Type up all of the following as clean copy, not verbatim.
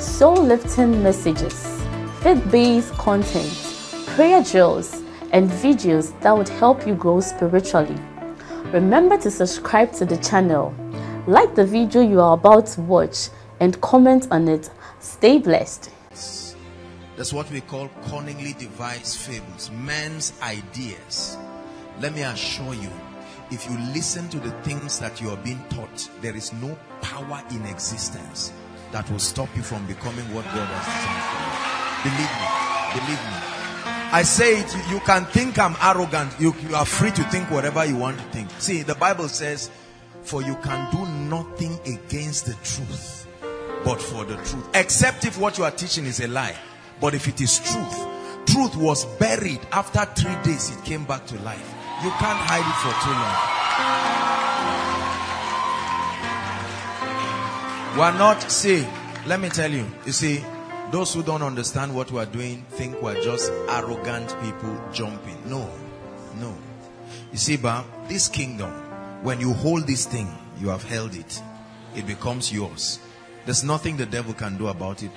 soul-lifting messages, faith-based content, prayer drills, and videos that would help you grow spiritually. Remember to subscribe to the channel, like the video you are about to watch, and comment on it. Stay blessed. That's what we call cunningly devised fables, men's ideas. Let me assure you, if you listen to the things that you are being taught, there is no power in existence that will stop you from becoming what God has designed for you. Believe me, believe me. I say it, you can think I'm arrogant. You are free to think whatever you want to think. See, the Bible says, for you can do nothing against the truth, but for the truth. Except if what you are teaching is a lie. But if it is truth, truth was buried. After 3 days, it came back to life. You can't hide it for too long. We're not, see, let me tell you. You see, those who don't understand what we're doing think we're just arrogant people jumping. No, no. You see, Bab, this kingdom, when you hold this thing, you have held it. It becomes yours. There's nothing the devil can do about it.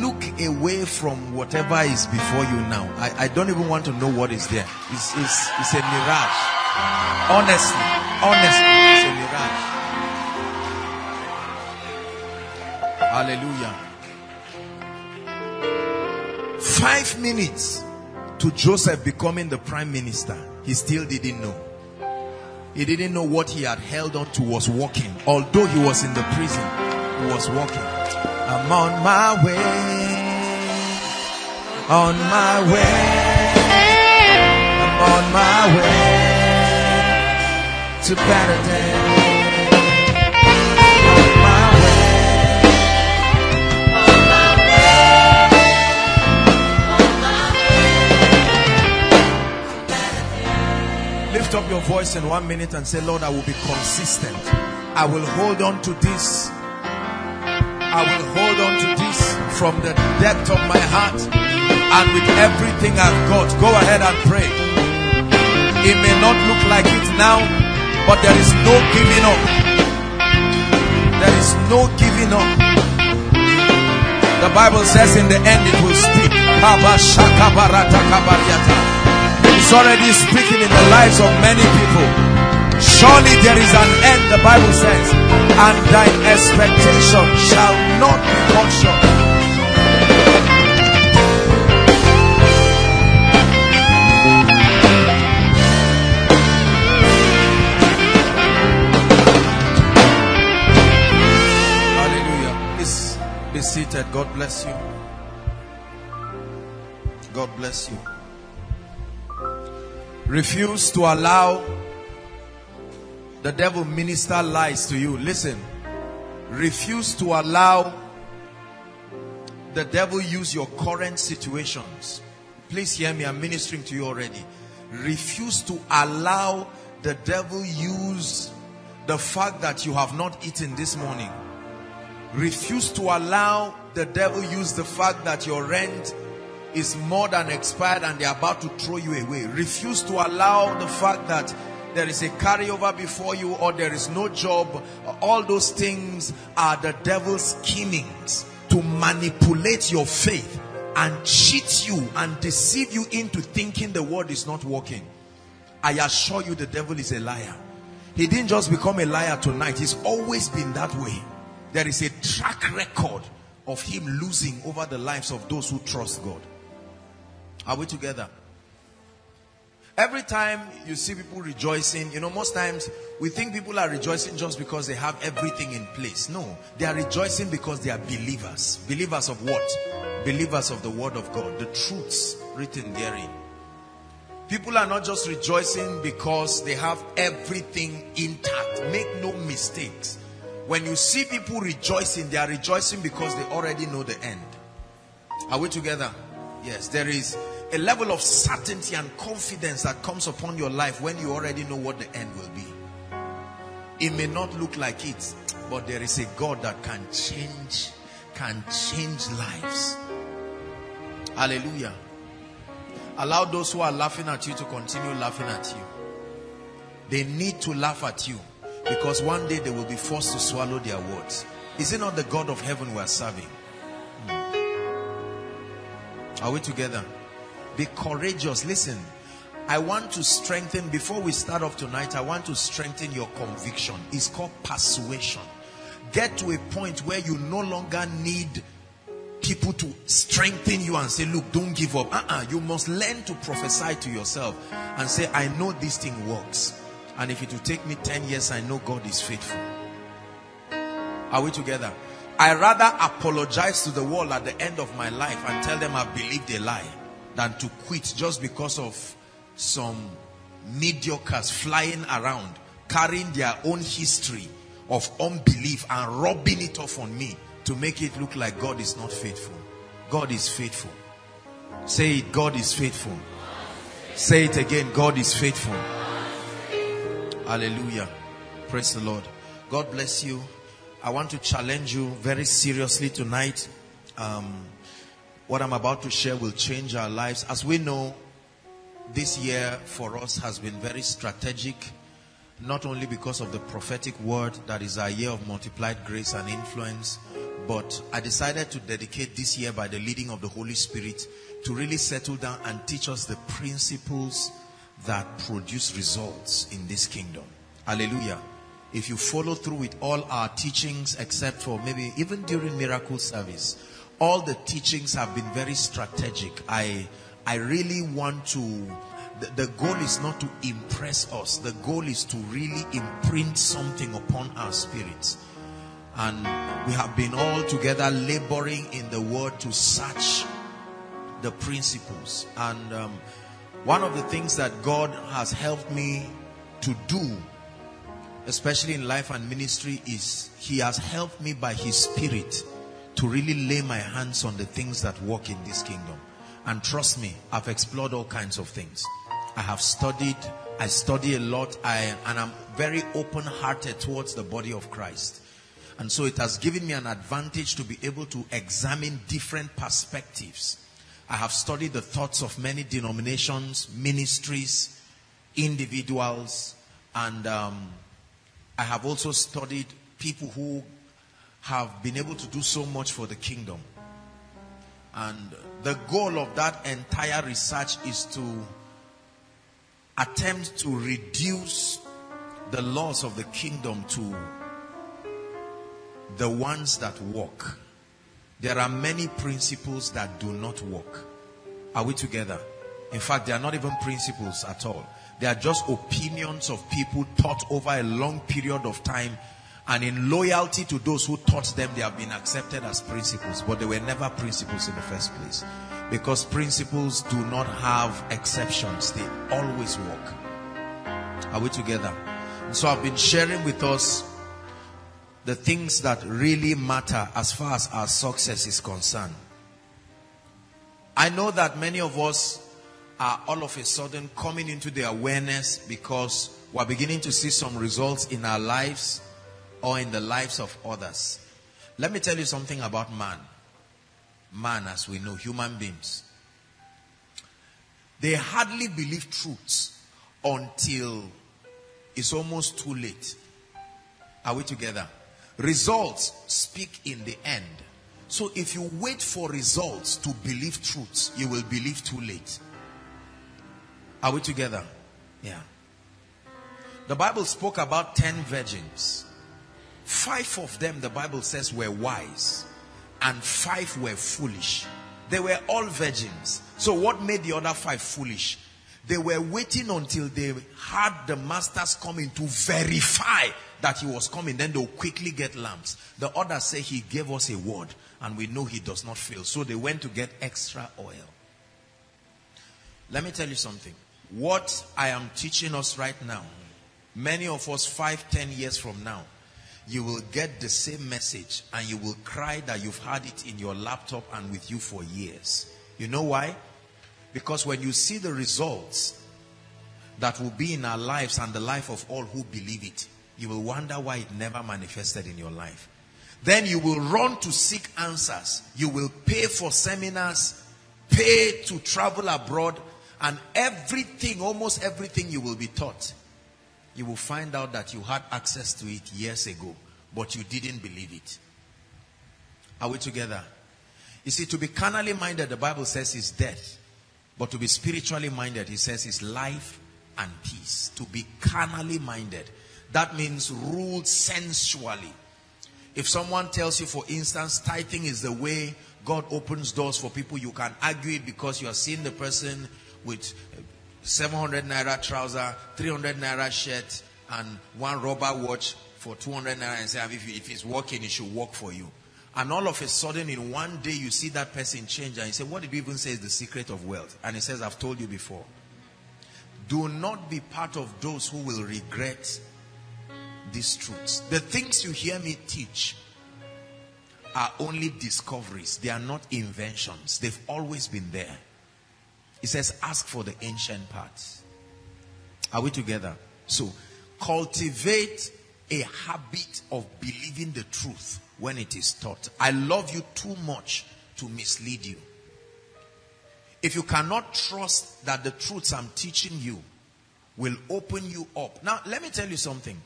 Look away from whatever is before you now. I don't even want to know what is there. It's a mirage. Honestly, it's a mirage. Hallelujah. 5 minutes to Joseph becoming the prime minister, he still didn't know. He didn't know what he had held on to was working. Although he was in the prison, he was working. I'm on my way, on my way, I'm on my way to better days. On my way, on my way, on my way. Lift up your voice in 1 minute and say, Lord, I will be consistent. I will hold on to this. I will hold on to this from the depth of my heart and with everything I've got. Go ahead and pray. It may not look like it now, but there is no giving up. There is no giving up. The Bible says in the end it will speak. It's already speaking in the lives of many people. Surely there is an end, the Bible says, and thine expectation shall not be cut short. Hallelujah. Please be seated. God bless you. God bless you. Refuse to allow the devil minister lies to you. Listen, refuse to allow the devil use your current situations. Please hear me, I'm ministering to you already. Refuse to allow the devil use the fact that you have not eaten this morning. Refuse to allow the devil use the fact that your rent is more than expired and they're about to throw you away. Refuse to allow the fact that there is a carryover before you or there is no job. All those things are the devil's schemings to manipulate your faith and cheat you and deceive you into thinking the word is not working. I assure you the devil is a liar. He didn't just become a liar tonight. He's always been that way. There is a track record of him losing over the lives of those who trust God. Are we together? Every time you see people rejoicing, you know, most times we think people are rejoicing just because they have everything in place. No, they are rejoicing because they are believers. Believers of what? Believers of the word of God, the truths written therein. People are not just rejoicing because they have everything intact. Make no mistakes. When you see people rejoicing, they are rejoicing because they already know the end. Are we together? Yes, there is a level of certainty and confidence that comes upon your life when you already know what the end will be. It may not look like it, but there is a God that can change lives. Hallelujah. Allow those who are laughing at you to continue laughing at you. They need to laugh at you, because one day they will be forced to swallow their words. Is it not the God of heaven we are serving? Are we together? Be courageous. Listen, I want to strengthen, before we start off tonight, I want to strengthen your conviction. It's called persuasion. Get to a point where you no longer need people to strengthen you and say, look, don't give up. You must learn to prophesy to yourself and say, I know this thing works. And if it will take me 10 years, I know God is faithful. Are we together? I rather apologize to the world at the end of my life and tell them I believed a lie, than to quit just because of some mediocres flying around, carrying their own history of unbelief and rubbing it off on me to make it look like God is not faithful. God is faithful. Say it, God is faithful. Say it again, God is faithful. Hallelujah. Praise the Lord. God bless you. I want to challenge you very seriously tonight. What I'm about to share will change our lives. As we know, this year for us has been very strategic, not only because of the prophetic word that is our year of multiplied grace and influence, but I decided to dedicate this year, by the leading of the Holy Spirit, to really settle down and teach us the principles that produce results in this kingdom. Hallelujah. If you follow through with all our teachings, except for maybe even during miracle service, all the teachings have been very strategic. I really want to, the goal is not to impress us. The goal is to really imprint something upon our spirits. And we have been all together laboring in the word to search the principles. And one of the things that God has helped me to do, especially in life and ministry, is he has helped me by his Spirit to really lay my hands on the things that work in this kingdom. And trust me, I've explored all kinds of things. I have studied, I study a lot, and I'm very open-hearted towards the body of Christ. And so it has given me an advantage to be able to examine different perspectives. I have studied the thoughts of many denominations, ministries, individuals, and I have also studied people who have been able to do so much for the kingdom. And the goal of that entire research is to attempt to reduce the laws of the kingdom to the ones that work. There are many principles that do not work. Are we together? In fact, they are not even principles at all. They are just opinions of people taught over a long period of time, and in loyalty to those who taught them, they have been accepted as principles, but they were never principles in the first place, because principles do not have exceptions. They always work. Are we together? And so I've been sharing with us the things that really matter as far as our success is concerned. I know that many of us are all of a sudden coming into the awareness because we're beginning to see some results in our lives or in the lives of others. Let me tell you something about man. Man, as we know, human beings. They hardly believe truths until it's almost too late. Are we together? Results speak in the end. So if you wait for results to believe truths, you will believe too late. Are we together? Yeah. The Bible spoke about 10 virgins. 5 of them, the Bible says, were wise, and 5 were foolish. They were all virgins. So what made the other 5 foolish? They were waiting until they had the master's coming to verify that he was coming. Then they'll quickly get lamps. The others say, he gave us a word and we know he does not fail. So they went to get extra oil. Let me tell you something. What I am teaching us right now, many of us 5-10 years from now, you will get the same message and you will cry that you've had it in your laptop and with you for years. You know why? Because when you see the results that will be in our lives and the life of all who believe it, you will wonder why it never manifested in your life. Then you will run to seek answers. You will pay for seminars, pay to travel abroad, and everything, almost everything you will be taught, you will find out that you had access to it years ago, but you didn't believe it. Are we together? You see, to be carnally minded, the Bible says, is death. But to be spiritually minded, he says, is life and peace. To be carnally minded, that means ruled sensually. If someone tells you, for instance, tithing is the way God opens doors for people, you can argue it because you are seeing the person with 700 naira trouser, 300 naira shirt, and one rubber watch for 200 naira, and say, if it's working, it should work for you. And all of a sudden, in one day, you see that person change, and you say, what did you even say is the secret of wealth? And he says, I've told you before. Do not be part of those who will regret these truths. The things you hear me teach are only discoveries. They are not inventions. They've always been there. It says, ask for the ancient parts. Are we together? So, cultivate a habit of believing the truth when it is taught. I love you too much to mislead you. If you cannot trust that the truths I'm teaching you will open you up. Now, let me tell you something.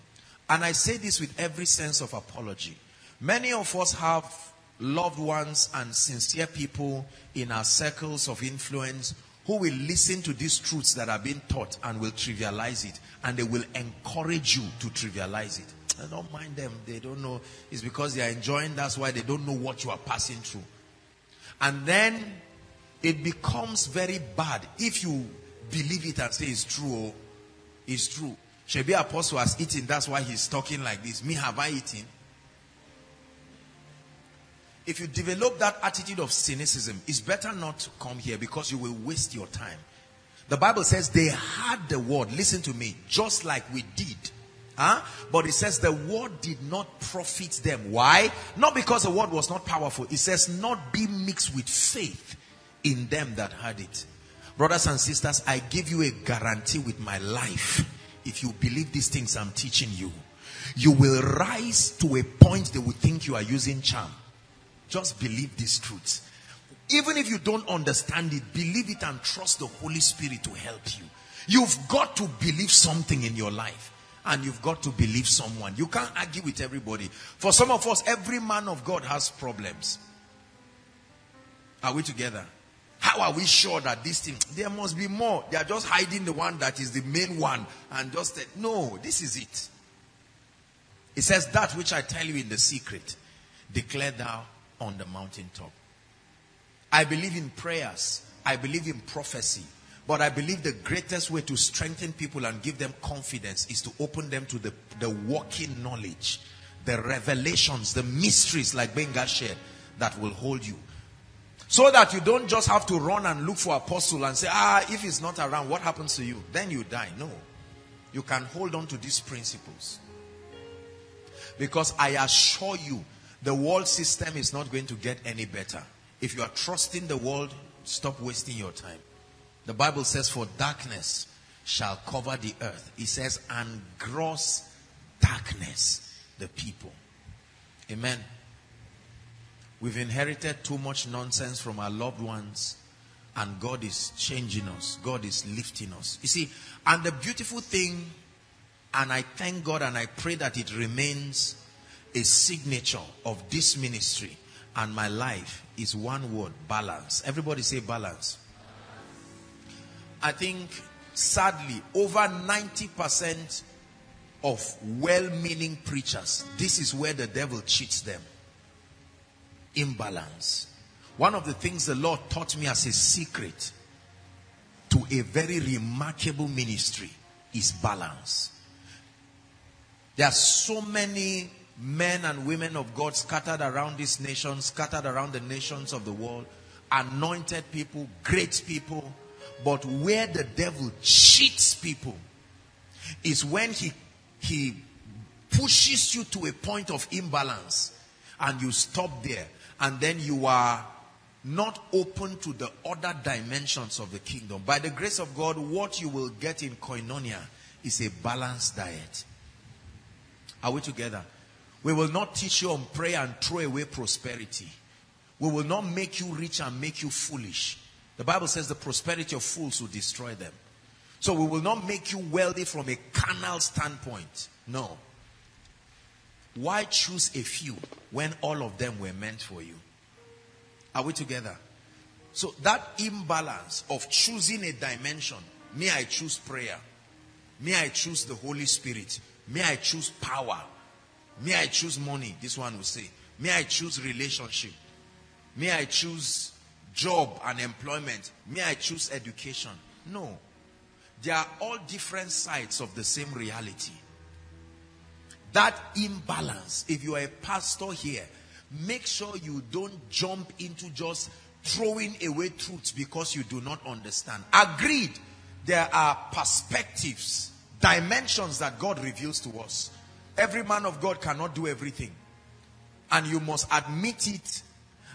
And I say this with every sense of apology. Many of us have loved ones and sincere people in our circles of influence who will listen to these truths that are being taught and will trivialize it, and they will encourage you to trivialize it. I don't mind them. They don't know. It's because they are enjoying. That's why they don't know what you are passing through. And then it becomes very bad if you believe it and say it's true. It's true. Shebi Apostle has eaten. That's why he's talking like this. Me, have I eaten? If you develop that attitude of cynicism, it's better not to come here because you will waste your time. The Bible says they had the word, listen to me, just like we did. But it says the word did not profit them. Why? Not because the word was not powerful. It says not be mixed with faith in them that heard it. Brothers and sisters, I give you a guarantee with my life. If you believe these things I'm teaching you, you will rise to a point they will think you are using charm. Just believe these truths. Even if you don't understand it, believe it and trust the Holy Spirit to help you. You've got to believe something in your life, and you've got to believe someone. You can't argue with everybody. For some of us, every man of God has problems. Are we together? How are we sure that this thing? There must be more. They are just hiding the one that is the main one and just said, no, this is it. It says that which I tell you in the secret, declare thou on the mountaintop. I believe in prayers. I believe in prophecy. But I believe the greatest way to strengthen people and give them confidence is to open them to the walking knowledge, the revelations, the mysteries like Benga shared that will hold you. So that you don't just have to run and look for apostle and say, if he's not around, what happens to you? Then you die. No. You can hold on to these principles. Because I assure you, the world system is not going to get any better. If you are trusting the world, stop wasting your time. The Bible says, for darkness shall cover the earth. It says, and gross darkness the people. Amen. We've inherited too much nonsense from our loved ones, and God is changing us. God is lifting us. You see, and the beautiful thing, and I thank God and I pray that it remains a signature of this ministry and my life, is one word: balance. Everybody say balance. I think sadly over 90% of well-meaning preachers, this is where the devil cheats them. Imbalance. One of the things the Lord taught me as a secret to a very remarkable ministry is balance. There are so many men and women of God scattered around this nation, scattered around the nations of the world, anointed people, great people, but where the devil cheats people is when he pushes you to a point of imbalance, and you stop there, and then you are not open to the other dimensions of the kingdom. By the grace of God, what you will get in Koinonia is a balanced diet. Are we together? We will not teach you on prayer and throw away prosperity. We will not make you rich and make you foolish. The Bible says the prosperity of fools will destroy them. So we will not make you wealthy from a carnal standpoint. No. Why choose a few when all of them were meant for you? Are we together? So that imbalance of choosing a dimension, may I choose prayer, may I choose the Holy Spirit, may I choose power, may I choose money, this one will say, may I choose relationship, may I choose job and employment, may I choose education. No. They are all different sides of the same reality. That imbalance, if you are a pastor here, make sure you don't jump into just throwing away truths because you do not understand. Agreed, there are perspectives, dimensions that God reveals to us. Every man of God cannot do everything. And you must admit it.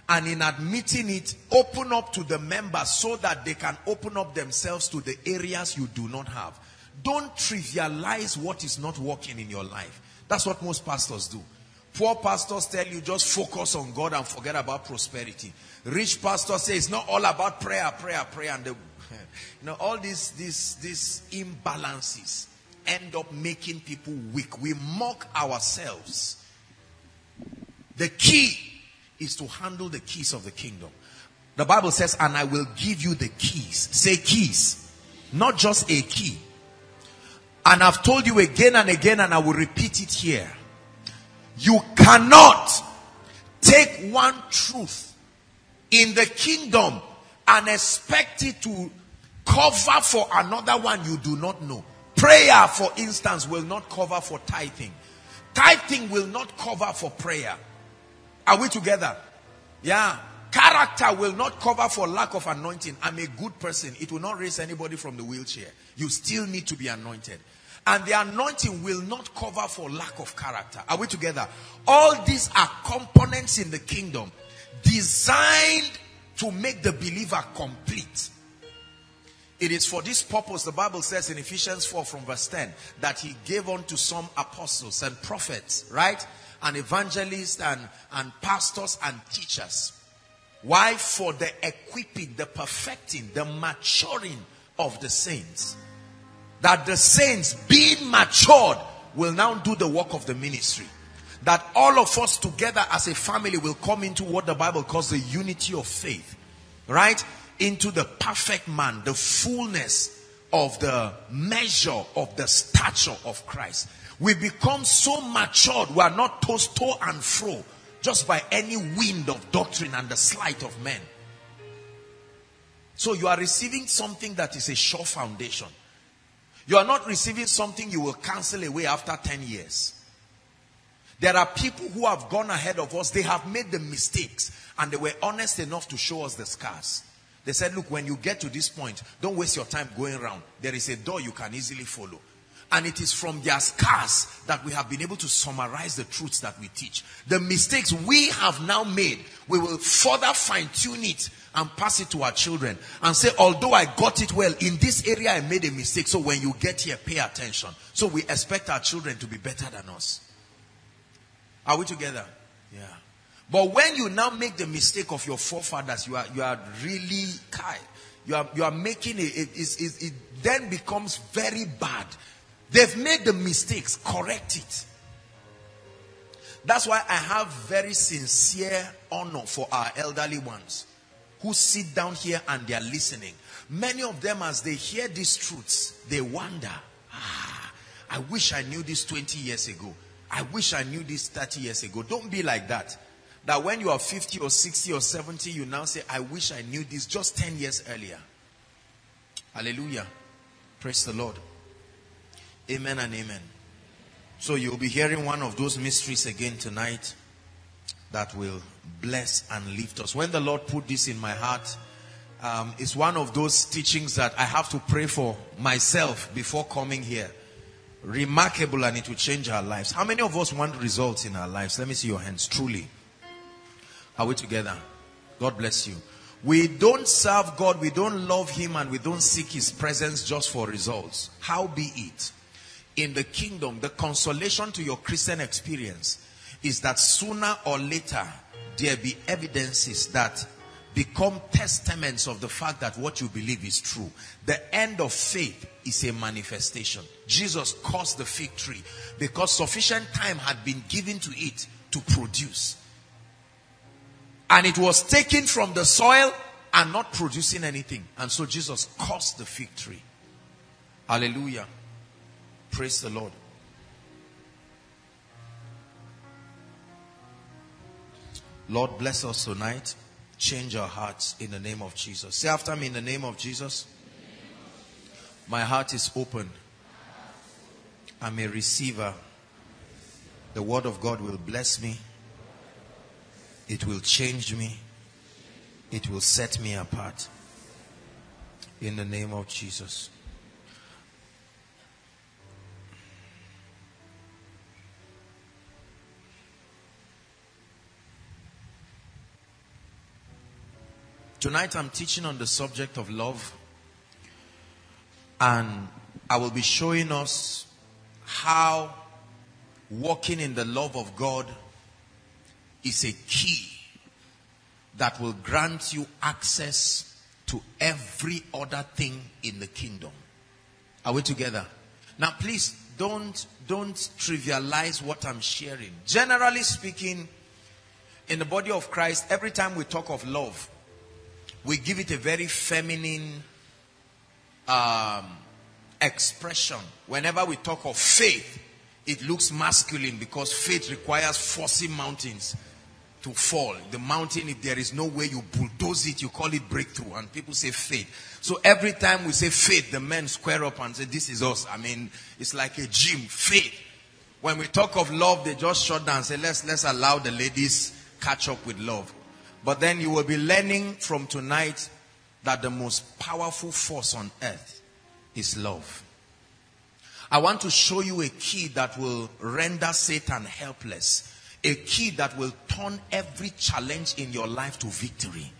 And in admitting it, open up to the members so that they can open up themselves to the areas you do not have. Don't trivialize what is not working in your life. That's what most pastors do. Poor pastors tell you just focus on God and forget about prosperity. Rich pastors say it's not all about prayer, prayer, prayer. And all these imbalances end up making people weak. We mock ourselves. The key is to handle the keys of the kingdom. The Bible says, and I will give you the keys. Say keys, not just a key. And I've told you again and again, and I will repeat it here. You cannot take one truth in the kingdom and expect it to cover for another one you do not know. Prayer, for instance, will not cover for tithing. Tithing will not cover for prayer. Are we together? Yeah. Character will not cover for lack of anointing. I'm a good person. It will not raise anybody from the wheelchair. You still need to be anointed. And the anointing will not cover for lack of character. Are we together? All these are components in the kingdom designed to make the believer complete. It is for this purpose, the Bible says in Ephesians 4 from verse 10, that he gave unto some apostles and prophets, right? And evangelists and pastors and teachers. Why? For the equipping, the perfecting, the maturing of the saints. That the saints, being matured, will now do the work of the ministry. That all of us together as a family will come into what the Bible calls the unity of faith. Right? Into the perfect man, the fullness of the measure of the stature of Christ. We become so matured, we are not tossed to and fro just by any wind of doctrine and the sleight of men. So you are receiving something that is a sure foundation. You are not receiving something you will cancel away after 10 years. There are people who have gone ahead of us. They have made the mistakes and they were honest enough to show us the scars. They said, look, when you get to this point, don't waste your time going around. There is a door you can easily follow. And it is from their scars that we have been able to summarize the truths that we teach. The mistakes we have now made, we will further fine-tune it and pass it to our children and say, although I got it well, in this area I made a mistake, so when you get here, pay attention. So we expect our children to be better than us. Are we together? Yeah. But when you now make the mistake of your forefathers, you are really kind. You are making it then becomes very bad. They've made the mistakes, correct it. That's why I have very sincere honor for our elderly ones who sit down here and they are listening. Many of them, as they hear these truths, they wonder, I wish I knew this 20 years ago. I wish I knew this 30 years ago. Don't be like that. That when you are 50 or 60 or 70, you now say, I wish I knew this just 10 years earlier. Hallelujah. Praise the Lord. Amen and amen. So you'll be hearing one of those mysteries again tonight that will bless and lift us. When the Lord put this in my heart, it's one of those teachings that I have to pray for myself before coming here. remarkable, and it will change our lives. How many of us want results in our lives? Let me see your hands. Truly. Are we together? God bless you. We don't serve God, we don't love him, and we don't seek his presence just for results. How be it? In the kingdom, the consolation to your Christian experience is that sooner or later, there be evidences that become testaments of the fact that what you believe is true. The end of faith is a manifestation. Jesus cursed the fig tree because sufficient time had been given to it to produce. And it was taken from the soil and not producing anything. And so Jesus cursed the fig tree. Hallelujah. Praise the Lord. Lord, bless us tonight. Change our hearts in the name of Jesus. Say after me, in the name of Jesus. My heart is open. I'm a receiver. The word of God will bless me. It will change me. It will set me apart. In the name of Jesus. Tonight I'm teaching on the subject of love, and I will be showing us how walking in the love of God is a key that will grant you access to every other thing in the kingdom. Are we together? Now please don't trivialize what I'm sharing. Generally speaking, in the body of Christ, every time we talk of love, we give it a very feminine expression. Whenever we talk of faith, it looks masculine because faith requires forcing mountains to fall. The mountain, if there is no way, you bulldoze it, you call it breakthrough, and people say faith. So every time we say faith, the men square up and say, this is us. I mean, it's like a gym, faith. When we talk of love, they just shut down and say, let's allow the ladies catch up with love. But then you will be learning from tonight that the most powerful force on earth is love. I want to show you a key that will render Satan helpless. A key that will turn every challenge in your life to victory.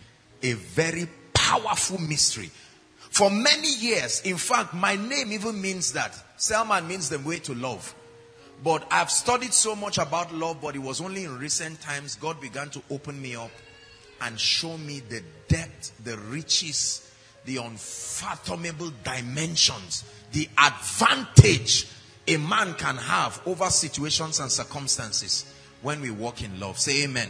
A very powerful mystery. For many years, in fact, my name even means that. Selman means the way to love. But I've studied so much about love, but it was only in recent times God began to open me up and show me the depth, the riches, the unfathomable dimensions, the advantage a man can have over situations and circumstances when we walk in love. Say amen.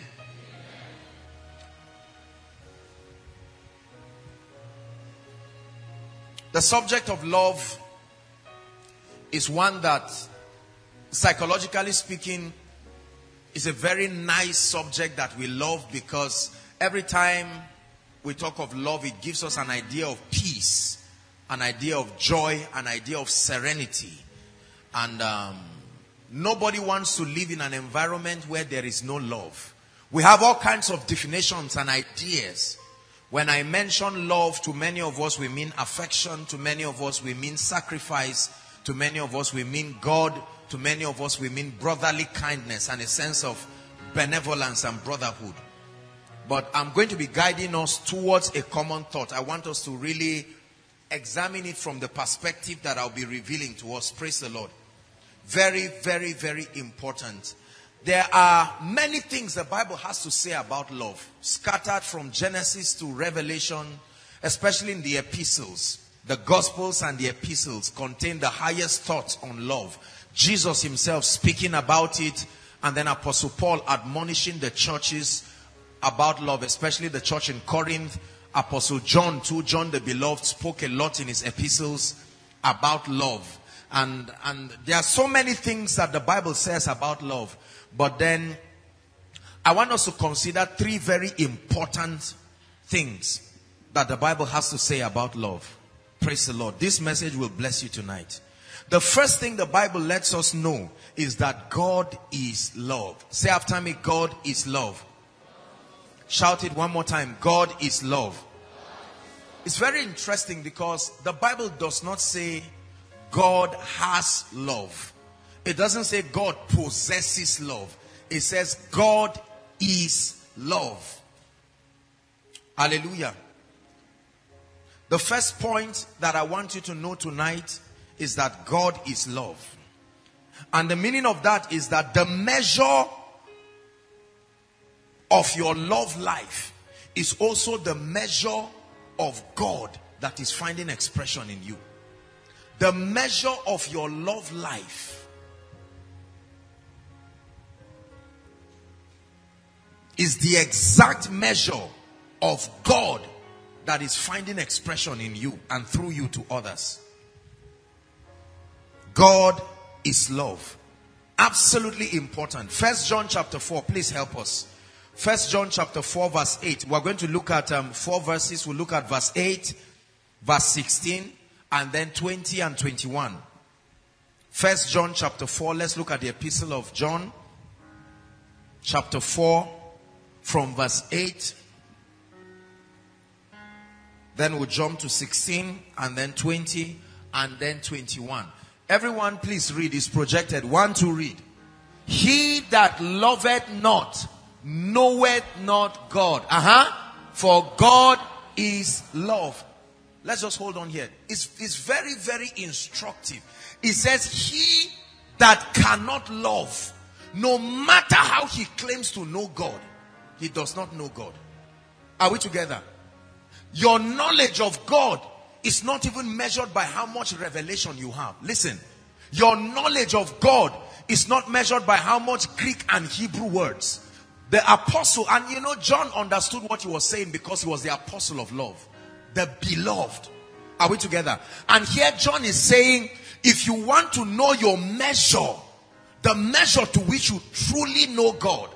The subject of love is one that, psychologically speaking, is a very nice subject that we love, because every time we talk of love, it gives us an idea of peace, an idea of joy, an idea of serenity. And nobody wants to live in an environment where there is no love. We have all kinds of definitions and ideas. When I mention love, to many of us we mean affection, to many of us we mean sacrifice, to many of us we mean God, to many of us we mean brotherly kindness and a sense of benevolence and brotherhood. But I'm going to be guiding us towards a common thought. I want us to really examine it from the perspective that I'll be revealing to us. Praise the Lord. Very, very, very important. There are many things the Bible has to say about love, scattered from Genesis to Revelation, especially in the epistles. The Gospels and the epistles contain the highest thoughts on love. Jesus himself speaking about it, and then Apostle Paul admonishing the churches about love, especially the church in Corinth. Apostle John, too, John the Beloved, spoke a lot in his epistles about love. And there are so many things that the Bible says about love. But then I want us to consider three very important things that the Bible has to say about love. Praise the Lord. This message will bless you tonight. The first thing the Bible lets us know is that God is love. Say after me, God is love. Shout it one more time. God is love. It's very interesting because the Bible does not say God has love. It doesn't say God possesses love. It says God is love. Hallelujah. The first point that I want you to know tonight is that God is love. And the meaning of that is that the measure of your love life is also the measure of God that is finding expression in you. The measure of your love life is the exact measure of God that is finding expression in you and through you to others. God is love. Absolutely important. 1 John chapter 4, please help us. 1 John chapter 4 verse 8. We're going to look at four verses. We'll look at verse 8, verse 16, and then 20 and 21. 1 John chapter 4. Let's look at the epistle of John chapter 4 from verse 8. Then we'll jump to 16 and then 20 and then 21. Everyone please read. It's projected. One to read. He that loveth not knoweth not God. For God is love. Let's just hold on here. It's very, very instructive. It says he that cannot love, no matter how he claims to know God, he does not know God. Are we together? Your knowledge of God is not even measured by how much revelation you have. Listen, your knowledge of God is not measured by how much Greek and Hebrew words. The apostle, and you know, John understood what he was saying because he was the apostle of love, the beloved. Are we together? And here John is saying, if you want to know your measure, the measure to which you truly know God,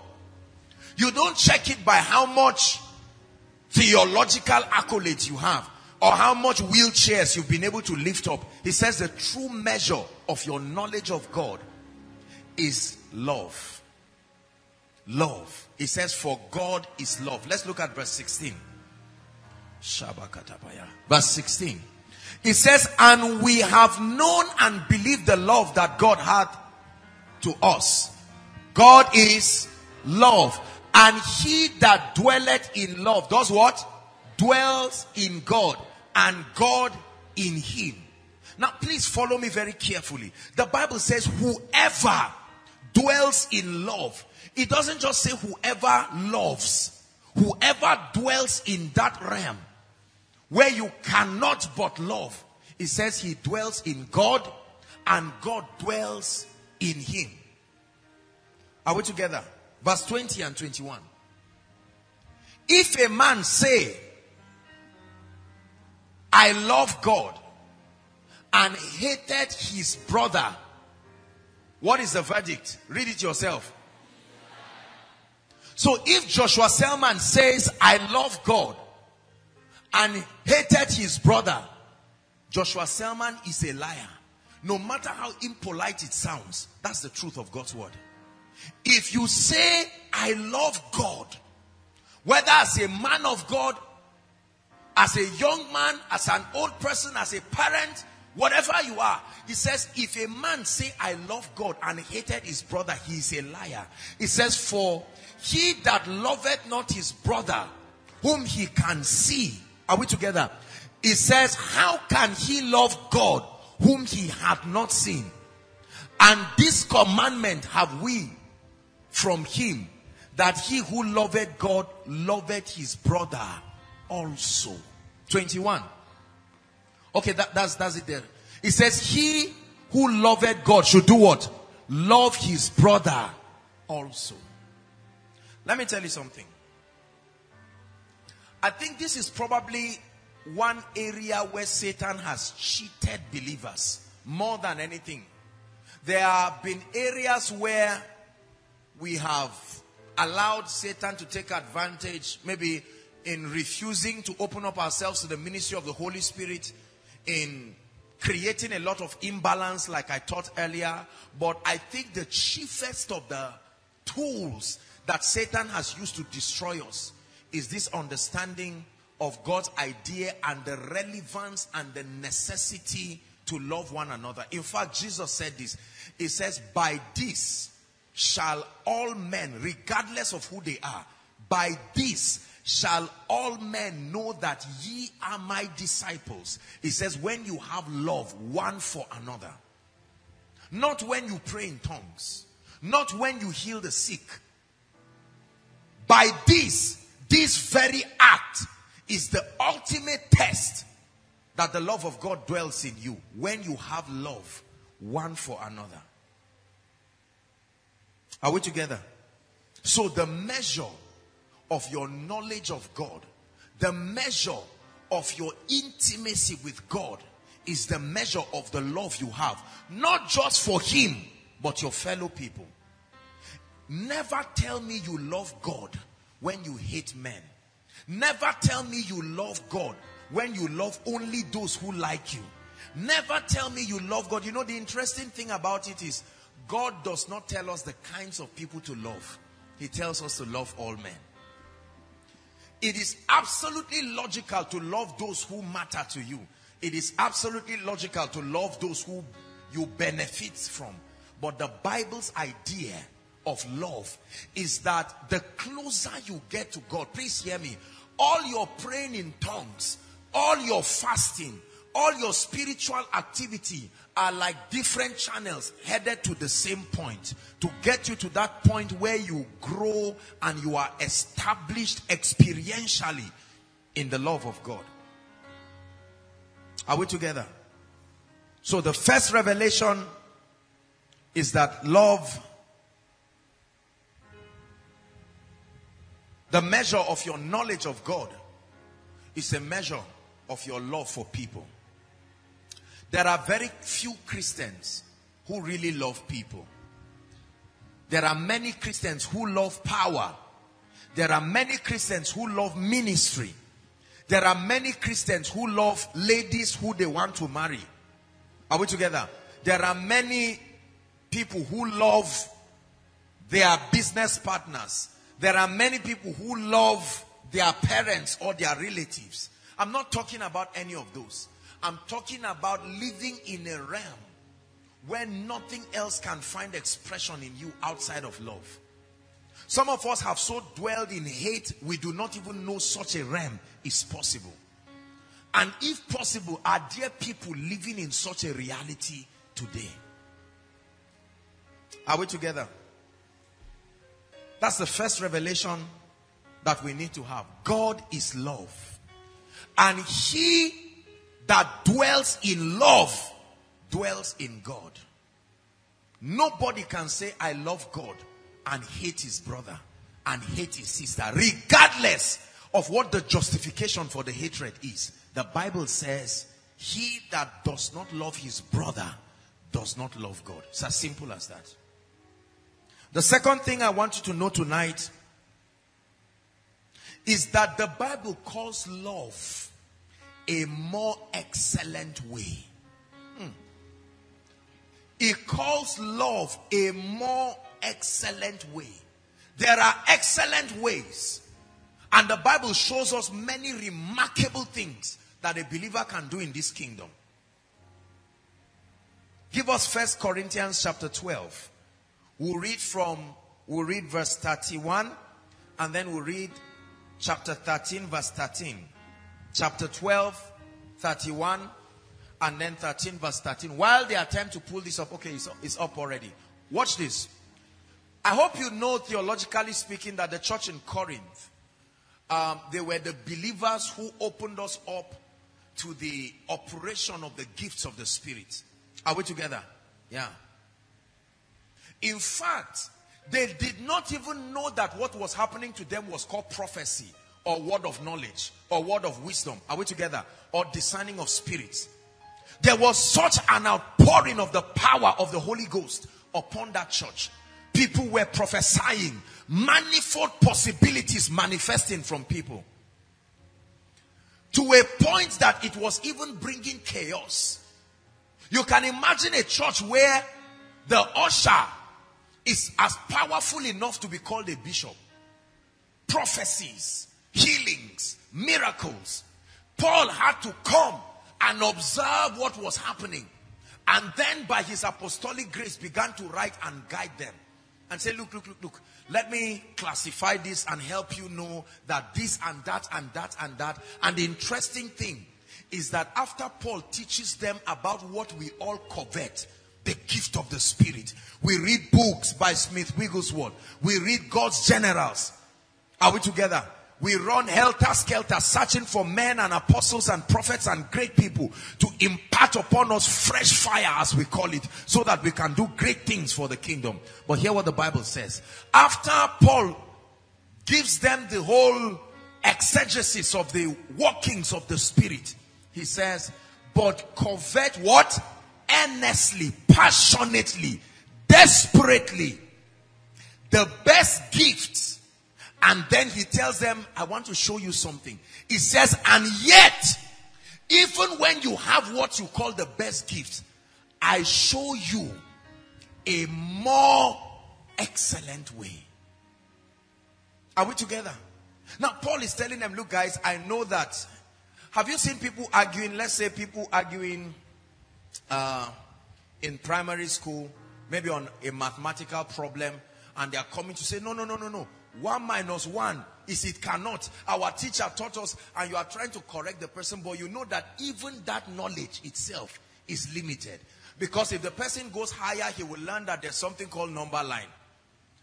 you don't check it by how much theological accolades you have or how much wheelchairs you've been able to lift up. He says the true measure of your knowledge of God is love. Love. It says for God is love. Let's look at verse 16. Verse 16. It says, and we have known and believed the love that God had to us. God is love. And he that dwelleth in love does what? Dwells in God, and God in him. Now please follow me very carefully. The Bible says whoever dwells in love. It doesn't just say whoever loves. Whoever dwells in that realm where you cannot but love. It says he dwells in God and God dwells in him. Are we together? Verse 20 and 21. If a man say, I love God and hated his brother, what is the verdict? Read it yourself. So if Joshua Selman says, I love God and hated his brother, Joshua Selman is a liar. No matter how impolite it sounds, that's the truth of God's word. If you say, I love God, whether as a man of God, as a young man, as an old person, as a parent, whatever you are, he says, if a man say, I love God and hated his brother, he is a liar. It says, for he that loveth not his brother, whom he can see. Are we together? It says, how can he love God, whom he hath not seen? And this commandment have we from him, that he who loveth God, loveth his brother also. 21. Okay, that's it there. It says, he who loveth God should do what? Love his brother also. Let me tell you something. I think this is probably one area where Satan has cheated believers more than anything. There have been areas where we have allowed Satan to take advantage, maybe in refusing to open up ourselves to the ministry of the Holy Spirit, in creating a lot of imbalance like I taught earlier. But I think the chiefest of the tools that Satan has used to destroy us is this understanding of God's idea and the relevance and the necessity to love one another. In fact, Jesus said this. He says, by this shall all men, regardless of who they are, by this shall all men know that ye are my disciples. He says, when you have love one for another. Not when you pray in tongues. Not when you heal the sick. By this very act is the ultimate test that the love of God dwells in you. When you have love one for another. Are we together? So the measure of your knowledge of God, the measure of your intimacy with God, is the measure of the love you have, not just for him, but your fellow people. Never tell me you love God when you hate men. Never tell me you love God when you love only those who like you. Never tell me you love God. You know, the interesting thing about it is, God does not tell us the kinds of people to love. He tells us to love all men. It is absolutely logical to love those who matter to you. It is absolutely logical to love those who you benefit from. But the Bible's idea of love is that the closer you get to God, please hear me, all your praying in tongues, all your fasting, all your spiritual activity are like different channels headed to the same point, to get you to that point where you grow and you are established experientially in the love of God. Are we together? So the first revelation is that love, the measure of your knowledge of God, is a measure of your love for people. There are very few Christians who really love people. There are many Christians who love power. There are many Christians who love ministry. There are many Christians who love ladies who they want to marry. Are we together? There are many people who love their business partners. There are many people who love their parents or their relatives. I'm not talking about any of those. I'm talking about living in a realm where nothing else can find expression in you outside of love. Some of us have so dwelled in hate, we do not even know such a realm is possible. And if possible, are there people living in such a reality today? Are we together? That's the first revelation that we need to have. God is love. And he that dwells in love dwells in God. Nobody can say, I love God, and hate his brother and hate his sister, regardless of what the justification for the hatred is. The Bible says, he that does not love his brother does not love God. It's as simple as that. The second thing I want you to know tonight is that the Bible calls love a more excellent way. It calls love a more excellent way. There are excellent ways. And the Bible shows us many remarkable things that a believer can do in this kingdom. Give us 1 Corinthians chapter 12. We'll read verse 31, and then we'll read chapter 13 verse 13. Chapter 12, 31, and then 13, verse 13. While they attempt to pull this up, okay, it's up already. Watch this. I hope you know, theologically speaking, that the church in Corinth, they were the believers who opened us up to the operation of the gifts of the Spirit. Are we together? Yeah. In fact, they did not even know that what was happening to them was called prophecy, or word of knowledge, or word of wisdom. Are we together? Or discerning of spirits. There was such an outpouring of the power of the Holy Ghost upon that church. People were prophesying. Manifold possibilities manifesting from people. To a point that it was even bringing chaos. You can imagine a church where the usher is as powerful enough to be called a bishop. Prophecies, healings, miracles. Paul had to come and observe what was happening And then by his apostolic grace began to write and guide them. And say, look, let me classify this and help you know that this and that and that and that. And the interesting thing is that after Paul teaches them about what we all covet, the gift of the Spirit, we read books by Smith Wigglesworth. We read God's Generals. Are we together? We run helter-skelter, searching for men and apostles and prophets and great people to impart upon us fresh fire, as we call it, so that we can do great things for the kingdom. But hear what the Bible says. After Paul gives them the whole exegesis of the workings of the Spirit, he says, but covet what? Earnestly, passionately, desperately, the best gifts. And then he tells them, I want to show you something. He says, and yet, even when you have what you call the best gifts, I show you a more excellent way. Are we together? Now, Paul is telling them, look guys, I know that. Have you seen people arguing, let's say people arguing in primary school, maybe on a mathematical problem, and they are coming to say, no. 1 minus 1 is it cannot. Our teacher taught us, and you are trying to correct the person, but you know that even that knowledge itself is limited. Because if the person goes higher, he will learn that there's something called number line.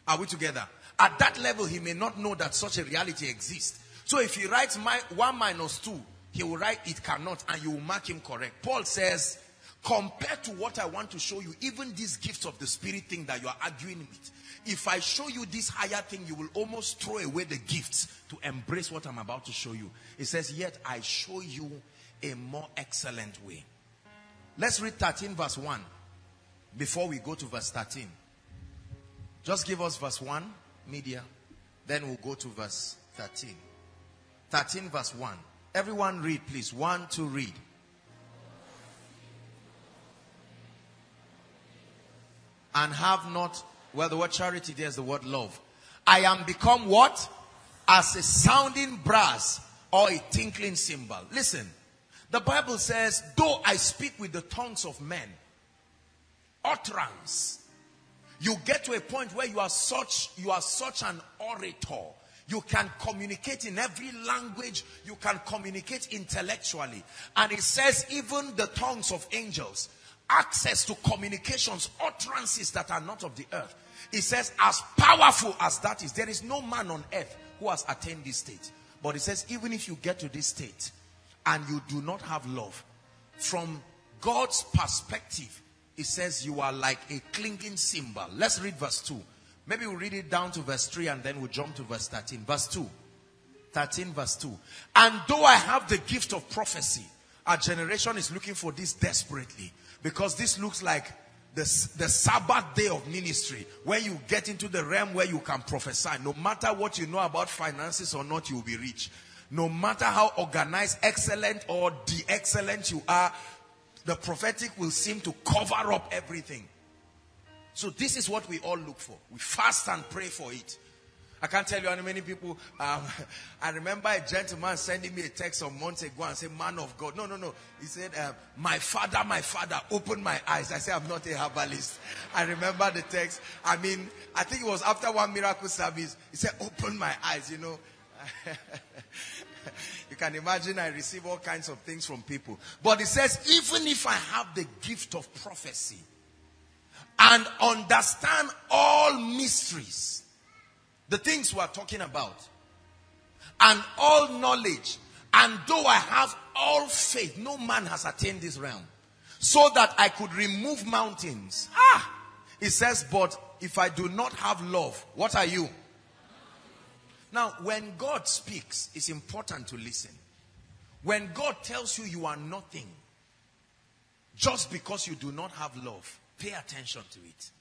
Are we together? At that level, he may not know that such a reality exists. So if he writes 1 minus 2, he will write it cannot, and you will mark him correct. Paul says, compared to what I want to show you, even this gift of the Spirit thing that you are arguing with, if I show you this higher thing, you will almost throw away the gifts to embrace what I'm about to show you. It says, yet I show you a more excellent way. Let's read 13 verse 1 before we go to verse 13. Just give us verse 1, media. Then we'll go to verse 13. 13 verse 1. Everyone read, please. 1, 2, read. And have not... Well, the word charity, there's the word love. I am become what? As a sounding brass or a tinkling cymbal. Listen, the Bible says, though I speak with the tongues of men, utterance. You get to a point where you are such an orator. You can communicate in every language. You can communicate intellectually. And it says even the tongues of angels, access to communications, utterances that are not of the earth. It says, as powerful as that is, there is no man on earth who has attained this state. But it says, even if you get to this state and you do not have love, from God's perspective, it says you are like a clinging cymbal. Let's read verse 2. Maybe we'll read it down to verse 3 and then we'll jump to verse 13. Verse 2. 13 verse 2. And though I have the gift of prophecy, our generation is looking for this desperately. Because this looks like the Sabbath day of ministry, where you get into the realm where you can prophesy. No matter what you know about finances or not, you'll be rich. No matter how organized, excellent or de-excellent you are, the prophetic will seem to cover up everything. So this is what we all look for. We fast and pray for it. I can't tell you how many people, I remember a gentleman sending me a text some months ago and said, man of God. No. He said, my father, open my eyes. I said, I'm not a herbalist. I remember the text. I mean, I think it was after one miracle service. He said, open my eyes, you know. You can imagine I receive all kinds of things from people. But it says, even if I have the gift of prophecy and understand all mysteries, the things we are talking about, and all knowledge, and though I have all faith, no man has attained this realm, so that I could remove mountains. It says, but if I do not have love, what are you? Now, when God speaks, it's important to listen. When God tells you you are nothing, just because you do not have love, pay attention to it.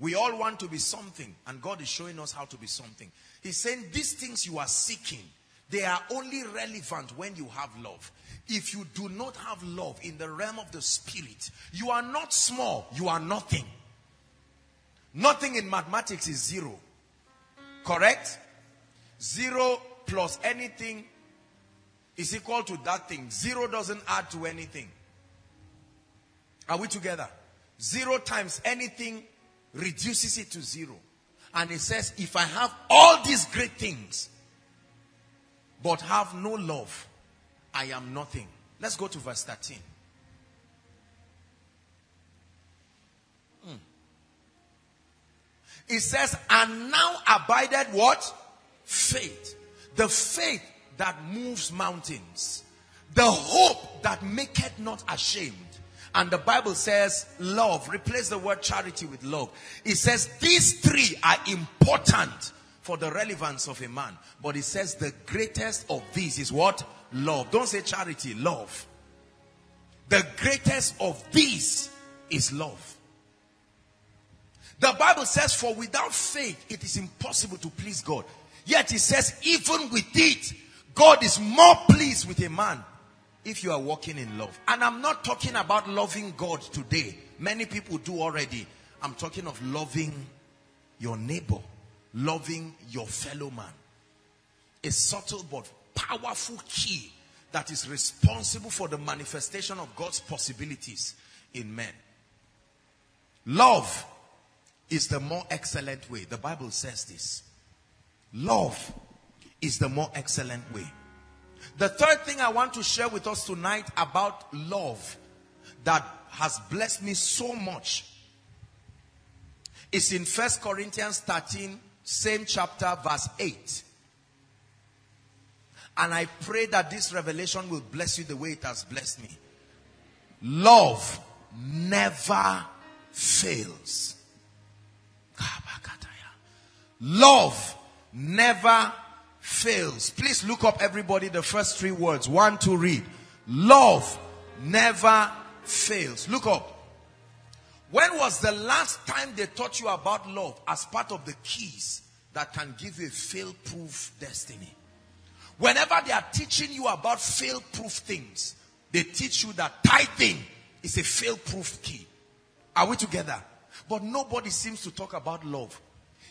We all want to be something, and God is showing us how to be something. He's saying these things you are seeking, they are only relevant when you have love. If you do not have love in the realm of the Spirit, you are not small, you are nothing. Nothing in mathematics is zero. Correct? 0 plus anything is equal to that thing. 0 doesn't add to anything. Are we together? 0 times anything reduces it to 0. And it says, if I have all these great things, but have no love, I am nothing. Let's go to verse 13. It says, and now abided what? Faith. The faith that moves mountains. The hope that maketh not ashamed. And the Bible says love. Replace the word charity with love. It says these three are important for the relevance of a man. But it says the greatest of these is what? Love. Don't say charity. Love. The greatest of these is love. The Bible says, for without faith it is impossible to please God. Yet it says even with it, God is more pleased with a man if you are walking in love. And I'm not talking about loving God today. Many people do already. I'm talking of loving your neighbor. Loving your fellow man. A subtle but powerful key that is responsible for the manifestation of God's possibilities in men. Love is the more excellent way. The Bible says this. Love is the more excellent way. The third thing I want to share with us tonight about love that has blessed me so much is in 1 Corinthians 13, same chapter, verse 8. And I pray that this revelation will bless you the way it has blessed me. Love never fails. Love never fails. Please look up, everybody, the first three words. One, two, read. Love never fails. Look up. When was the last time they taught you about love as part of the keys that can give you a fail-proof destiny? Whenever they are teaching you about fail-proof things, they teach you that tithing is a fail-proof key. Are we together? But nobody seems to talk about love.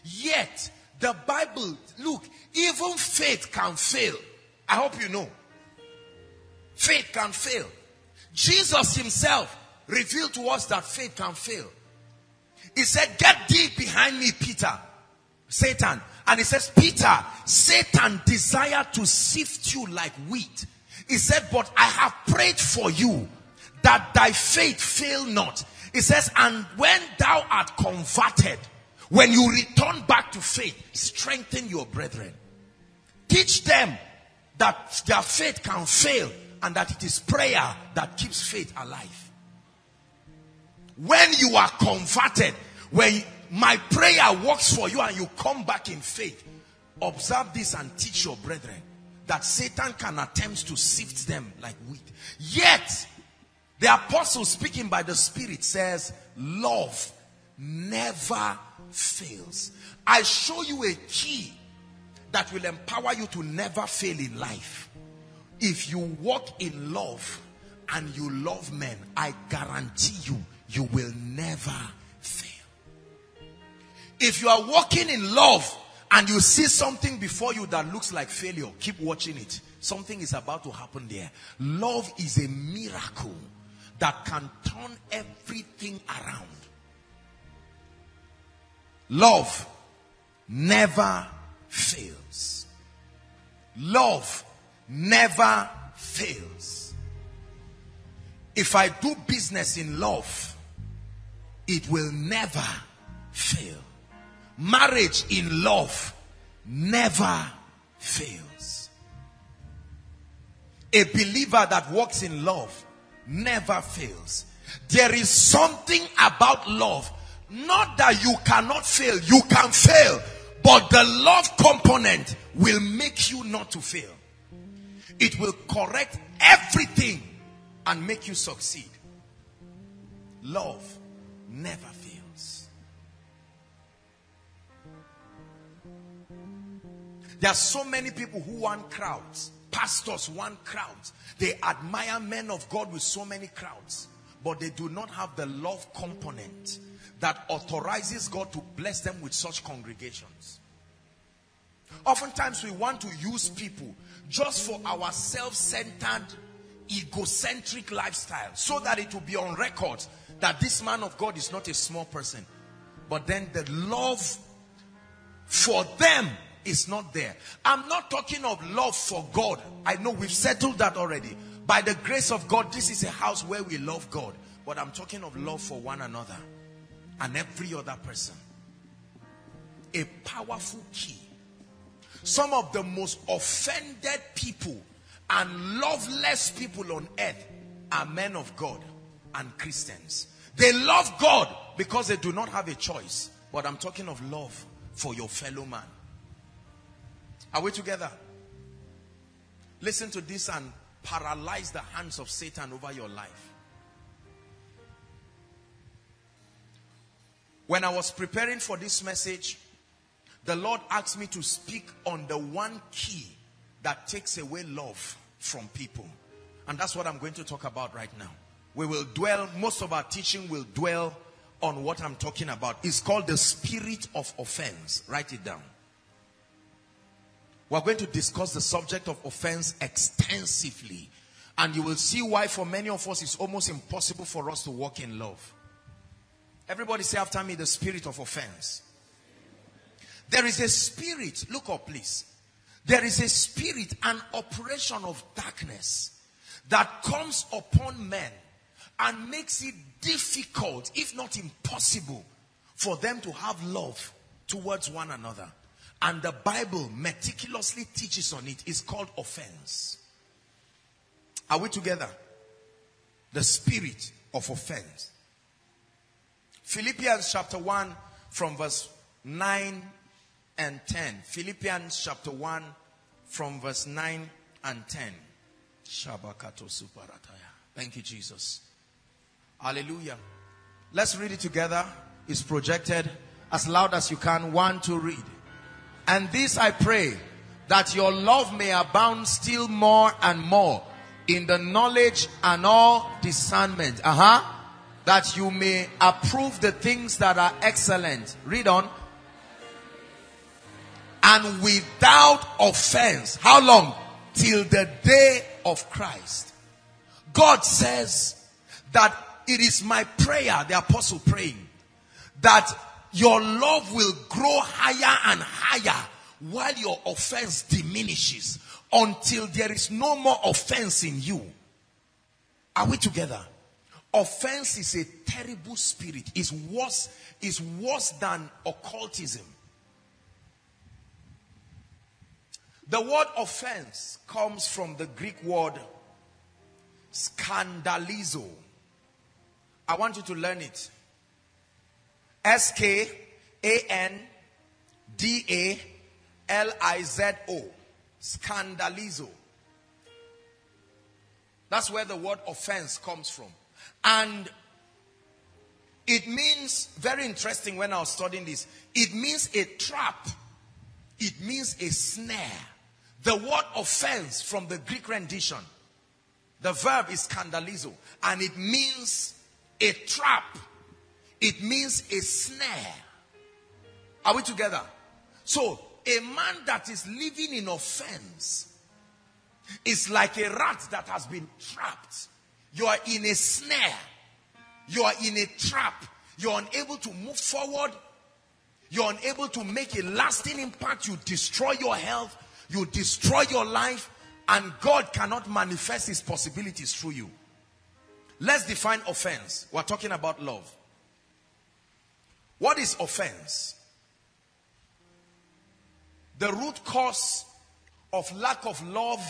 Yet, the Bible, look, even faith can fail. I hope you know. Faith can fail. Jesus himself revealed to us that faith can fail. He said, get thee behind me, Peter, Satan. And he says, Peter, Satan desired to sift you like wheat. He said, but I have prayed for you that thy faith fail not. He says, and when thou art converted, when you return back to faith, strengthen your brethren. Teach them that their faith can fail and that it is prayer that keeps faith alive. When you are converted, when my prayer works for you and you come back in faith, observe this and teach your brethren that Satan can attempt to sift them like wheat. Yet, the apostle speaking by the Spirit says, love never fails. I show you a key that will empower you to never fail in life. If you walk in love and you love men, I guarantee you, you will never fail. If you are walking in love and you see something before you that looks like failure, keep watching it. Something is about to happen there. Love is a miracle that can turn everything around. Love never fails. Love never fails. If I do business in love, it will never fail. Marriage in love never fails. A believer that walks in love never fails. There is something about love. Not that you cannot fail. You can fail. But the love component will make you not to fail. It will correct everything and make you succeed. Love never fails. There are so many people who want crowds. Pastors want crowds. They admire men of God with so many crowds. But they do not have the love component that authorizes God to bless them with such congregations. Oftentimes we want to use people just for our self-centered, egocentric lifestyle so that it will be on record that this man of God is not a small person. But then the love for them is not there. I'm not talking of love for God. I know we've settled that already. By the grace of God, this is a house where we love God. But I'm talking of love for one another and every other person. A powerful key. Some of the most offended people and loveless people on earth are men of God and Christians. They love God because they do not have a choice. But I'm talking of love for your fellow man. Are we together? Listen to this and paralyze the hands of Satan over your life. When I was preparing for this message, the Lord asked me to speak on the one key that takes away love from people. And that's what I'm going to talk about right now. We will dwell, most of our teaching will dwell on what I'm talking about. It's called the spirit of offense. Write it down. We're going to discuss the subject of offense extensively. And you will see why for many of us it's almost impossible for us to walk in love. Everybody say after me, the spirit of offense. There is a spirit, look up please. There is a spirit, an operation of darkness that comes upon men and makes it difficult, if not impossible, for them to have love towards one another. And the Bible meticulously teaches on it. It's called offense. Are we together? The spirit of offense. Philippians chapter 1 from verse 9 and 10. Philippians chapter 1 from verse 9 and 10. Shabakato Suparataya. Thank you, Jesus. Hallelujah. Let's read it together. It's projected as loud as you can. 1, 2, read. And this I pray, that your love may abound still more and more in the knowledge and all discernment. That you may approve the things that are excellent. Read on. And without offense. How long? Till the day of Christ. God says that it is my prayer, the apostle praying, that your love will grow higher and higher while your offense diminishes, until there is no more offense in you. Are we together? Offense is a terrible spirit. It's worse than occultism. The word offense comes from the Greek word scandalizo. I want you to learn it. S-K-A-N-D-A-L-I-Z-O. Scandalizo. That's where the word offense comes from. And it means, very interesting when I was studying this, it means a trap. It means a snare. The word offense from the Greek rendition, the verb is scandalizo, and it means a trap. It means a snare. Are we together? So, a man that is living in offense is like a rat that has been trapped. You are in a snare. You are in a trap. You are unable to move forward. You are unable to make a lasting impact. You destroy your health. You destroy your life. And God cannot manifest his possibilities through you. Let's define offense. We're talking about love. What is offense? The root cause of lack of love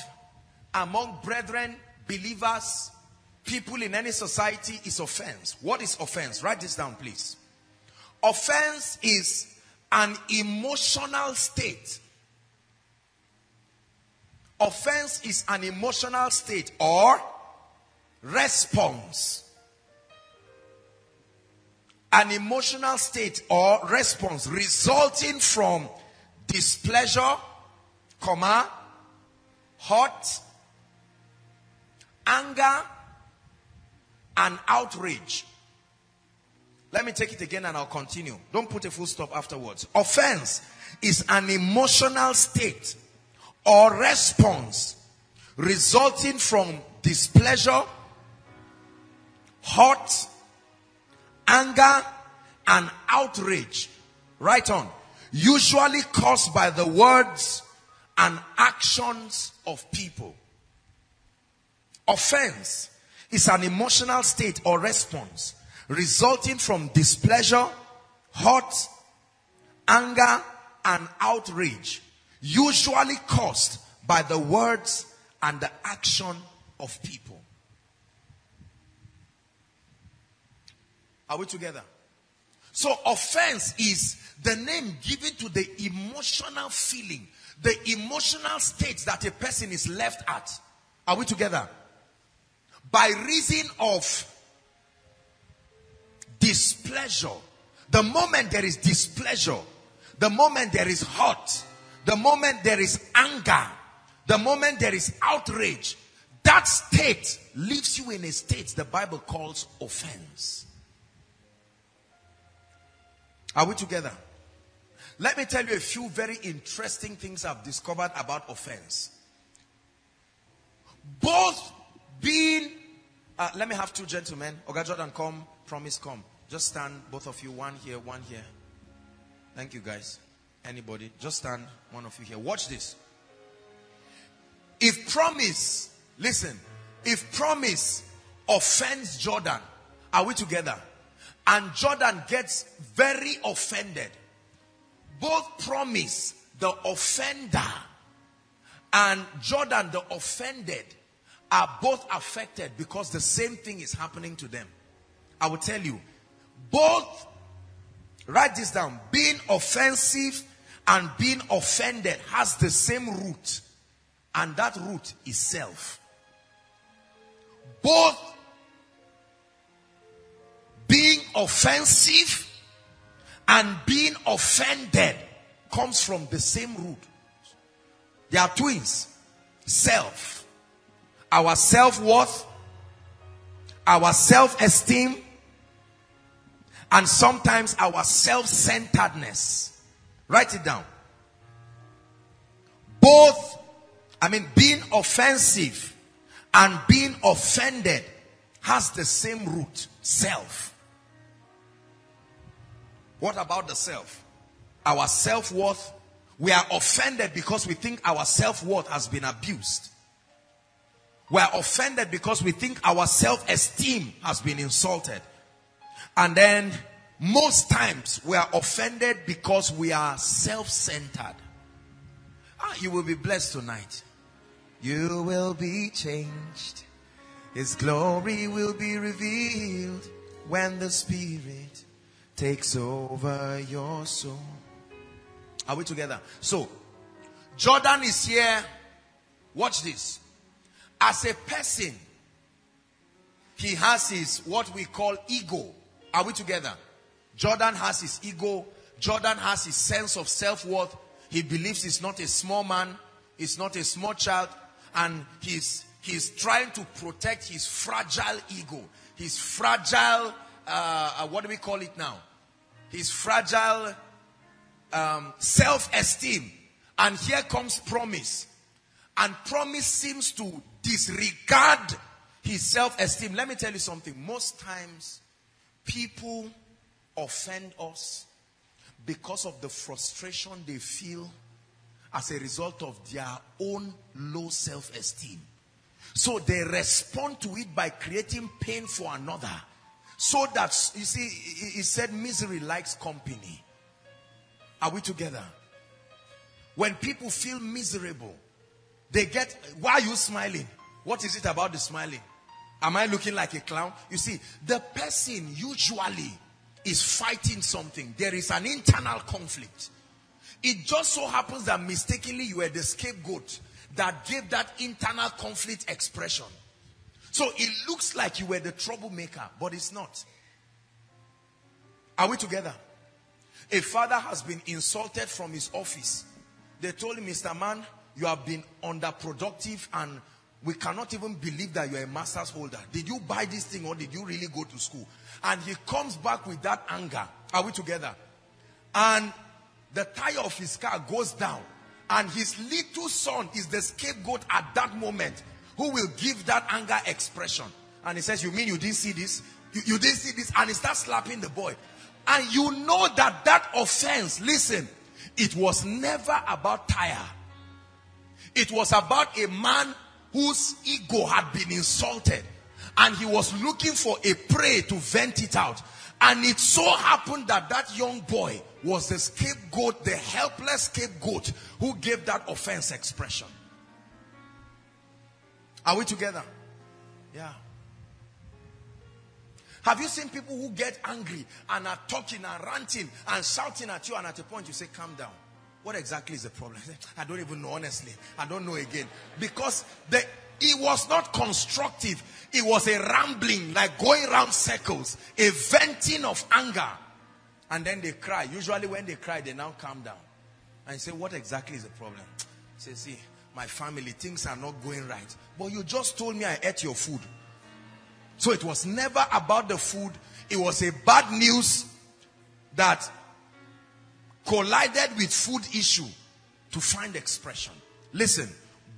among brethren, believers, people in any society is offense. What is offense? Write this down, please. Offense is an emotional state. Offense is an emotional state or response. An emotional state or response resulting from displeasure, hurt, anger, and outrage. Let me take it again and I'll continue. Don't put a full stop afterwards. Offense is an emotional state or response resulting from displeasure, hurt, anger, and outrage. Right on. Usually caused by the words and actions of people. Offense is an emotional state or response resulting from displeasure, hurt, anger, and outrage, usually caused by the words and the action of people. Are we together? So offense is the name given to the emotional feeling, the emotional state that a person is left at. Are we together? By reason of displeasure. The moment there is displeasure, the moment there is hurt, the moment there is anger, the moment there is outrage, that state leaves you in a state the Bible calls offense. Are we together? Let me tell you a few very interesting things I've discovered about offense. Both being... let me have two gentlemen. Oga Jordan, come. Promise, come. Just stand, both of you. One here, one here. Thank you, guys. Anybody? Just stand, one of you here. Watch this. If Promise, listen, if Promise offends Jordan, are we together? And Jordan gets very offended. Both Promise, the offender, and Jordan, the offended, are both affected because the same thing is happening to them. I will tell you, both, write this down, being offensive and being offended has the same root, and that root is self. Both being offensive and being offended comes from the same root. They are twins. Self. Our self-worth, our self-esteem, and sometimes our self-centeredness. Write it down. Both, being offensive and being offended has the same root, self. What about the self? Our self-worth. We are offended because we think our self-worth has been abused. We are offended because we think our self-esteem has been insulted. And then most times we are offended because we are self-centered. Ah, you will be blessed tonight. You will be changed. His glory will be revealed when the Spirit takes over your soul. Are we together? So, Jordan is here. Watch this. As a person, he has his what we call ego. Are we together? Jordan has his ego. Jordan has his sense of self-worth. He believes he's not a small man. He's not a small child. And he's trying to protect his fragile ego. His fragile... what do we call it now? His fragile self-esteem. And here comes Promise. And Promise seems to disregard his self-esteem. Let me tell you something. Most times, people offend us because of the frustration they feel as a result of their own low self-esteem. So they respond to it by creating pain for another. So that, you see, he said misery likes company. Are we together? When people feel miserable, they get, why are you smiling? What is it about the smiling? Am I looking like a clown? You see, the person usually is fighting something. There is an internal conflict. It just so happens that mistakenly you were the scapegoat that gave that internal conflict expression. So it looks like you were the troublemaker, but it's not. Are we together? A father has been insulted from his office. They told him, Mr. Man, you have been underproductive and we cannot even believe that you are a master's holder. Did you buy this thing or did you really go to school? And he comes back with that anger. Are we together? And the tire of his car goes down. And his little son is the scapegoat at that moment, who will give that anger expression. And he says, you mean you didn't see this? You didn't see this, and he starts slapping the boy. And you know that offense, listen, it was never about Tyre. It was about a man whose ego had been insulted, and he was looking for a prey to vent it out. And it so happened that young boy was the scapegoat, the helpless scapegoat who gave that offense expression. Are we together? Yeah. Have you seen people who get angry and are talking and ranting and shouting at you, and at a point you say, calm down? What exactly is the problem? I don't even know, honestly. I don't know again. Because it was not constructive. It was a rambling, like going round circles, a venting of anger. And then they cry. Usually when they cry, they now calm down. And you say, what exactly is the problem? You say, see, my family, things are not going right. But you just told me I ate your food. So it was never about the food. It was a bad news that collided with food issue to find expression. Listen,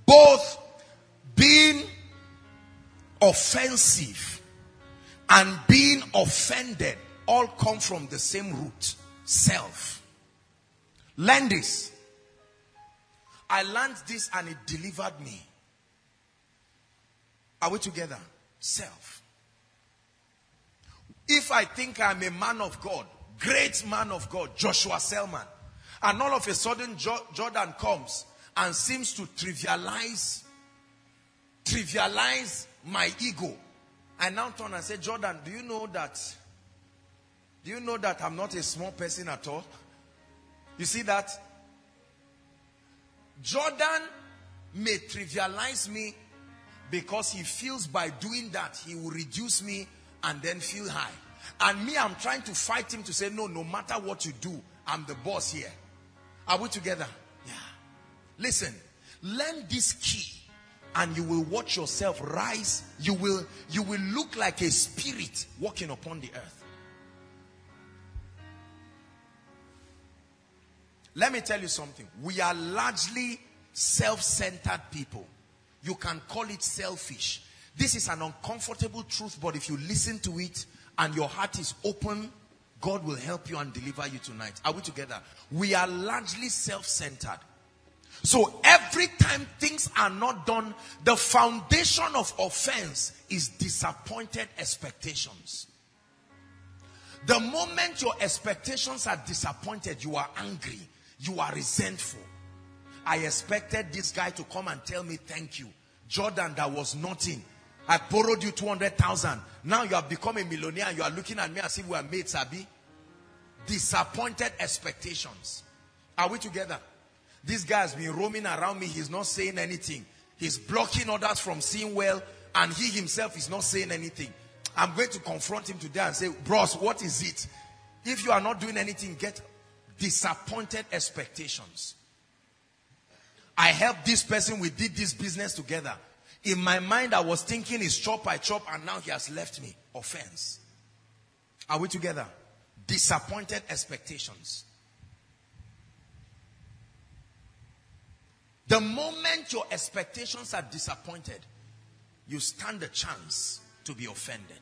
both being offensive and being offended all come from the same root, self. Learn this. I learned this and it delivered me. Are we together? Self. If I think I'm a man of God, great man of God, Joshua Selman, and all of a sudden Jordan comes and seems to trivialize my ego, I now turn and say, Jordan, do you know that I'm not a small person at all? You see that? Jordan may trivialize me because he feels by doing that he will reduce me and then feel high. And me, I'm trying to fight him to say, no matter what you do, I'm the boss here. Are we together? Yeah. Listen, learn this key and you will watch yourself rise. You will look like a spirit walking upon the earth. Let me tell you something. We are largely self-centered people. You can call it selfish. This is an uncomfortable truth, but if you listen to it and your heart is open, God will help you and deliver you tonight. Are we together? We are largely self-centered. So every time things are not done, the foundation of offense is disappointed expectations. The moment your expectations are disappointed, you are angry. You are resentful. I expected this guy to come and tell me thank you. Jordan, that was nothing. I borrowed you 200,000. Now you have become a millionaire and you are looking at me as if we are mates, Abi. Disappointed expectations. Are we together? This guy has been roaming around me. He's not saying anything. He's blocking others from seeing well, and he himself is not saying anything. I'm going to confront him today and say, bros, what is it? If you are not doing anything, get disappointed expectations. I helped this person. We did this business together. In my mind, I was thinking it's chop by chop, and now he has left me. Offense. Are we together? Disappointed expectations. The moment your expectations are disappointed, you stand a chance to be offended.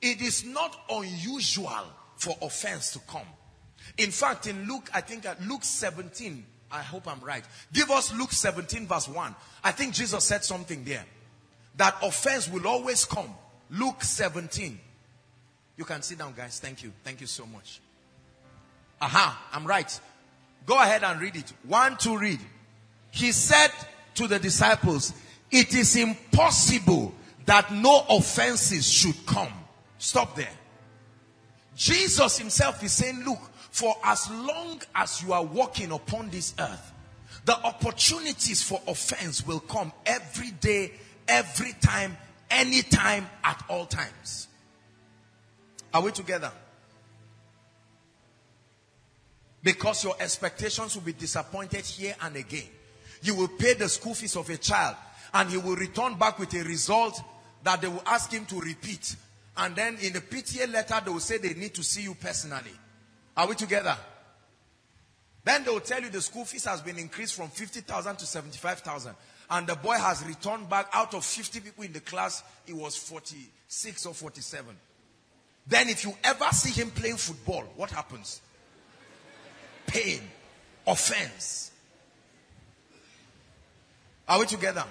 It is not unusual for offense to come. In fact, in Luke, I think at Luke 17, I hope I'm right. Give us Luke 17 verse 1. I think Jesus said something there. That offense will always come. Luke 17. You can sit down, guys. Thank you. Thank you so much. Aha, I'm right. Go ahead and read it. 1, 2, read. He said to the disciples, it is impossible that no offenses should come. Stop there. Jesus himself is saying, look, for as long as you are walking upon this earth, the opportunities for offense will come every day, every time, anytime, at all times. Are we together? Because your expectations will be disappointed here and again. You will pay the school fees of a child and he will return back with a result that they will ask him to repeat. And then in the PTA letter, they will say they need to see you personally. Are we together? Then they will tell you the school fees has been increased from 50,000 to 75,000. And the boy has returned back. Out of 50 people in the class, it was 46 or 47. Then if you ever see him playing football, what happens? Pain, offense. Are we together?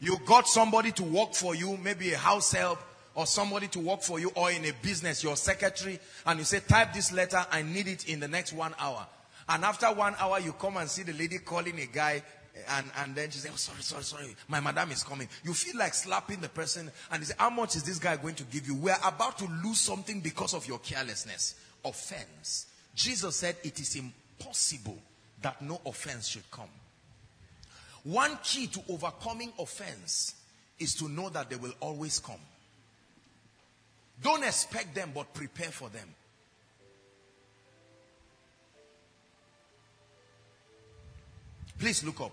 You got somebody to work for you, maybe a house help or somebody to work for you, or in a business, your secretary, and you say, type this letter, I need it in the next 1 hour. And after 1 hour, you come and see the lady calling a guy, and then she says, oh, sorry, my madam is coming. You feel like slapping the person, and you say, how much is this guy going to give you? We're about to lose something because of your carelessness. Offense. Jesus said, it is impossible that no offense should come. One key to overcoming offense is to know that they will always come. Don't expect them, but prepare for them. Please look up.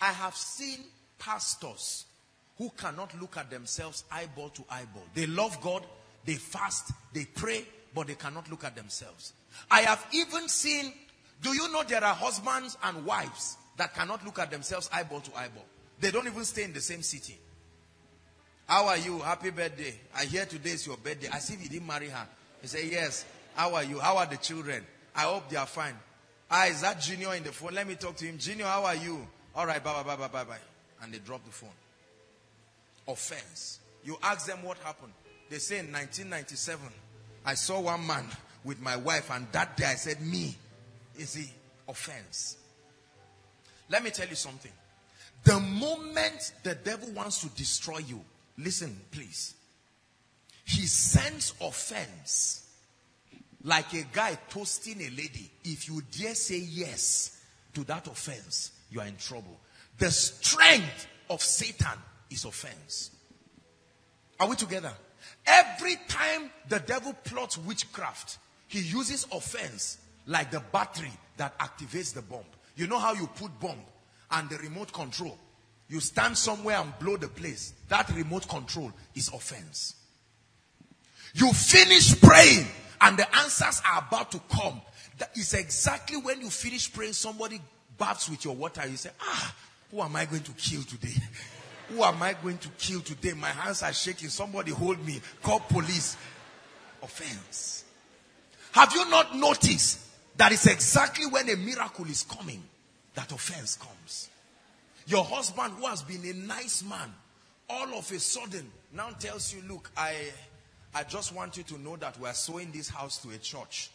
I have seen pastors who cannot look at themselves eyeball to eyeball. They love God, they fast, they pray, but they cannot look at themselves. I have even seen, do you know there are husbands and wives that cannot look at themselves eyeball to eyeball? They don't even stay in the same city. How are you? Happy birthday. I hear today is your birthday. I see if you didn't marry her. You say, yes. How are you? How are the children? I hope they are fine. Ah, is that Junior in the phone? Let me talk to him. Junior, how are you? All right, bye. And they drop the phone. Offense. You ask them what happened. They say in 1997, I saw one man with my wife, and that day I said, me. You see, offense. Let me tell you something. The moment the devil wants to destroy you, listen, please. He sends offense. Like a guy toasting a lady. If you dare say yes to that offense, you are in trouble. The strength of Satan is offense. Are we together? Every time the devil plots witchcraft, he uses offense like the battery that activates the bomb. You know how you put bomb and the remote control? You stand somewhere and blow the place. That remote control is offense. You finish praying and the answers are about to come. That is exactly when you finish praying, somebody baths with your water. You say, ah, who am I going to kill today? Who am I going to kill today? My hands are shaking. Somebody hold me. Call police. Offense. Have you not noticed that it's exactly when a miracle is coming that offense comes? Your husband, who has been a nice man, all of a sudden now tells you, look, I just want you to know that we are sowing this house to a church.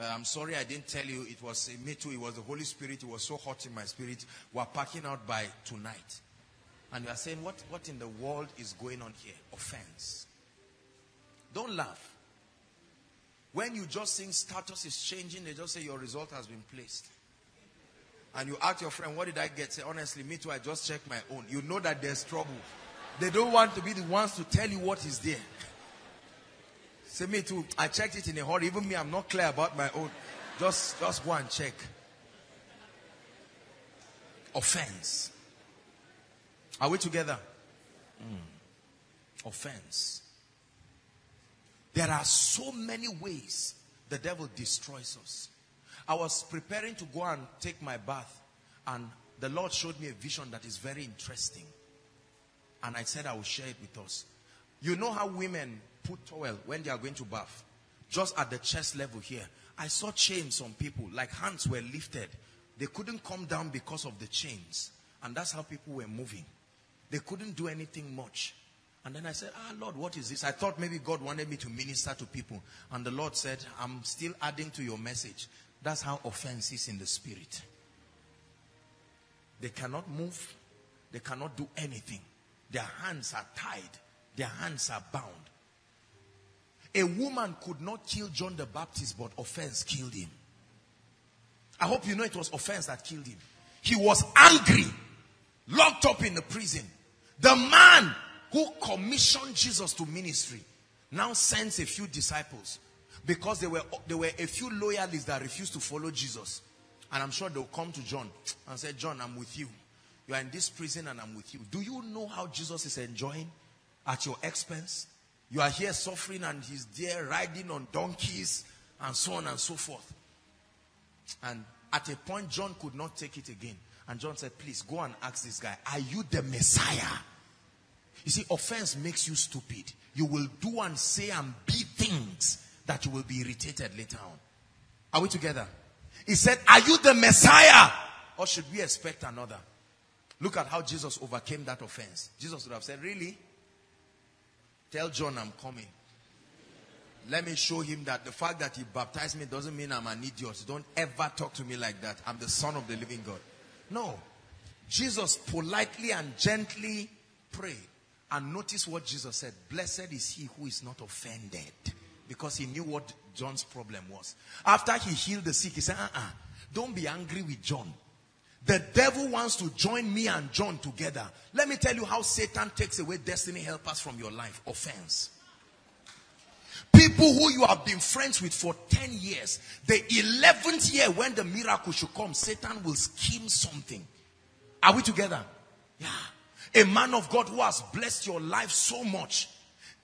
I'm sorry I didn't tell you. It was me too. It was the Holy Spirit. It was so hot in my spirit. We are packing out by tonight. And you are saying, what in the world is going on here? Offense. Don't laugh. When you just think status is changing, they just say your result has been placed. And you ask your friend, what did I get? Say, honestly, me too, I just checked my own. You know that there's trouble. They don't want to be the ones to tell you what is there. Say, me too, I checked it in a hurry. Even me, I'm not clear about my own. Just go and check. Offense. Are we together? Offense. There are so many ways the devil destroys us. I was preparing to go and take my bath, and the Lord showed me a vision that is very interesting. And I said I will share it with us. You know how women put towel when they are going to bath? Just at the chest level here. I saw chains on people, like hands were lifted. They couldn't come down because of the chains. And that's how people were moving. They couldn't do anything much. And then I said, ah, Lord, what is this? I thought maybe God wanted me to minister to people. And the Lord said, I'm still adding to your message. That's how offense is in the spirit. They cannot move. They cannot do anything. Their hands are tied. Their hands are bound. A woman could not kill John the Baptist, but offense killed him. I hope you know it was offense that killed him. He was angry, locked up in the prison. The man who commissioned Jesus to ministry now sends a few disciples. Because there were a few loyalists that refused to follow Jesus. And I'm sure they'll come to John and say, John, I'm with you. You are in this prison and I'm with you. Do you know how Jesus is enjoying at your expense? You are here suffering and he's there riding on donkeys and so on and so forth. And at a point, John could not take it again. And John said, please go and ask this guy, are you the Messiah? You see, offense makes you stupid. You will do and say and be things that you will be irritated later on. Are we together? He said, are you the Messiah? Or should we expect another? Look at how Jesus overcame that offense. Jesus would have said, really? Tell John I'm coming. Let me show him that the fact that he baptized me doesn't mean I'm an idiot. Don't ever talk to me like that. I'm the Son of the living God. No. Jesus politely and gently prayed. And notice what Jesus said. Blessed is he who is not offended. Because he knew what John's problem was. After he healed the sick, he said, don't be angry with John. The devil wants to join me and John together. Let me tell you how Satan takes away destiny helpers from your life. Offense. People who you have been friends with for 10 years, the 11th year when the miracle should come, Satan will scheme something. Are we together? Yeah. A man of God who has blessed your life so much,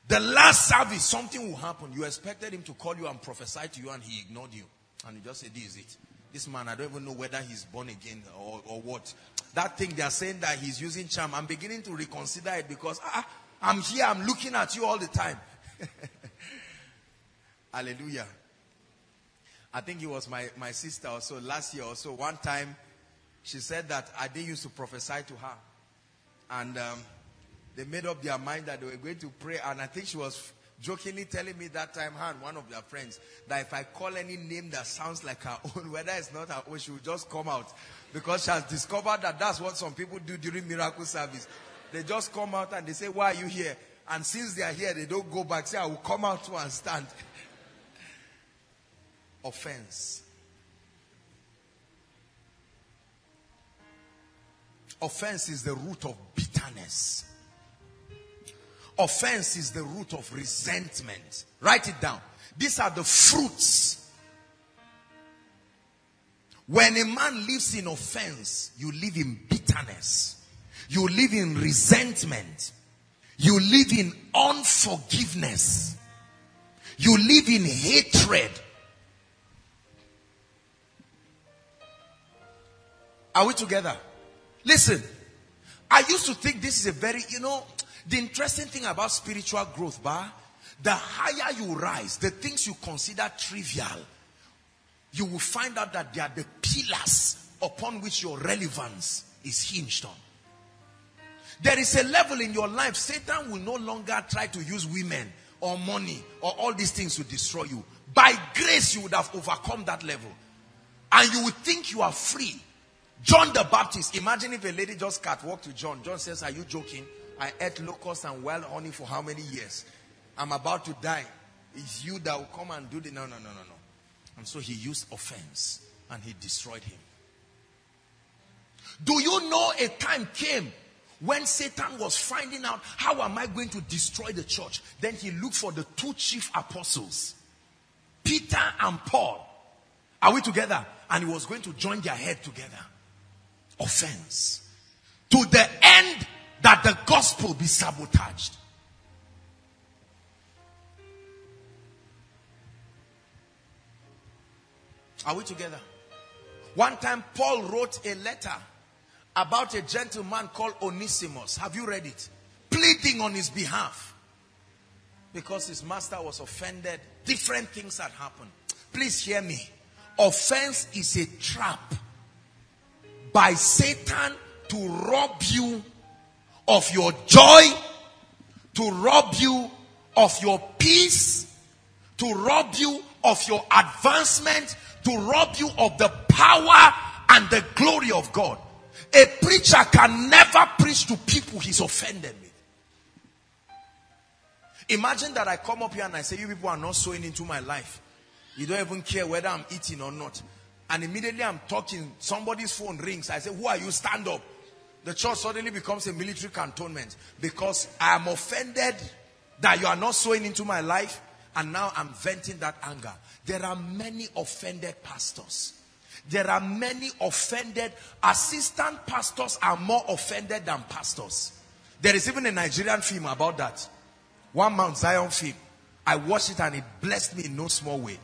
the last service, something will happen. You expected him to call you and prophesy to you and he ignored you. And you just said, this is it. This man, I don't even know whether he's born again or what. That thing they are saying that he's using charm, I'm beginning to reconsider it because I'm here, I'm looking at you all the time. Hallelujah. I think it was my sister or so, last year or so, one time, she said that they used to prophesy to her. And they made up their mind that they were going to pray. And I think she was jokingly telling me that time, her and one of their friends, that if I call any name that sounds like her own, whether it's not her own, she will just come out. Because she has discovered that that's what some people do during miracle service. They just come out and they say, why are you here? And since they are here, they don't go back. Say, I will come out too and stand. Offense. Offense is the root of bitterness. Offense is the root of resentment. Write it down. These are the fruits. When a man lives in offense, you live in bitterness. You live in resentment. You live in unforgiveness. You live in hatred. Are we together? Listen, I used to think this is a very, the interesting thing about spiritual growth, the higher you rise, the things you consider trivial, you will find out that they are the pillars upon which your relevance is hinged on. There is a level in your life, Satan will no longer try to use women or money or all these things to destroy you. By grace, you would have overcome that level. And you would think you are free. John the Baptist, imagine if a lady just catwalked to John. John says, are you joking? I ate locusts and wild honey for how many years? I'm about to die. It's you that will come and do the... No. And so he used offense and he destroyed him. Do you know a time came when Satan was finding out, how am I going to destroy the church? Then he looked for the two chief apostles, Peter and Paul. Are we together? And he was going to join their head together. Offense. To the end that the gospel be sabotaged. Are we together? One time Paul wrote a letter about a gentleman called Onesimus. Have you read it? Pleading on his behalf. Because his master was offended. Different things had happened. Please hear me. Offense is a trap by Satan to rob you of your joy, to rob you of your peace, to rob you of your advancement, to rob you of the power and the glory of God. A preacher can never preach to people he's offended with. Imagine that I come up here and I say, you people are not sowing into my life. You don't even care whether I'm eating or not. And immediately I'm talking, somebody's phone rings. I say, who are you? Stand up. The church suddenly becomes a military cantonment because I am offended that you are not sowing into my life. And now I'm venting that anger. There are many offended pastors. There are many offended assistant pastors are more offended than pastors. There is even a Nigerian film about that. One Mount Zion film. I watched it and it blessed me in no small way.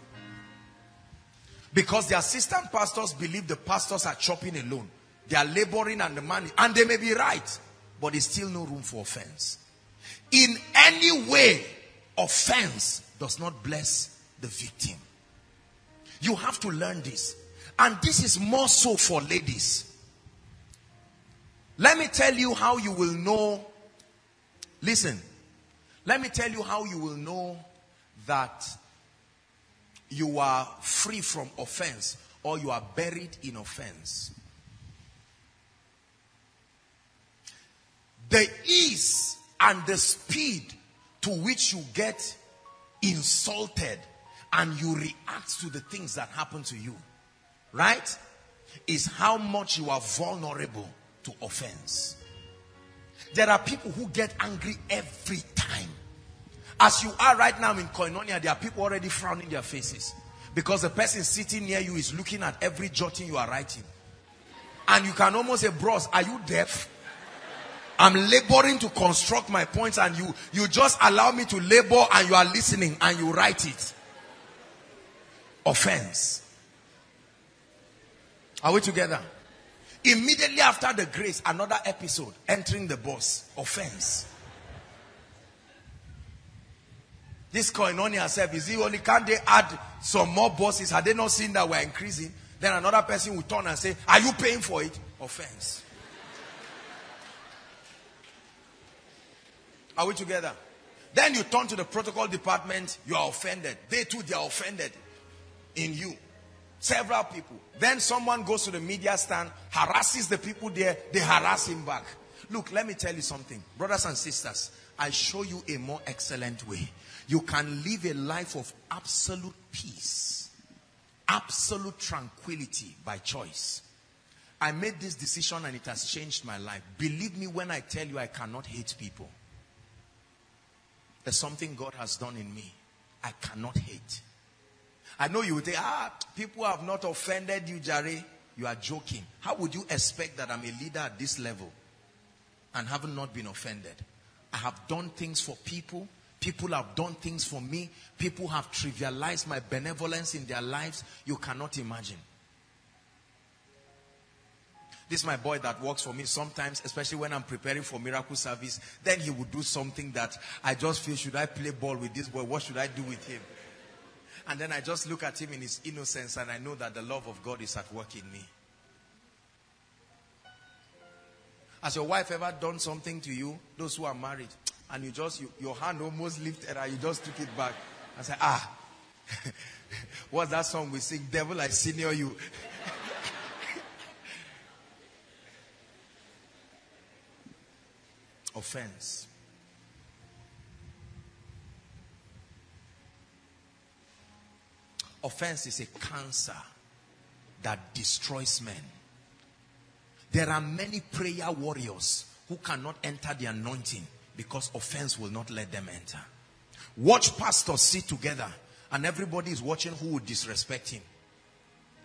Because the assistant pastors believe the pastors are chopping alone. They are laboring and the money. And they may be right. But there's still no room for offense. In any way, offense does not bless the victim. You have to learn this. And this is more so for ladies. Let me tell you how you will know. Listen, let me tell you how you will know that you are free from offense or you are buried in offense. The ease and the speed to which you get insulted and you react to the things that happen to you, right, is how much you are vulnerable to offense. There are people who get angry every time. As you are right now in Koinonia, there are people already frowning their faces because the person sitting near you is looking at every jotting you are writing. And you can almost say, bros, are you deaf? I'm laboring to construct my points and you just allow me to labor and you are listening and you write it. Offense. Are we together? Immediately after the grace, another episode, entering the bus, offense. This Koinonia self, is it only, can't they add some more buses? Had they not seen that we're increasing? Then another person will turn and say, are you paying for it? Offense. Are we together? Then you turn to the protocol department, you are offended. They too, they are offended in you. Several people. Then someone goes to the media stand, harasses the people there, they harass him back. Look, let me tell you something. Brothers and sisters, I show you a more excellent way. You can live a life of absolute peace, absolute tranquility by choice. I made this decision and it has changed my life. Believe me when I tell you I cannot hate people. There's something God has done in me. I cannot hate. I know you would say, people have not offended you, Jare. You are joking. How would you expect that I'm a leader at this level and have not been offended? I have done things for people. People have done things for me. People have trivialized my benevolence in their lives. You cannot imagine. This is my boy that works for me sometimes, especially when I'm preparing for miracle service. Then he would do something that I just feel, should I play ball with this boy? What should I do with him? And then I just look at him in his innocence and I know that the love of God is at work in me. Has your wife ever done something to you, those who are married, and you just, your hand almost lifted and you just took it back and say, what's that song we sing? Devil, I senior you. Offense. Offense is a cancer that destroys men. There are many prayer warriors who cannot enter the anointing because offense will not let them enter. Watch pastors sit together and everybody is watching who would disrespect him.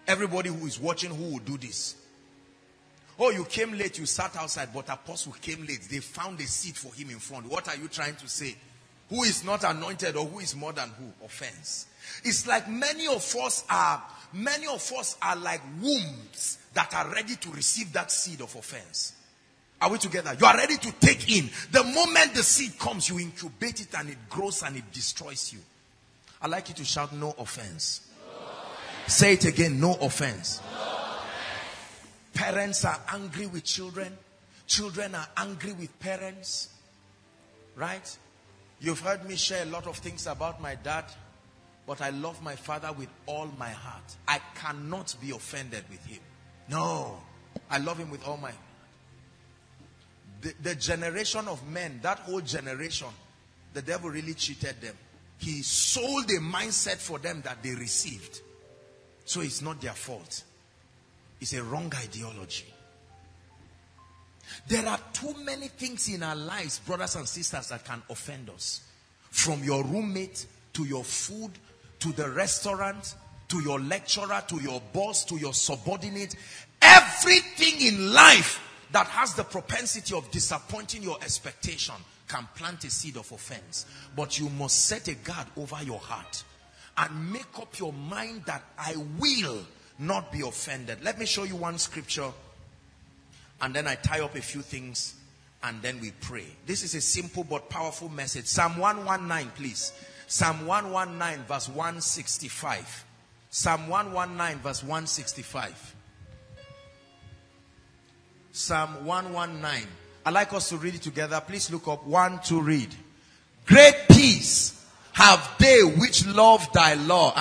Everybody who is watching who would do this. Oh, you came late, you sat outside, but apostle came late. They found a seat for him in front. What are you trying to say? Who is not anointed or who is more than who? Offense. It's like many of us are like wombs that are ready to receive that seed of offense. Are we together? You are ready to take in. The moment the seed comes, you incubate it and it grows and it destroys you. I'd like you to shout, no offense. No offense. Say it again, no offense. No offense. Parents are angry with children. Children are angry with parents. Right? You've heard me share a lot of things about my dad. But I love my father with all my heart. I cannot be offended with him. No. I love him with all my heart. The generation of men, that whole generation, the devil really cheated them. He sold a mindset for them that they received. So it's not their fault. It's a wrong ideology. There are too many things in our lives, brothers and sisters, that can offend us. From your roommate, to your food, to the restaurant, to your lecturer, to your boss, to your subordinate. Everything in life that has the propensity of disappointing your expectation can plant a seed of offense. But you must set a guard over your heart and make up your mind that I will not be offended. Let me show you one scripture and then I tie up a few things and then we pray. This is a simple but powerful message. Psalm 119, please. Psalm 119, verse 165. Psalm 119, verse 165. Psalm 119. I'd like us to read it together. Please look up. 1, 2, read. Great peace have they which love thy law.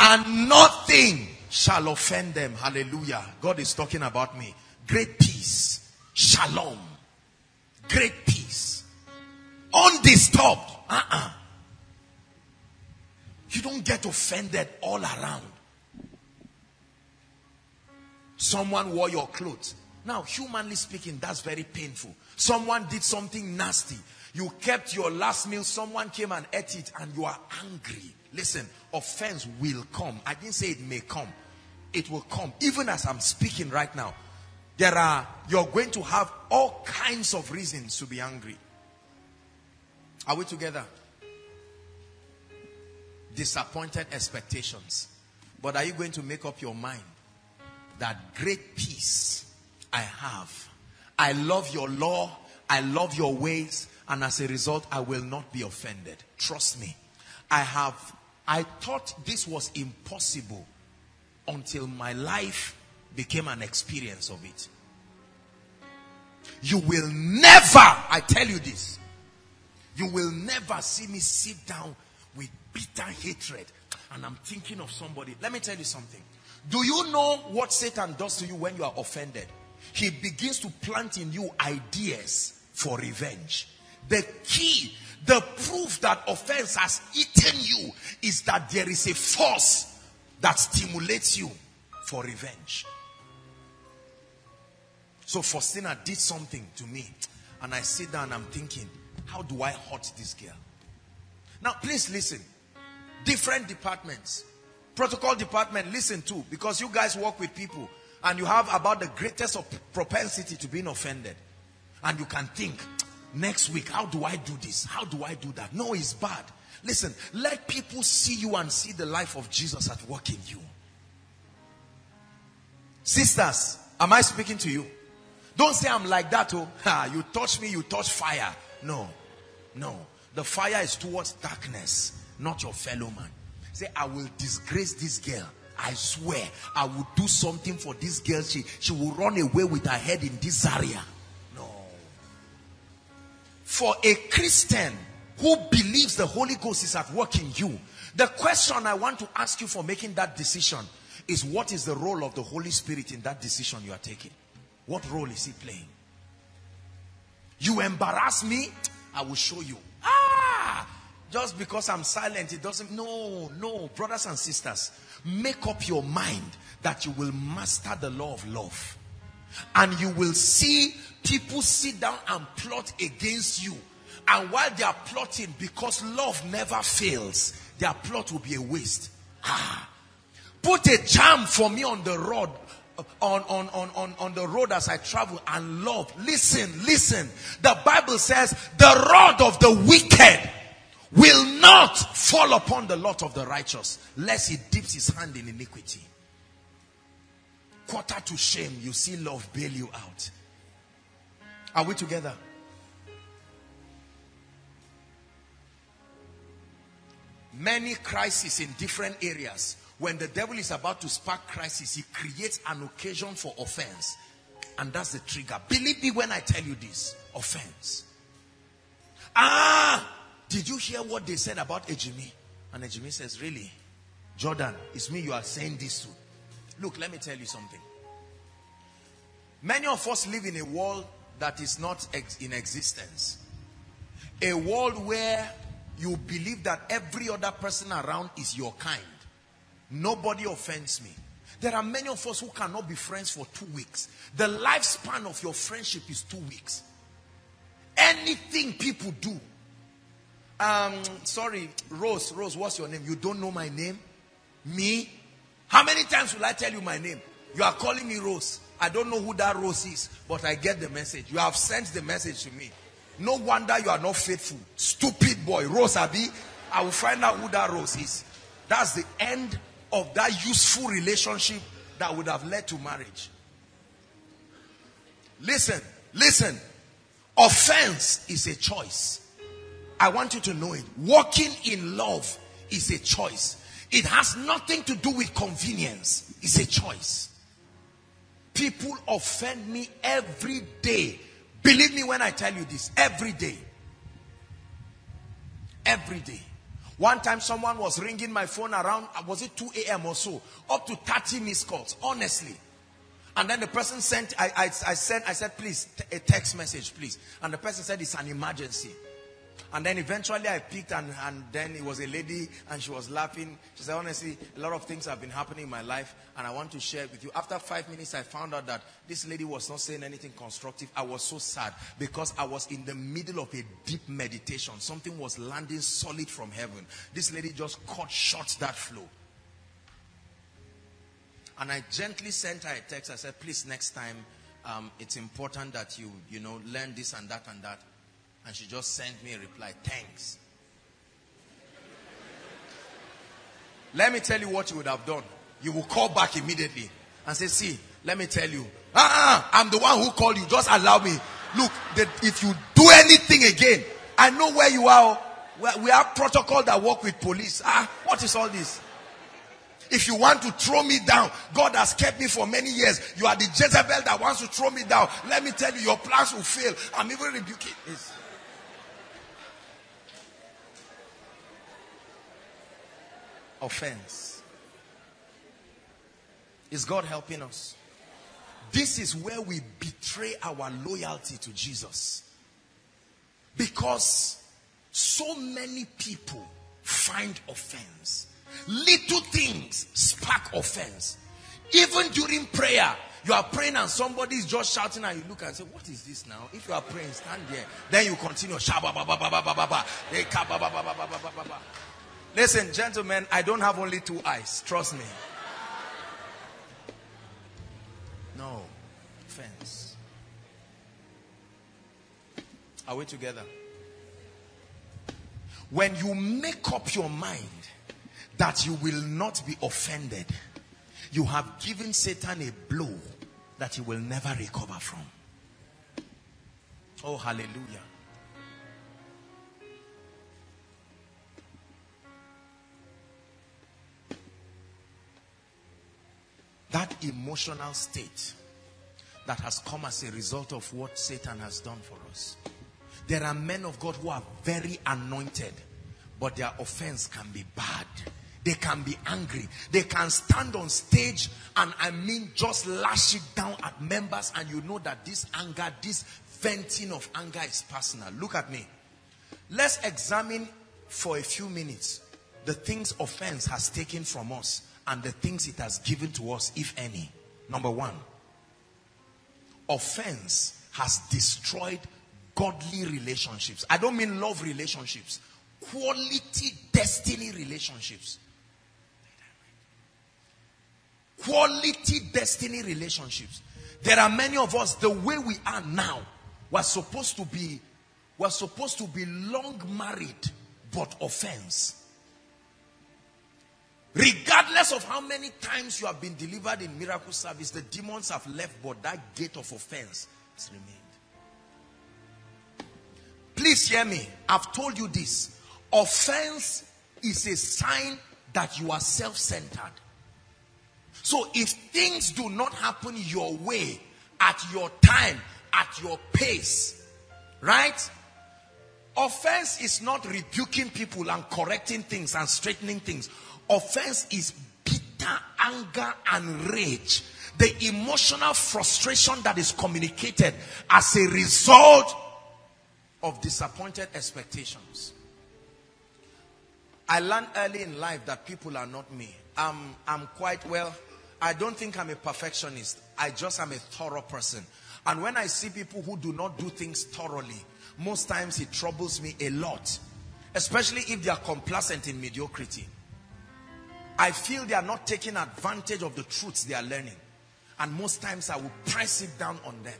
And nothing shall offend them. Hallelujah. God is talking about me. Great peace. Shalom. Great peace. Undisturbed. You don't get offended all around. Someone wore your clothes. Now, humanly speaking, that's very painful. Someone did something nasty. You kept your last meal. Someone came and ate it and you are angry. Listen, offense will come. I didn't say it may come. It will come. Even as I'm speaking right now, you're going to have all kinds of reasons to be angry. Are we together? Disappointed expectations. But are you going to make up your mind that great peace I have? I love your law. I love your ways. And as a result, I will not be offended. Trust me. I thought this was impossible until my life became an experience of it. You will never, I tell you this, you will never see me sit down with bitter hatred and I'm thinking of somebody. Let me tell you something. Do you know what Satan does to you when you are offended? He begins to plant in you ideas for revenge. The key, the proof that offense has eaten you is that there is a force that stimulates you for revenge. So Faustina did something to me and I sit down and I'm thinking, how do I hurt this girl? Now please listen, different departments, protocol department, listen too, because you guys work with people and you have about the greatest of propensity to being offended, and you can think, next week, how do I do this? How do I do that? No, it's bad. Listen, let people see you and see the life of Jesus at work in you. Sisters, am I speaking to you? Don't say I'm like that. Oh, you touch me, you touch fire. No, no. The fire is towards darkness, not your fellow man. Say, I will disgrace this girl. I swear, I will do something for this girl. She will run away with her head in this area. For a Christian who believes the Holy Ghost is at work in you, the question I want to ask you for making that decision is, what is the role of the Holy Spirit in that decision you are taking? What role is he playing? You embarrass me, I will show you. Just because I'm silent, it doesn't... No, brothers and sisters, make up your mind that you will master the law of love. And you will see people sit down and plot against you. And while they are plotting, because love never fails, their plot will be a waste. Put a charm for me on the road, on the road as I travel, and love. Listen. The Bible says, the rod of the wicked will not fall upon the lot of the righteous, lest he dips his hand in iniquity. Quarter to shame, you see love bail you out. Are we together? Many crises in different areas. When the devil is about to spark crisis, he creates an occasion for offense. And that's the trigger. Believe me when I tell you this. Offense. Did you hear what they said about Ejimi? And Ejimi says, really? Jordan, it's me you are saying this to. Look, let me tell you something. Many of us live in a world that is not in existence. A world where you believe that every other person around is your kind. Nobody offends me. There are many of us who cannot be friends for 2 weeks. The lifespan of your friendship is 2 weeks. Anything people do. Sorry, Rose, what's your name? You don't know my name? Me? How many times will I tell you my name? You are calling me Rose. I don't know who that Rose is, but I get the message. You have sent the message to me. No wonder you are not faithful. Stupid boy. Rose Abi, I will find out who that Rose is. That's the end of that useful relationship that would have led to marriage. Listen. Offense is a choice. I want you to know it. Walking in love is a choice. It has nothing to do with convenience. It's a choice. People offend me every day. Believe me when I tell you this. Every day. Every day. One time someone was ringing my phone around, was it 2 a.m. or so? Up to 30 missed calls, honestly. And then the person sent, I said, please, a text message, please. And the person said, it's an emergency. And then eventually I picked, and then it was a lady, and she was laughing. She said, honestly, a lot of things have been happening in my life, and I want to share with you. After 5 minutes, I found out that this lady was not saying anything constructive. I was so sad because I was in the middle of a deep meditation. Something was landing solid from heaven. This lady just cut short that flow. And I gently sent her a text. I said, please, next time, it's important that you know, learn this and that and that. And she just sent me a reply, thanks. Let me tell you what you would have done. You will call back immediately and say, see, let me tell you. I'm the one who called you. Just allow me. Look, if you do anything again, I know where you are. We have protocol that work with police. What is all this? If you want to throw me down, God has kept me for many years. You are the Jezebel that wants to throw me down. Let me tell you, your plans will fail. I'm even rebuking this. Offense. Is God helping us? This is where we betray our loyalty to Jesus, because so many people find offense. Little things spark offense. Even during prayer, you are praying and somebody is just shouting, and you look and say, what is this now? If you are praying, stand there. Then you continue. Listen, gentlemen, I don't have only two eyes. Trust me. No offense. Are we together? When you make up your mind that you will not be offended, you have given Satan a blow that he will never recover from. Oh, hallelujah. That emotional state that has come as a result of what Satan has done for us. There are men of God who are very anointed, but their offense can be bad. They can be angry. They can stand on stage and, I mean, just lash it down at members, and you know that this anger, this venting of anger is personal. Look at me. Let's examine for a few minutes the things offense has taken from us and the things it has given to us, if any. Number one, offense has destroyed godly relationships. I don't mean love relationships. Quality destiny relationships. Quality destiny relationships. There are many of us, the way we are now, we're supposed to be long married, but offense. Regardless of how many times you have been delivered in miracle service, the demons have left, but that gate of offense has remained. Please hear me. I've told you this. Offense is a sign that you are self-centered. So if things do not happen your way, at your time, at your pace, right? Offense is not rebuking people and correcting things and straightening things. Offense is bitter anger and rage. The emotional frustration that is communicated as a result of disappointed expectations. I learned early in life that people are not me. I'm quite well. I don't think I'm a perfectionist. I just am a thorough person. And when I see people who do not do things thoroughly, most times it troubles me a lot. Especially if they are complacent in mediocrity. I feel they are not taking advantage of the truths they are learning. And most times I will press it down on them.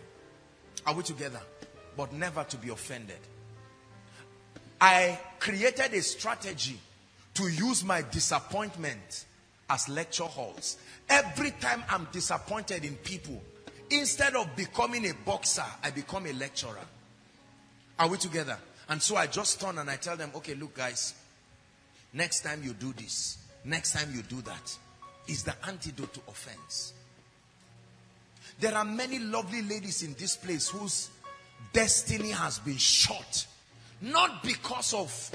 Are we together? But never to be offended. I created a strategy to use my disappointment as lecture halls. Every time I'm disappointed in people, instead of becoming a boxer, I become a lecturer. Are we together? And so I just turn and I tell them, okay, look guys, next time you do this, next time you do that, is the antidote to offense. There are many lovely ladies in this place whose destiny has been short, not because of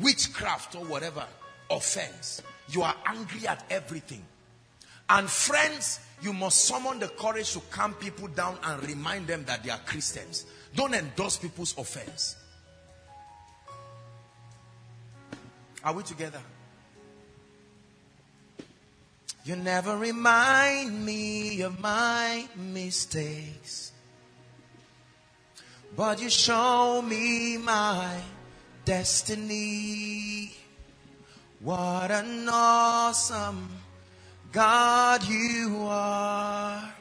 witchcraft or whatever, offense. You are angry at everything. And friends, you must summon the courage to calm people down and remind them that they are Christians. Don't endorse people's offense. Are we together? You never remind me of my mistakes, but you show me my destiny. What an awesome God you are.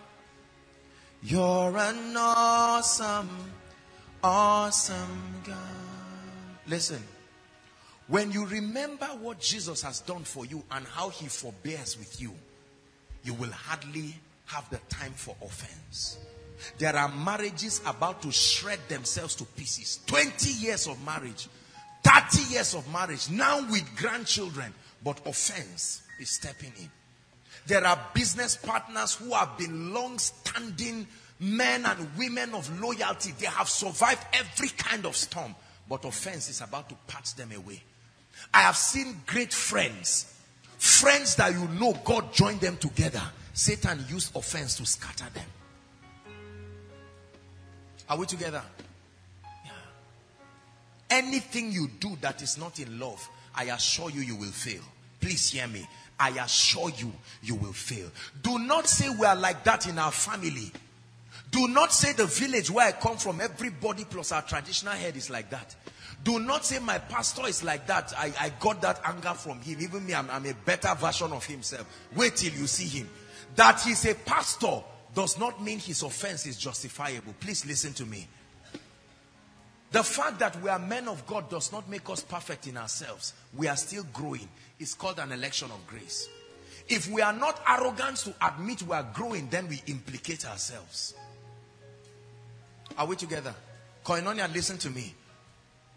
You're an awesome, awesome God. Listen, when you remember what Jesus has done for you and how he forbears with you, you will hardly have the time for offense. There are marriages about to shred themselves to pieces. 20 years of marriage, 30 years of marriage, now with grandchildren, but offense is stepping in. There are business partners who have been long-standing men and women of loyalty. They have survived every kind of storm, but offense is about to patch them away. I have seen great friends, friends that you know God joined them together. Satan used offense to scatter them. Are we together? Yeah. Anything you do that is not in love, I assure you, you will fail. Please hear me. I assure you, you will fail. Do not say we are like that in our family. Do not say the village where I come from, everybody plus our traditional head is like that. Do not say my pastor is like that. I got that anger from him. Even me, I'm a better version of himself. Wait till you see him. That he's a pastor does not mean his offense is justifiable. Please listen to me. The fact that we are men of God does not make us perfect in ourselves. We are still growing. It's called an election of grace. If we are not arrogant to admit we are growing, then we implicate ourselves. Are we together? Koinonia, listen to me.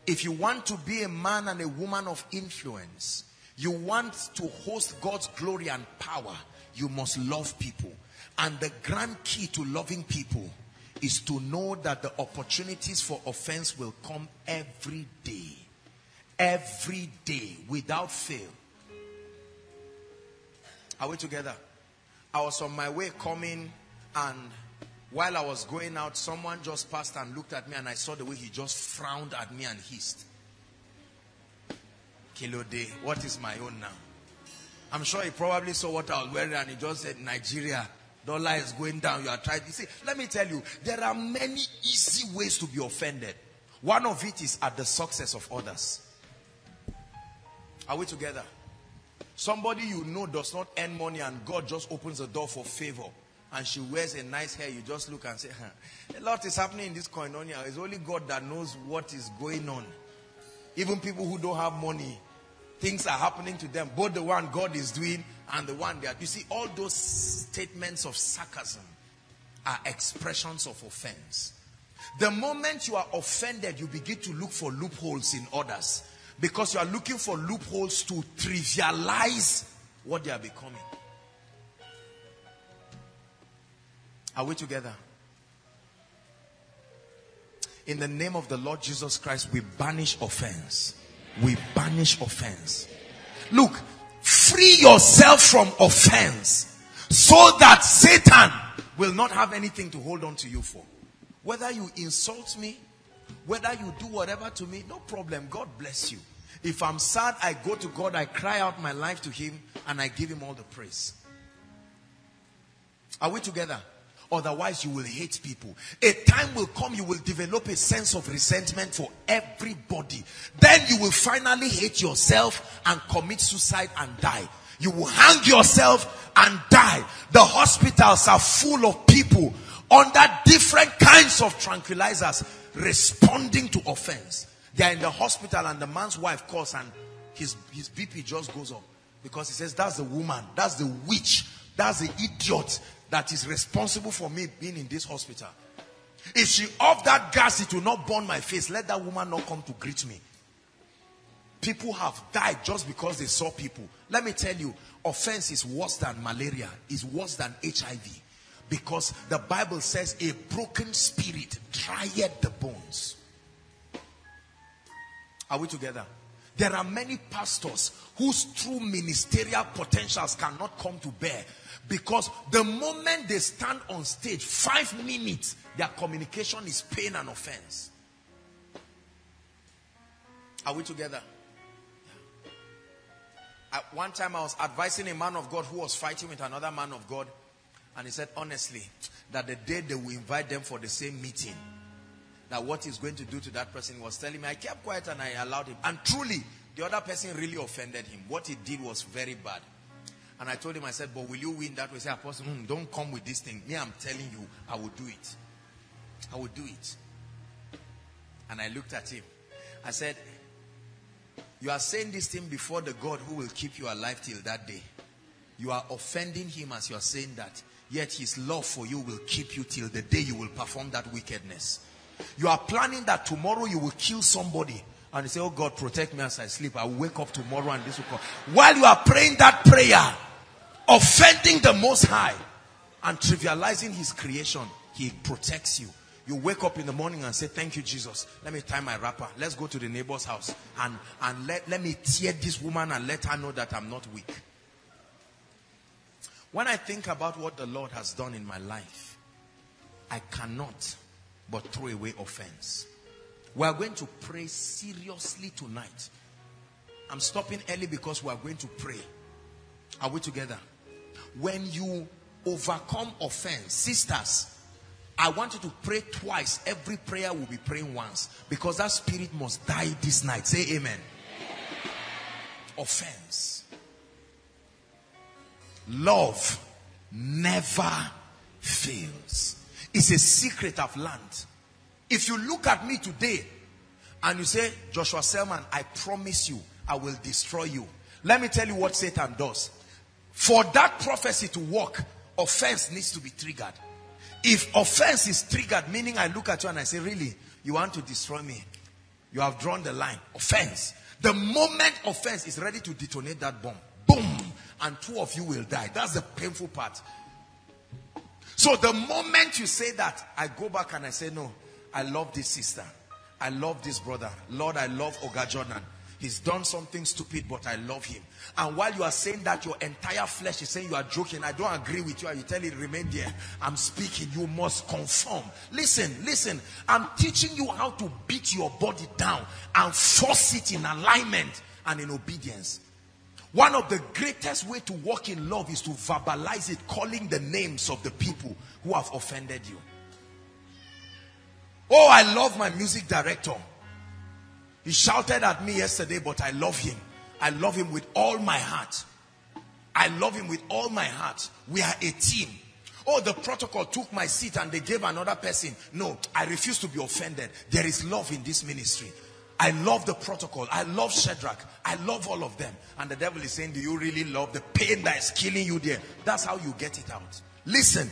If you want to be a man and a woman of influence, you want to host God's glory and power, you must love people. And the grand key to loving people is to know that the opportunities for offense will come every day. Every day, without fail. Are we together? I was on my way coming, and while I was going out, someone just passed and looked at me, and I saw the way he just frowned at me and hissed. Kilode, what is my own now? I'm sure he probably saw what I was wearing, and he just said, Nigeria. Dollar is going down. You are trying. You see, let me tell you, there are many easy ways to be offended. One of it is at the success of others. Are we together? Somebody you know does not earn money, and God just opens the door for favor, and she wears a nice hair. You just look and say, a lot is happening in this Koinonia. It's only God that knows what is going on. Even people who don't have money, things are happening to them, both the one God is doing and the one that you see. All those statements of sarcasm are expressions of offense. The moment you are offended, you begin to look for loopholes in others, because you are looking for loopholes to trivialize what they are becoming. Are we together? In the name of the Lord Jesus Christ, we banish offense. We banish offense. Look, free yourself from offense so that Satan will not have anything to hold on to you for. Whether you insult me, whether you do whatever to me, no problem. God bless you. If I'm sad, I go to God, I cry out my life to him, and I give him all the praise. Are we together? Otherwise, you will hate people. A time will come, you will develop a sense of resentment for everybody. Then you will finally hate yourself and commit suicide and die. You will hang yourself and die. The hospitals are full of people under different kinds of tranquilizers responding to offense. They are in the hospital, and the man's wife calls, and his BP just goes up, because he says, that's the woman, that's the witch, that's the idiot that is responsible for me being in this hospital. If she off that gas, it will not burn my face. Let that woman not come to greet me. People have died just because they saw people. Let me tell you, offense is worse than malaria. It's worse than HIV. Because the Bible says a broken spirit drieth the bones. Are we together? There are many pastors whose true ministerial potentials cannot come to bear, because the moment they stand on stage, 5 minutes, their communication is pain and offense. Are we together? Yeah. At one time I was advising a man of God who was fighting with another man of God, and he said honestly that the day they will invite them for the same meeting, that what he's going to do to that person, was telling me. I kept quiet and I allowed him. And truly, the other person really offended him. What he did was very bad. And I told him, I said, but will you win that way? He said, Apostle, don't come with this thing. Me, I'm telling you, I will do it. I will do it. And I looked at him. I said, you are saying this thing before the God who will keep you alive till that day. You are offending him as you are saying that. Yet his love for you will keep you till the day you will perform that wickedness. You are planning that tomorrow you will kill somebody, and you say, oh God, protect me as I sleep. I will wake up tomorrow and this will come. While you are praying that prayer, offending the Most High and trivializing his creation, he protects you. You wake up in the morning and say, thank you, Jesus. Let me tie my wrapper. Let's go to the neighbor's house and let me tear this woman and let her know that I'm not weak. When I think about what the Lord has done in my life, I cannot but throw away offense. We are going to pray seriously tonight. I'm stopping early because we are going to pray. Are we together? When you overcome offense, sisters, I want you to pray twice. Every prayer will be praying once, because that spirit must die this night. Say amen. Offense. Love never fails. It's a secret I've learned. If you look at me today and you say, Joshua Selman, I promise you, I will destroy you. Let me tell you what Satan does. For that prophecy to work, offense needs to be triggered. If offense is triggered, meaning I look at you and I say, really, you want to destroy me? You have drawn the line. Offense. The moment offense is ready to detonate that bomb, boom, and two of you will die. That's the painful part. So the moment you say that, I go back and I say, no, I love this sister. I love this brother. Lord, I love Oga Jordan. He's done something stupid, but I love him. And while you are saying that, your entire flesh is saying you are joking. I don't agree with you. And you tell it, remain there. I'm speaking. You must conform. Listen, listen. I'm teaching you how to beat your body down and force it in alignment and in obedience. One of the greatest ways to walk in love is to verbalize it, calling the names of the people who have offended you. Oh, I love my music director. He shouted at me yesterday, but I love him. I love him with all my heart. I love him with all my heart. We are a team. Oh, the protocol took my seat and they gave another person. No, I refuse to be offended. There is love in this ministry. I love the protocol. I love Shadrach. I love all of them. And the devil is saying, do you really love the pain that is killing you there? That's how you get it out. Listen,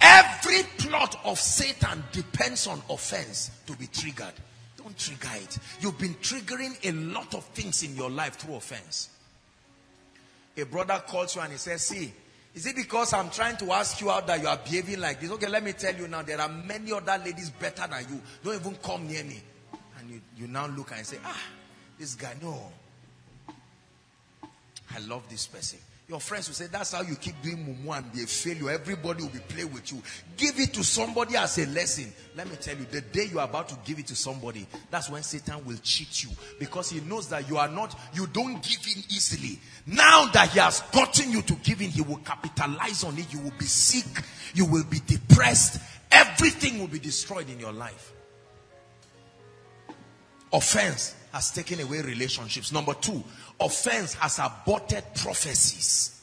every plot of Satan depends on offense to be triggered. Don't trigger it. You've been triggering a lot of things in your life through offense. A brother calls you and he says, see, is it because I'm trying to ask you out that you are behaving like this? Okay, let me tell you now, there are many other ladies better than you. Don't even come near me. You now look and say, ah, this guy, no, I love this person. Your friends will say, that's how you keep doing mumu and be a failure. Everybody will be playing with you. Give it to somebody as a lesson. Let me tell you, the day you are about to give it to somebody, that's when Satan will cheat you, because he knows that you don't give in easily. Now that he has gotten you to give in, he will capitalize on it. You will be sick, you will be depressed, everything will be destroyed in your life. Offense has taken away relationships. Number two, offense has aborted prophecies.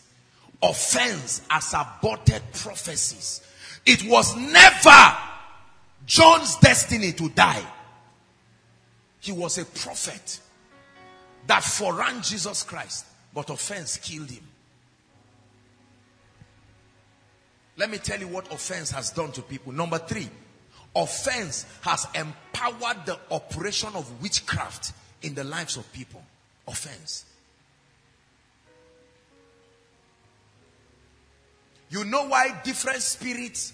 Offense has aborted prophecies. It was never John's destiny to die. He was a prophet that foreran Jesus Christ, but offense killed him. Let me tell you what offense has done to people. Number three, Offense has empowered the operation of witchcraft in the lives of people. Offense. You know why different spirits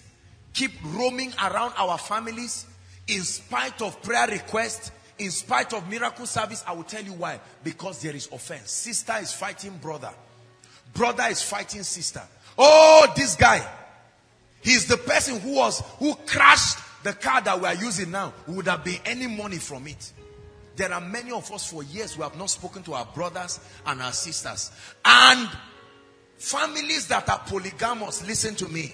keep roaming around our families in spite of prayer requests, in spite of miracle service? I will tell you why. Because there is offense. Sister is fighting brother. Brother is fighting sister. Oh, this guy. He's the person who crashed the car that we are using now. Would have been any money from it. There are many of us for years we have not spoken to our brothers and our sisters. And families that are polygamous, listen to me.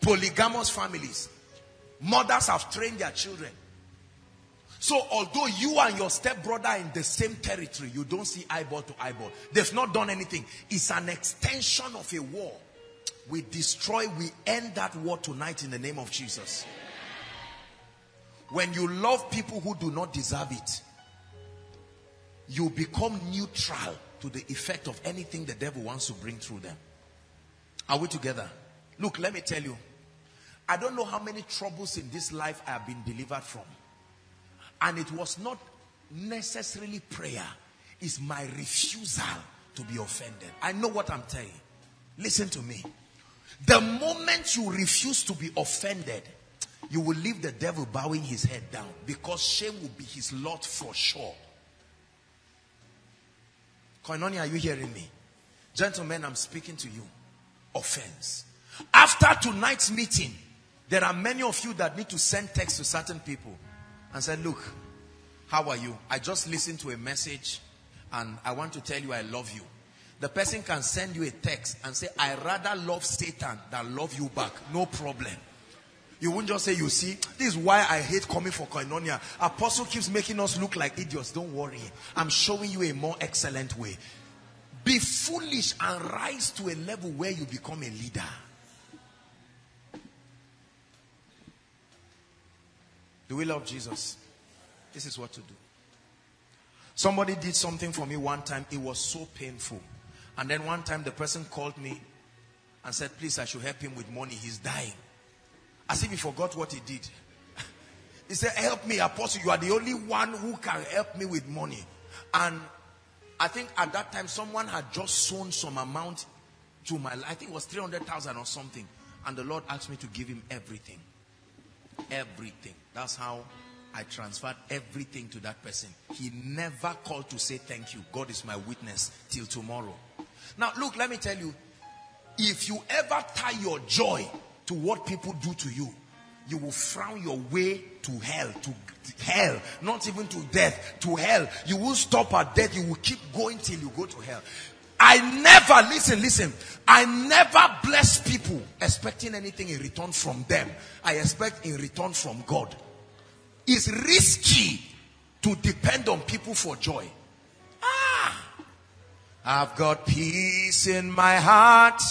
Polygamous families. Mothers have trained their children. So although you and your stepbrother are in the same territory, you don't see eyeball to eyeball. They've not done anything. It's an extension of a war. We destroy, we end that war tonight in the name of Jesus. When you love people who do not deserve it, you become neutral to the effect of anything the devil wants to bring through them. Are we together? Look, let me tell you. I don't know how many troubles in this life I have been delivered from. And it was not necessarily prayer. It's my refusal to be offended. I know what I'm telling you. Listen to me. The moment you refuse to be offended, you will leave the devil bowing his head down. Because shame will be his lot for sure. Koinonia, are you hearing me? Gentlemen, I'm speaking to you. Offense. After tonight's meeting, there are many of you that need to send texts to certain people and say, look, how are you? I just listened to a message and I want to tell you I love you. The person can send you a text and say, I rather love Satan than love you back. No problem. You won't just say, you see, this is why I hate coming for Koinonia. Apostle keeps making us look like idiots. Don't worry. I'm showing you a more excellent way. Be foolish and rise to a level where you become a leader. Do we love Jesus? This is what to do. Somebody did something for me one time. It was so painful. And then one time the person called me and said, please, I should help him with money. He's dying. As if he forgot what he did. He said, help me, Apostle. You are the only one who can help me with money. And I think at that time, someone had just sown some amount to my life. I think it was 300,000 or something. And the Lord asked me to give him everything. Everything. That's how I transferred everything to that person. He never called to say thank you. God is my witness till tomorrow. Now look, let me tell you, if you ever tie your joy to what people do to you, you will frown your way to hell, not even to death, to hell. You won't stop at death. You will keep going till you go to hell. I never bless people expecting anything in return from them. I expect in return from God. It's risky to depend on people for joy. I've got peace in my heart.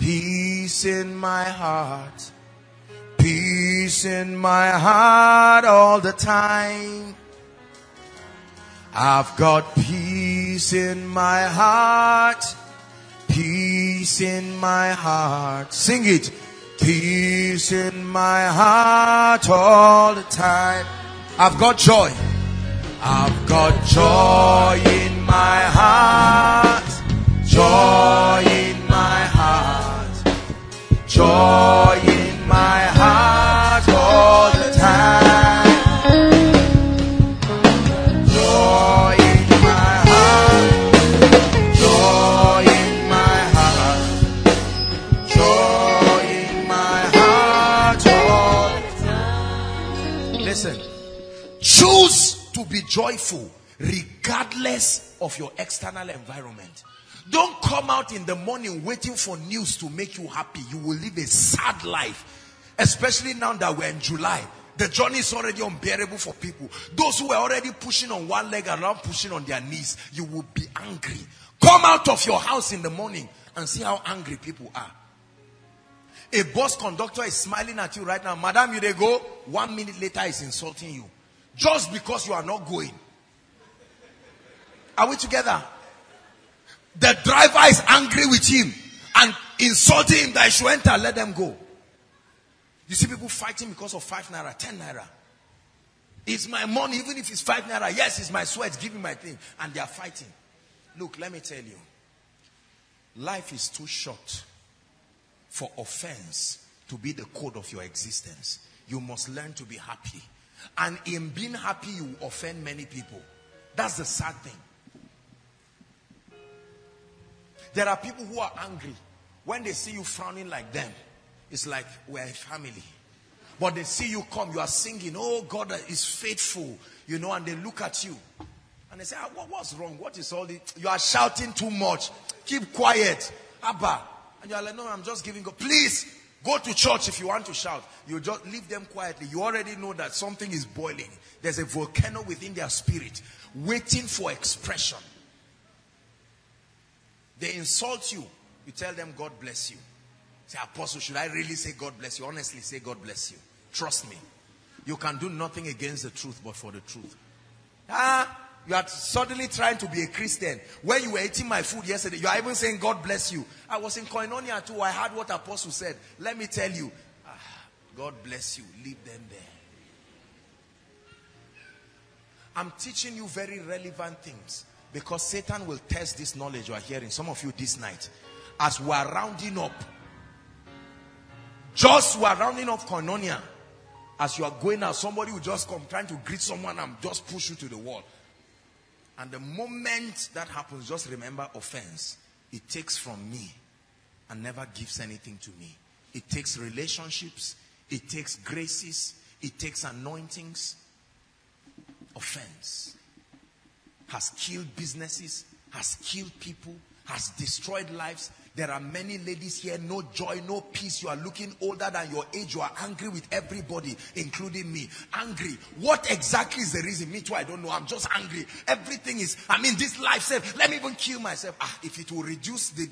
Peace in my heart. Peace in my heart all the time. I've got peace in my heart. Peace in my heart. Sing it. Peace in my heart all the time. I've got joy. I've got joy in my heart. Joy in my heart. Joy in my heart all the time. Choose to be joyful regardless of your external environment. Don't come out in the morning waiting for news to make you happy. You will live a sad life, especially now that we're in July. The journey is already unbearable for people. Those who are already pushing on one leg are now pushing on their knees. You will be angry. Come out of your house in the morning and see how angry people are. A bus conductor is smiling at you right now. Madam, you dey go. 1 minute later, he's insulting you. Just because you are not going. Are we together? The driver is angry with him and insulting him that he should enter. Let them go. You see people fighting because of 5 naira, 10 naira. It's my money, even if it's 5 naira. Yes, it's my sweat, give me my thing. And they are fighting. Look, let me tell you. Life is too short for offense to be the code of your existence. You must learn to be happy. And in being happy, you offend many people. That's the sad thing. There are people who are angry. When they see you frowning like them, it's like we're a family. But they see you come, you are singing, oh, God is faithful, you know, and they look at you. And they say, ah, what's wrong? What is all this? You are shouting too much. Keep quiet. Abba. And you are like, no, I'm just giving God. Please, go to church if you want to shout. You just leave them quietly. You already know that something is boiling. There's a volcano within their spirit waiting for expression. They insult you. You tell them, God bless you. Say, Apostle, should I really say God bless you? Honestly, say God bless you. Trust me. You can do nothing against the truth but for the truth. Ah, you are suddenly trying to be a Christian. When you were eating my food yesterday, you are even saying God bless you. I was in Koinonia too. I heard what Apostle said. Let me tell you. Ah, God bless you. Leave them there. I'm teaching you very relevant things because Satan will test this knowledge you are hearing. Some of you this night, as we are rounding up, just we are rounding up Koinonia, as you are going out, somebody will just come trying to greet someone and just push you to the wall. And the moment that happens, just remember offense. It takes from me and never gives anything to me. It takes relationships. It takes graces. It takes anointings. Offense has killed businesses, has killed people, has destroyed lives. There are many ladies here, no joy, no peace. You are looking older than your age. You are angry with everybody, including me. Angry. What exactly is the reason? Me too, I don't know. I'm just angry. Everything is, I mean, this life self. Let me even kill myself. Ah, if it will reduce the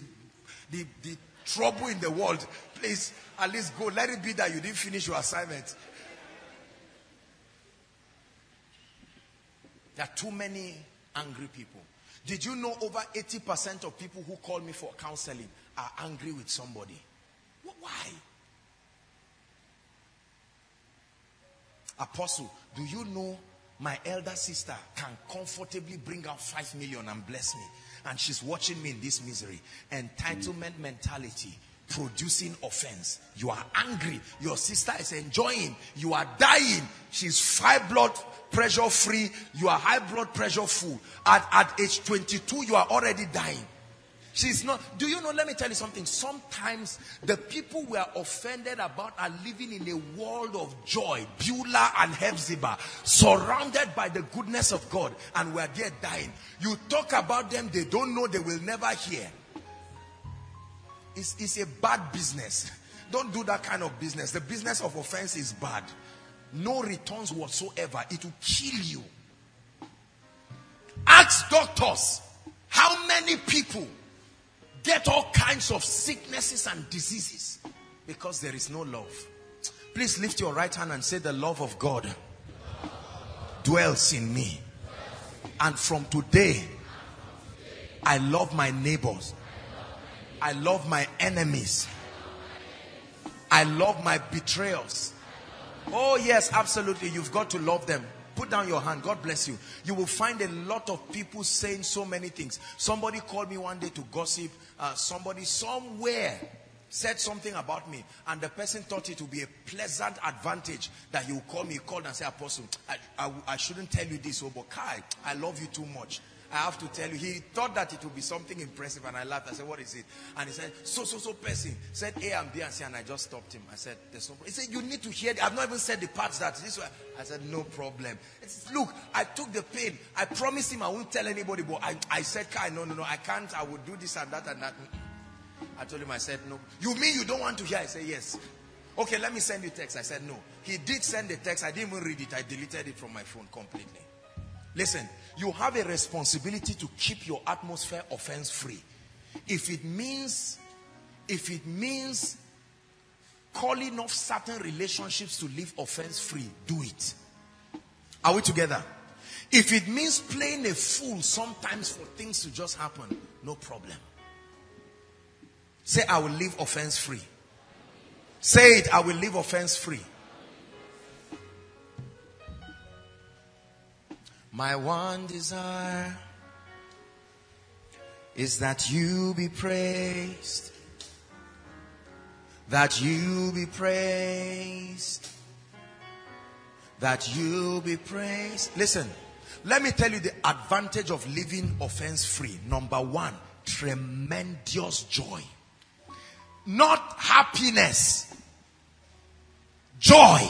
trouble in the world, please, at least go. Let it be that you didn't finish your assignment. There are too many angry people. Did you know over 80% of people who call me for counseling are angry with somebody? Why? Apostle, do you know my elder sister can comfortably bring out 5 million and bless me? And she's watching me in this misery. Entitlement mentality producing offense. You are angry. Your sister is enjoying. You are dying. She's high blood pressure free. You are high blood pressure full. At age 22, you are already dying. She's not. Do you know, let me tell you something. Sometimes the people we are offended about are living in a world of joy. Beulah and Hephzibah. Surrounded by the goodness of God. And we are there dying. You talk about them, they don't know, they will never hear. It's a bad business. Don't do that kind of business. The business of offense is bad. No returns whatsoever. It will kill you. Ask doctors how many people get all kinds of sicknesses and diseases because there is no love. Please lift your right hand and say, the love of God dwells in me. And from today, I love my neighbors. I love my enemies. I love my betrayers. Oh yes, absolutely. You've got to love them. Put down your hand. God bless you. You will find a lot of people saying so many things. Somebody called me one day to gossip. Somebody somewhere said something about me. And the person thought it would be a pleasant advantage that he would call me. He called and said, Apostle, I shouldn't tell you this. Oh, but Kai, I love you too much. I have to tell you. He thought that it would be something impressive, and I laughed. I said, what is it? And he said, so person said A and B and C, and I just stopped him. I said, there's no problem. He said, you need to hear I've not even said the parts that this way. I said, no problem. It's, look, I took the pain. I promised him I won't tell anybody, but I said, Kai, no, I can't. I will do this and that and that. I told him, I said, no. You mean you don't want to hear? I said, yes. Okay, let me send you text. I said, no. He did send the text. I didn't even read it. I deleted it from my phone completely. Listen, you have a responsibility to keep your atmosphere offense free. If it means calling off certain relationships to live offense free, do it. Are we together? If it means playing a fool sometimes for things to just happen, no problem. Say, I will live offense free. Say it, I will live offense free. My one desire is that you be praised. That you be praised. That you be praised. Listen, let me tell you the advantage of living offense free. Number one, tremendous joy. Not happiness. Joy.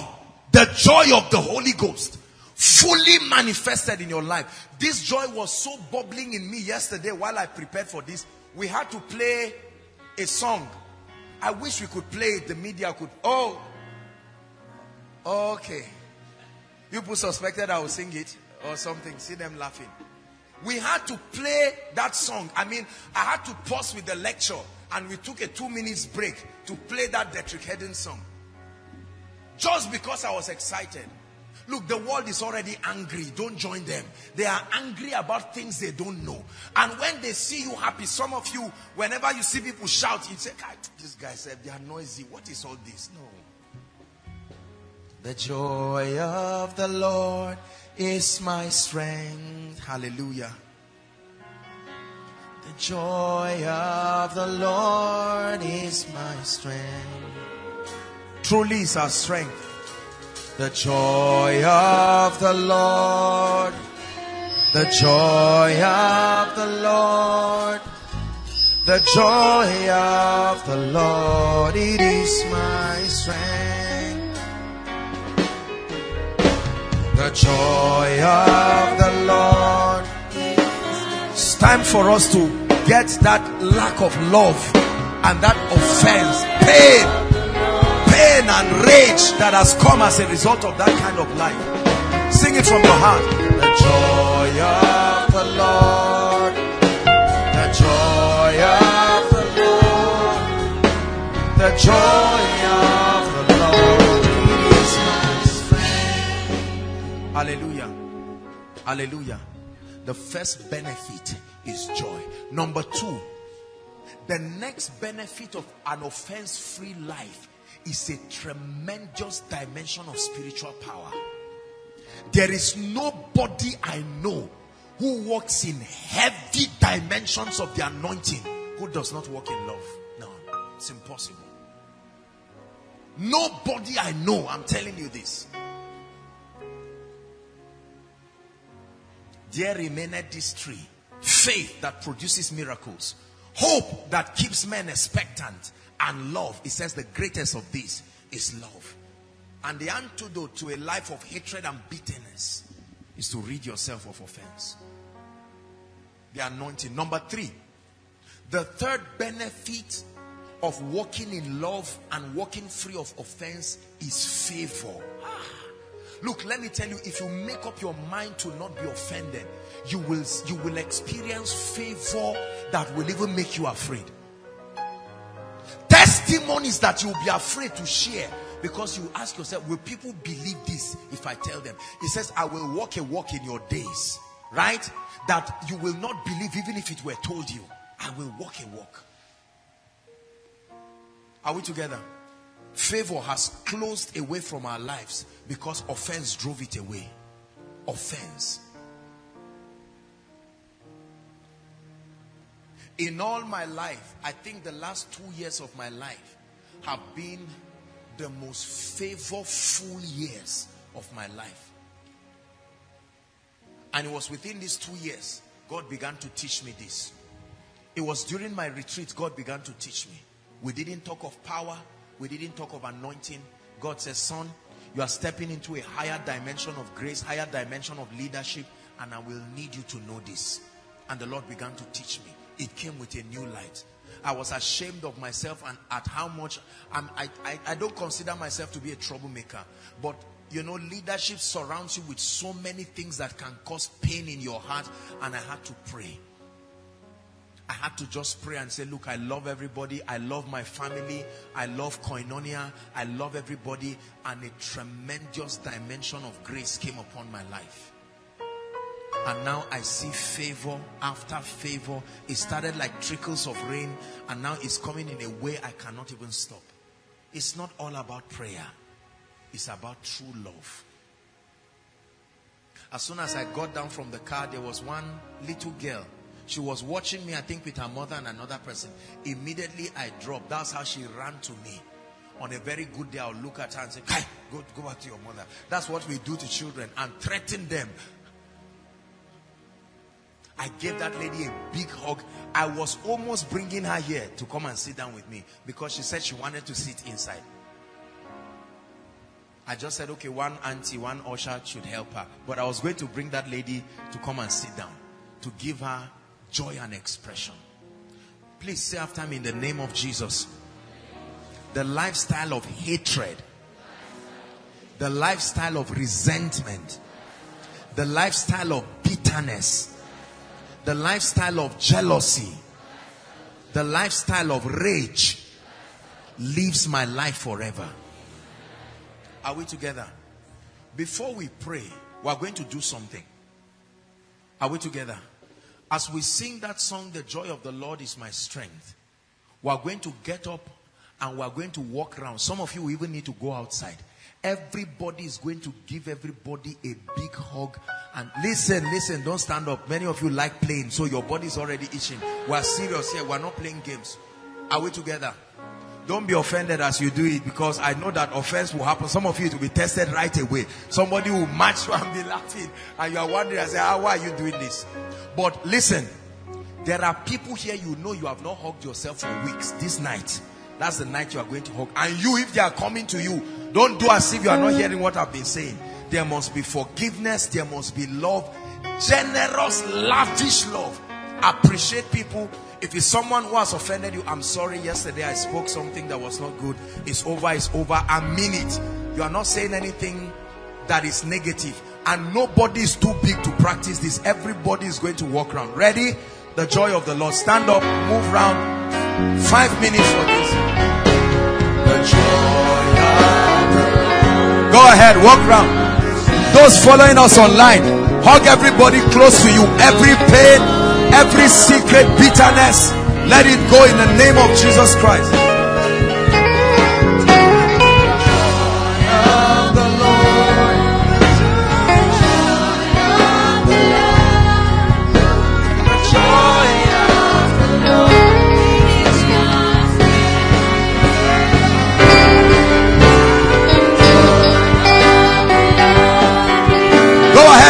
The joy of the Holy Ghost. Fully manifested in your life. This joy was so bubbling in me yesterday while I prepared for this. We had to play a song. I wish we could play it. The media could. Oh. Okay. You people suspected I would sing it or something. See them laughing. We had to play that song. I mean, I had to pause with the lecture. And we took a 2 minutes break to play that Detrick Heddon song. Just because I was excited. Look, the world is already angry. Don't join them. They are angry about things they don't know. And when they see you happy, some of you, whenever you see people shout, you say, God, this guy said they are noisy. What is all this? No. The joy of the Lord is my strength. Hallelujah. The joy of the Lord is my strength. Truly is our strength. The joy of the Lord. The joy of the Lord. The joy of the Lord. It is my strength. The joy of the Lord. It's time for us to get that lack of love and that offense, pain and rage that has come as a result of that kind of life. Sing it from your heart. The joy of the Lord. The joy of the Lord. The joy of the Lord is my strength. Hallelujah. Hallelujah. The first benefit is joy. Number two, the next benefit of an offense-free life is a tremendous dimension of spiritual power. There is nobody I know who walks in heavy dimensions of the anointing who does not walk in love. No, it's impossible. Nobody I know, I'm telling you this. There remaineth this tree, faith that produces miracles, hope that keeps men expectant, and love. It says the greatest of these is love. And the antidote to a life of hatred and bitterness is to rid yourself of offense. The anointing. Number three, the third benefit of walking in love and walking free of offense is favor. Look, let me tell you, if you make up your mind to not be offended, you will experience favor that will even make you afraid. Testimonies that you'll be afraid to share, because you ask yourself, will people believe this if I tell them? He says, I will walk a walk in your days, right? That you will not believe even if it were told you. I will walk a walk. Are we together? Favor has closed away from our lives because offense drove it away. Offense. In all my life, I think the last 2 years of my life have been the most favorful years of my life. And it was within these 2 years, God began to teach me this. It was during my retreat, God began to teach me. We didn't talk of power. We didn't talk of anointing. God says, son, you are stepping into a higher dimension of grace, higher dimension of leadership, and I will need you to know this. And the Lord began to teach me. It came with a new light. I was ashamed of myself and at how much I don't consider myself to be a troublemaker. But you know, leadership surrounds you with so many things that can cause pain in your heart. And I had to pray. I had to just pray and say, look, I love everybody. I love my family. I love Koinonia. I love everybody. And a tremendous dimension of grace came upon my life. And now I see favor after favor. It started like trickles of rain. And now it's coming in a way I cannot even stop. It's not all about prayer. It's about true love. As soon as I got down from the car, there was one little girl. She was watching me, I think with her mother and another person. Immediately I dropped. That's how she ran to me. On a very good day, I'll look at her and say, hey, go back to your mother. That's what we do to children, and threaten them. I gave that lady a big hug. I was almost bringing her here to come and sit down with me, because she said she wanted to sit inside. I just said, okay, one auntie, one usher should help her. But I was going to bring that lady to come and sit down, to give her joy and expression. Please say after me, in the name of Jesus. The lifestyle of hatred, the lifestyle of resentment, the lifestyle of bitterness, the lifestyle of jealousy, the lifestyle of rage leaves my life forever. Are we together? Before we pray, we are going to do something. Are we together? As we sing that song, the joy of the Lord is my strength, we are going to get up and we are going to walk around. Some of you even need to go outside. Everybody is going to give everybody a big hug. And listen, don't stand up. Many of you like playing, so your body is already itching. We are serious here. We are not playing games. Are we together? Don't be offended as you do it, because I know that offense will happen. Some of you will be tested right away. Somebody will match you and be laughing, and you are wondering, say, ah, why are you doing this? But listen, there are people here, you know, you have not hugged yourself for weeks. This night, that's the night you are going to hug. And you, if they are coming to you, don't do as if you are not hearing what I've been saying. There must be forgiveness. There must be love. Generous, lavish love. Appreciate people. If it's someone who has offended you, I'm sorry, yesterday I spoke something that was not good. It's over, it's over. I mean it. You are not saying anything that is negative. And nobody is too big to practice this. Everybody is going to walk around. Ready? The joy of the Lord. Stand up, move around. 5 minutes for this. Go ahead, walk around. Those following us online, hug everybody close to you. Every pain, every secret bitterness, let it go in the name of Jesus Christ.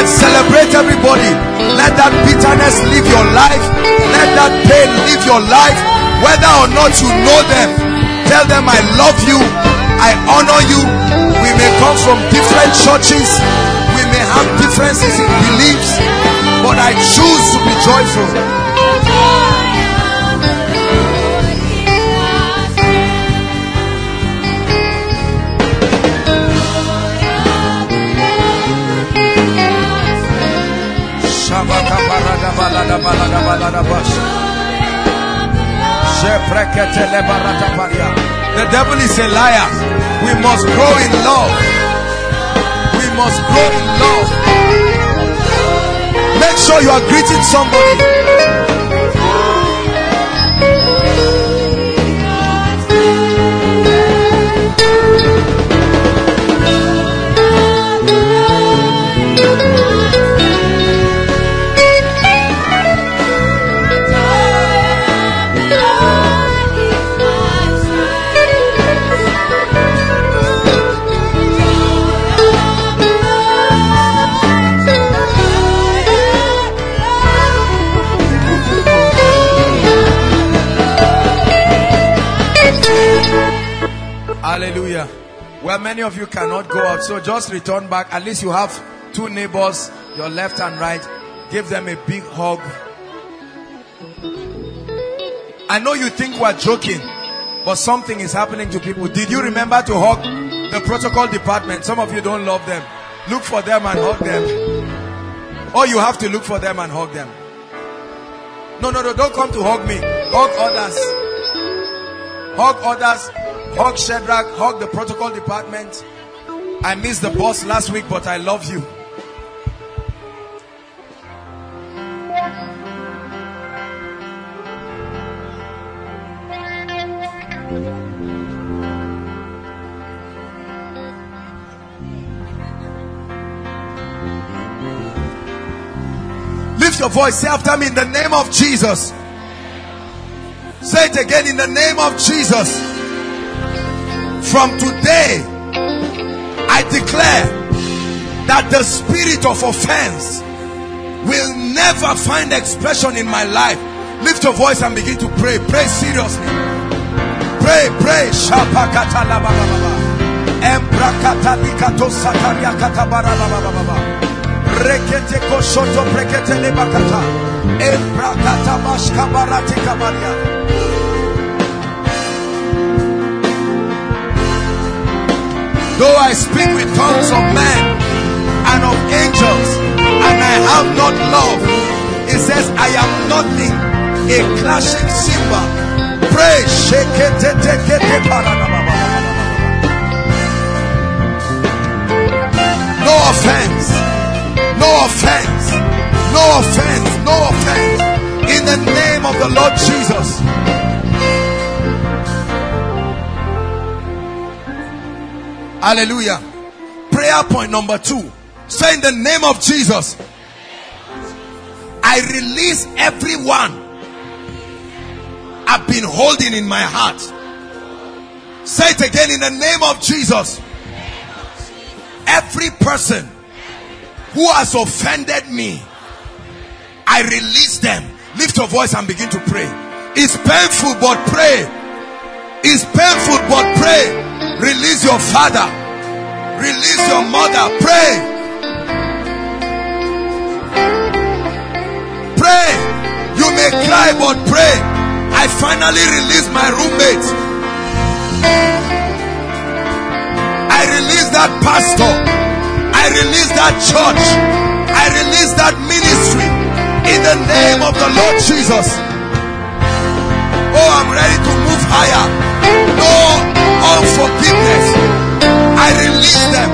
Celebrate everybody. Let that bitterness leave your life. Let that pain leave your life. Whether or not you know them, tell them I love you, I honor you. We may come from different churches, we may have differences in beliefs, but I choose to be joyful. The devil is a liar. We must grow in love. We must grow in love. Make sure you are greeting somebody. Hallelujah. Well, many of you cannot go out, so just return back. At least you have two neighbors, your left and right. Give them a big hug. I know you think we're joking, but something is happening to people. Did you remember to hug the protocol department? Some of you don't love them. Look for them and hug them. Or you have to look for them and hug them. No, don't come to hug me. Hug others. Hug others. Hug Shadrach, hug the protocol department. I missed the bus last week, but I love you. Lift your voice, say after me, in the name of Jesus. Say it again, in the name of Jesus. From today, I declare that the spirit of offense will never find expression in my life. Lift your voice and begin to pray. Pray seriously. Pray, pray. Though I speak with tongues of men and of angels, and I have not love, it says I am nothing, a clashing cymbal. Pray, shake it, take it. No offense, no offense, no offense, no offense, in the name of the Lord Jesus. Hallelujah. Prayer point number 2. Say, in the name of Jesus, I release everyone I've been holding in my heart. Say it again, in the name of Jesus. Every person who has offended me, I release them. Lift your voice and begin to pray. It's painful, but pray. It's painful, but pray. Release your father. Release your mother. Pray. Pray. You may cry, but pray. I finally release my roommates. I release that pastor. I release that church. I release that ministry in the name of the Lord Jesus. Oh, I'm ready to move higher. No unforgiveness. I release them.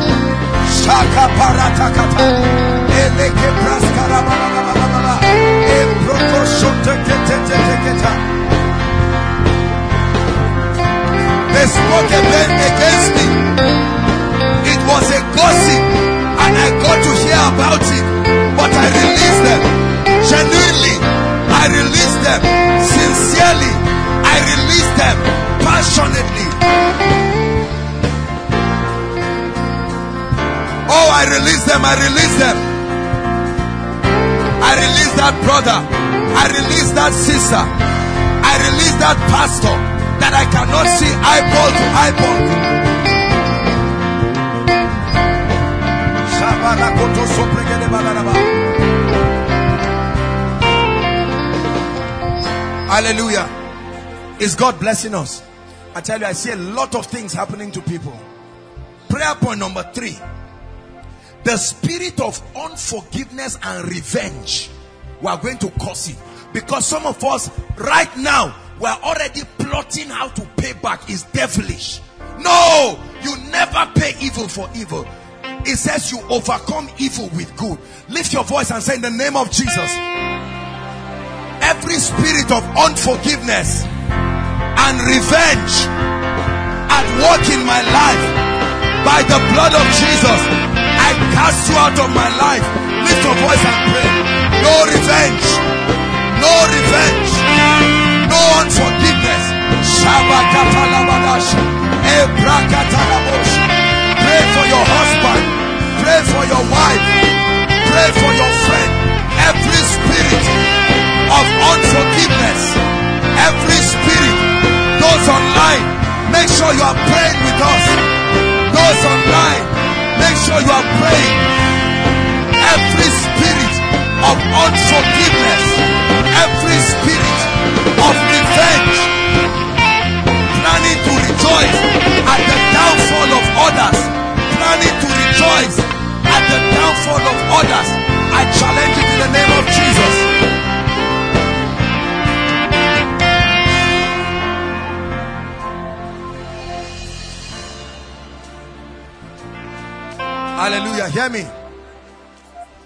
Shaka paratakata. Eleke praskara balabala. Ebroko. They spoke a man against me. It was a gossip, and I got to hear about it. But I released them. Genuinely, I released them. Sincerely, I released them. Passionately. Oh, I released them. I released them. I released that brother. I released that sister. I released that pastor that I cannot see eyeball to eyeball. Hallelujah. Is God blessing us? I tell you, I see a lot of things happening to people. Prayer point number 3. The spirit of unforgiveness and revenge, we are going to curse it. Because some of us right now, we are already plotting how to pay back. It's devilish. No, you never pay evil for evil. It says you overcome evil with good. Lift your voice and say, in the name of Jesus, every spirit of unforgiveness and revenge at work in my life, by the blood of Jesus, I cast you out of my life. Lift your voice and pray. No revenge. No revenge. No unforgiveness. Pray for your husband. Pray for your wife. Pray for your friend. Every spirit of unforgiveness, every spirit. Those online, make sure you are praying with us. Those online, make sure you are praying. Every spirit of unforgiveness, every spirit of revenge, planning to rejoice at the downfall of others, planning to rejoice at the downfall of others, I challenge it in the name of Jesus. Hallelujah. Hear me.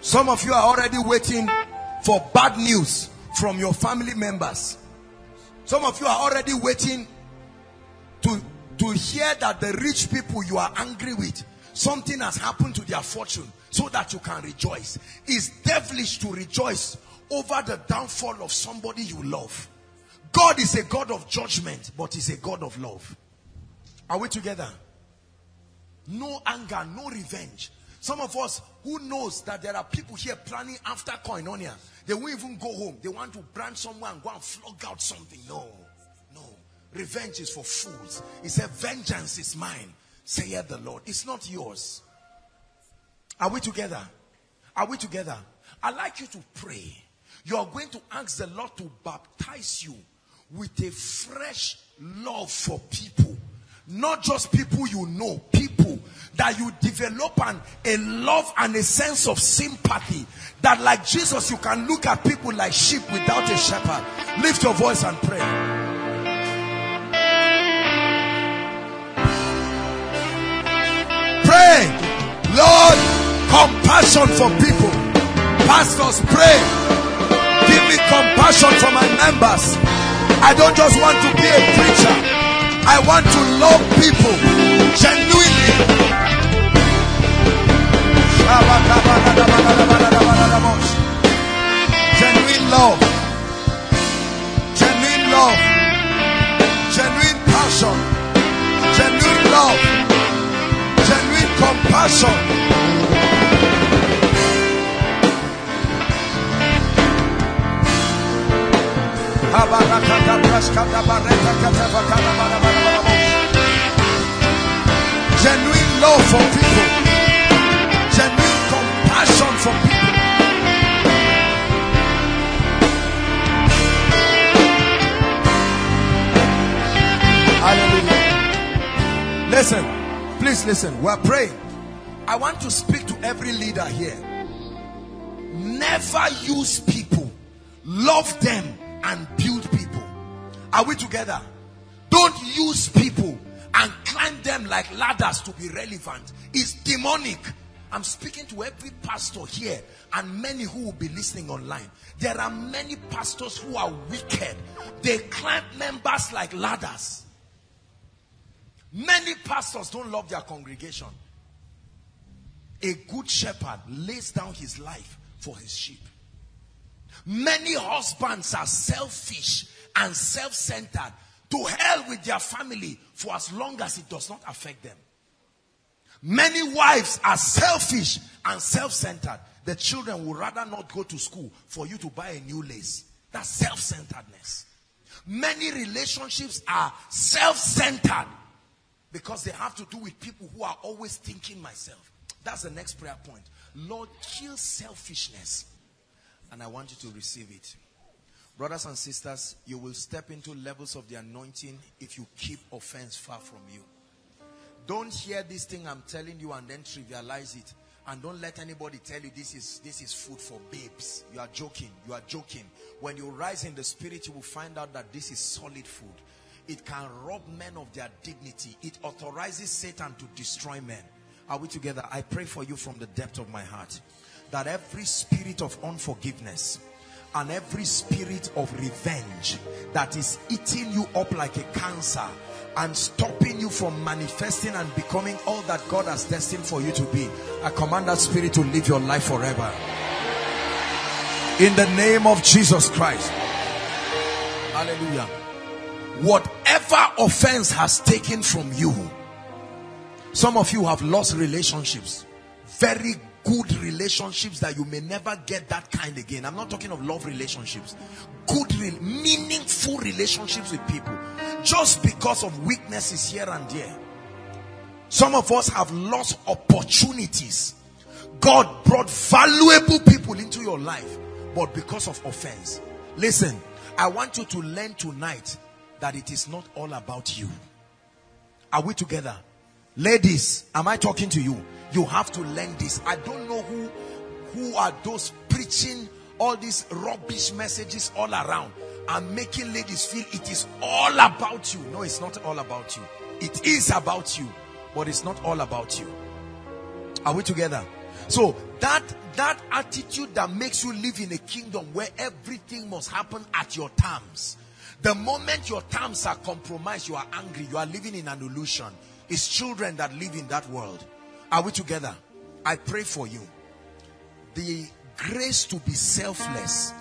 Some of you are already waiting for bad news from your family members. Some of you are already waiting to hear that the rich people you are angry with, something has happened to their fortune, so that you can rejoice. It's devilish to rejoice over the downfall of somebody you love. God is a God of judgment, but he's a God of love. Are we together? No anger, no revenge. Some of us who knows that there are people here planning after Koinonia, they won't even go home. They want to brand someone and go and flog out something. No, no. Revenge is for fools. He said, vengeance is mine, saith the Lord. It's not yours. Are we together? Are we together? I'd like you to pray. You are going to ask the Lord to baptize you with a fresh love for people. Not just people you know, people that you develop a love and a sense of sympathy. That like Jesus, you can look at people like sheep without a shepherd. Lift your voice and pray. Pray, Lord, compassion for people. Pastors, pray. Give me compassion for my members. I don't just want to be a preacher. I want to love people genuinely. Genuine love. Genuine love. Genuine passion. Genuine love. Genuine compassion. Genuine love for people, genuine compassion for people. Hallelujah. Listen, please listen. We're praying. I want to speak to every leader here. Never use people, love them and build people. Are we together? Don't use people and climb them like ladders to be relevant. It's demonic. I'm speaking to every pastor here and many who will be listening online. There are many pastors who are wicked. They climb members like ladders. Many pastors don't love their congregation. A good shepherd lays down his life for his sheep. Many husbands are selfish and self-centered. To hell with their family for as long as it does not affect them. Many wives are selfish and self-centered. The children would rather not go to school for you to buy a new lace. That's self-centeredness. Many relationships are self-centered because they have to do with people who are always thinking myself. That's the next prayer point. Lord, kill selfishness. And I want you to receive it. Brothers and sisters, you will step into levels of the anointing if you keep offense far from you. Don't hear this thing I'm telling you and then trivialize it. And don't let anybody tell you this is food for babes. You are joking. You are joking. When you rise in the spirit, you will find out that this is solid food. It can rob men of their dignity. It authorizes Satan to destroy men. Are we together? I pray for you from the depth of my heart that every spirit of unforgiveness and every spirit of revenge that is eating you up like a cancer and stopping you from manifesting and becoming all that God has destined for you to be, I command that spirit to live your life forever. In the name of Jesus Christ. Hallelujah. Whatever offense has taken from you, some of you have lost relationships, very good relationships that you may never get that kind again. I'm not talking of love relationships. Good, meaningful relationships with people. Just because of weaknesses here and there. Some of us have lost opportunities. God brought valuable people into your life, but because of offense. Listen, I want you to learn tonight that it is not all about you. Are we together? Ladies, am I talking to you? You have to learn this. I don't know who are those preaching all these rubbish messages all around and making ladies feel it is all about you. No, it's not all about you. It is about you, but it's not all about you. Are we together? So that attitude that makes you live in a kingdom where everything must happen at your terms. The moment your terms are compromised, you are angry. You are living in an illusion. It's children that live in that world. Are we together? I pray for you. The grace to be selfless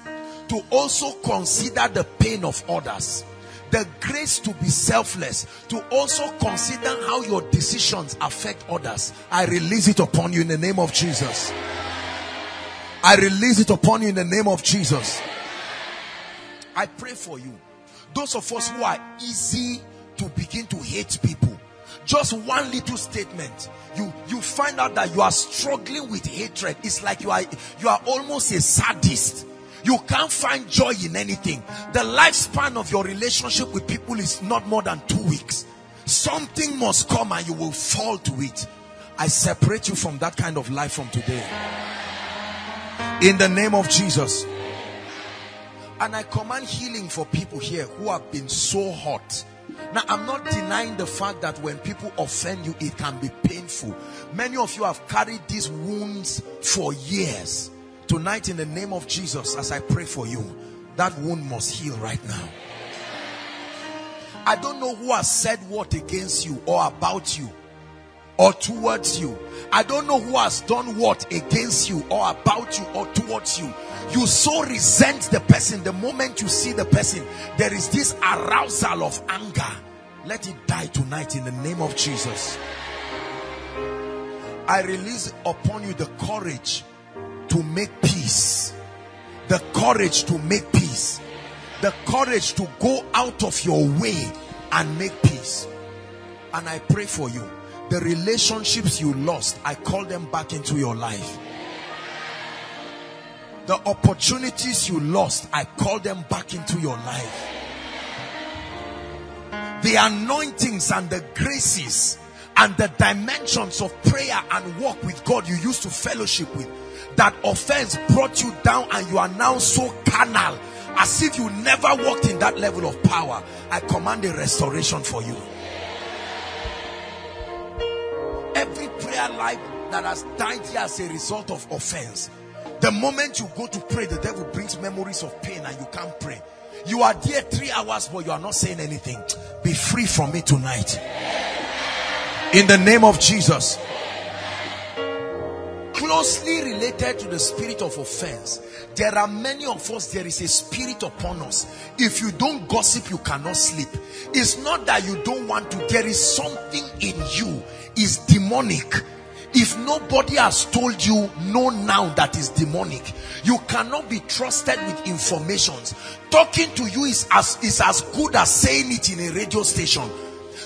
to also consider the pain of others. The grace to be selfless, to also consider how your decisions affect others. I release it upon you in the name of Jesus. I release it upon you in the name of Jesus. I pray for you. Those of us who are easy to begin to hate people, just one little statement, you find out that you are struggling with hatred. It's like you are almost a sadist. You can't find joy in anything. The lifespan of your relationship with people is not more than 2 weeks. Something must come and you will fall to it. I separate you from that kind of life from today. In the name of Jesus. And I command healing for people here who have been so hurt. Now, I'm not denying the fact that when people offend you, it can be painful. Many of you have carried these wounds for years. Tonight, in the name of Jesus, as I pray for you, that wound must heal right now. I don't know who has said what against you or about you or towards you. I don't know who has done what against you or about you or towards you. You so resent the person. The moment you see the person, there is this arousal of anger. Let it die tonight in the name of Jesus. I release upon you the courage to make peace, the courage to make peace, the courage to go out of your way and make peace. And I pray for you, the relationships you lost, I call them back into your life. The opportunities you lost, I call them back into your life. The anointings and the graces and the dimensions of prayer and walk with God you used to fellowship with, that offense brought you down and you are now so carnal, as if you never walked in that level of power. I command a restoration for you. Every prayer life that has died here as a result of offense, the moment you go to pray, the devil brings memories of pain and you can't pray. You are there 3 hours but you are not saying anything. Be free from it tonight. In the name of Jesus. Closely related to the spirit of offense, there are many of us, there is a spirit upon us. If you don't gossip, you cannot sleep. It's not that you don't want to. There is something in you. It's demonic. If nobody has told you, know now that is demonic. You cannot be trusted with informations. Talking to you is as good as saying it in a radio station.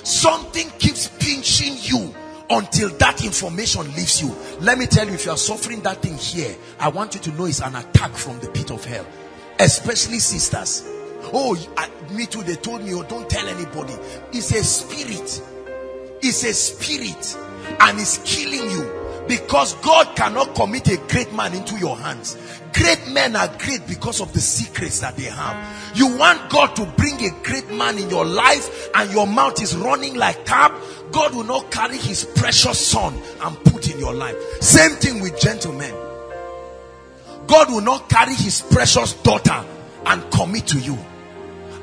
Something keeps pinching you until that information leaves you. Let me tell you, if you are suffering that thing here, I want you to know it's an attack from the pit of hell. Especially sisters. Oh, me too, they told me, oh, don't tell anybody. It's a spirit. It's a spirit. And it's killing you. Because God cannot commit a great man into your hands. Great men are great because of the secrets that they have. You want God to bring a great man in your life and your mouth is running like tap. God will not carry his precious son and put in your life. Same thing with gentlemen. God will not carry his precious daughter and commit to you.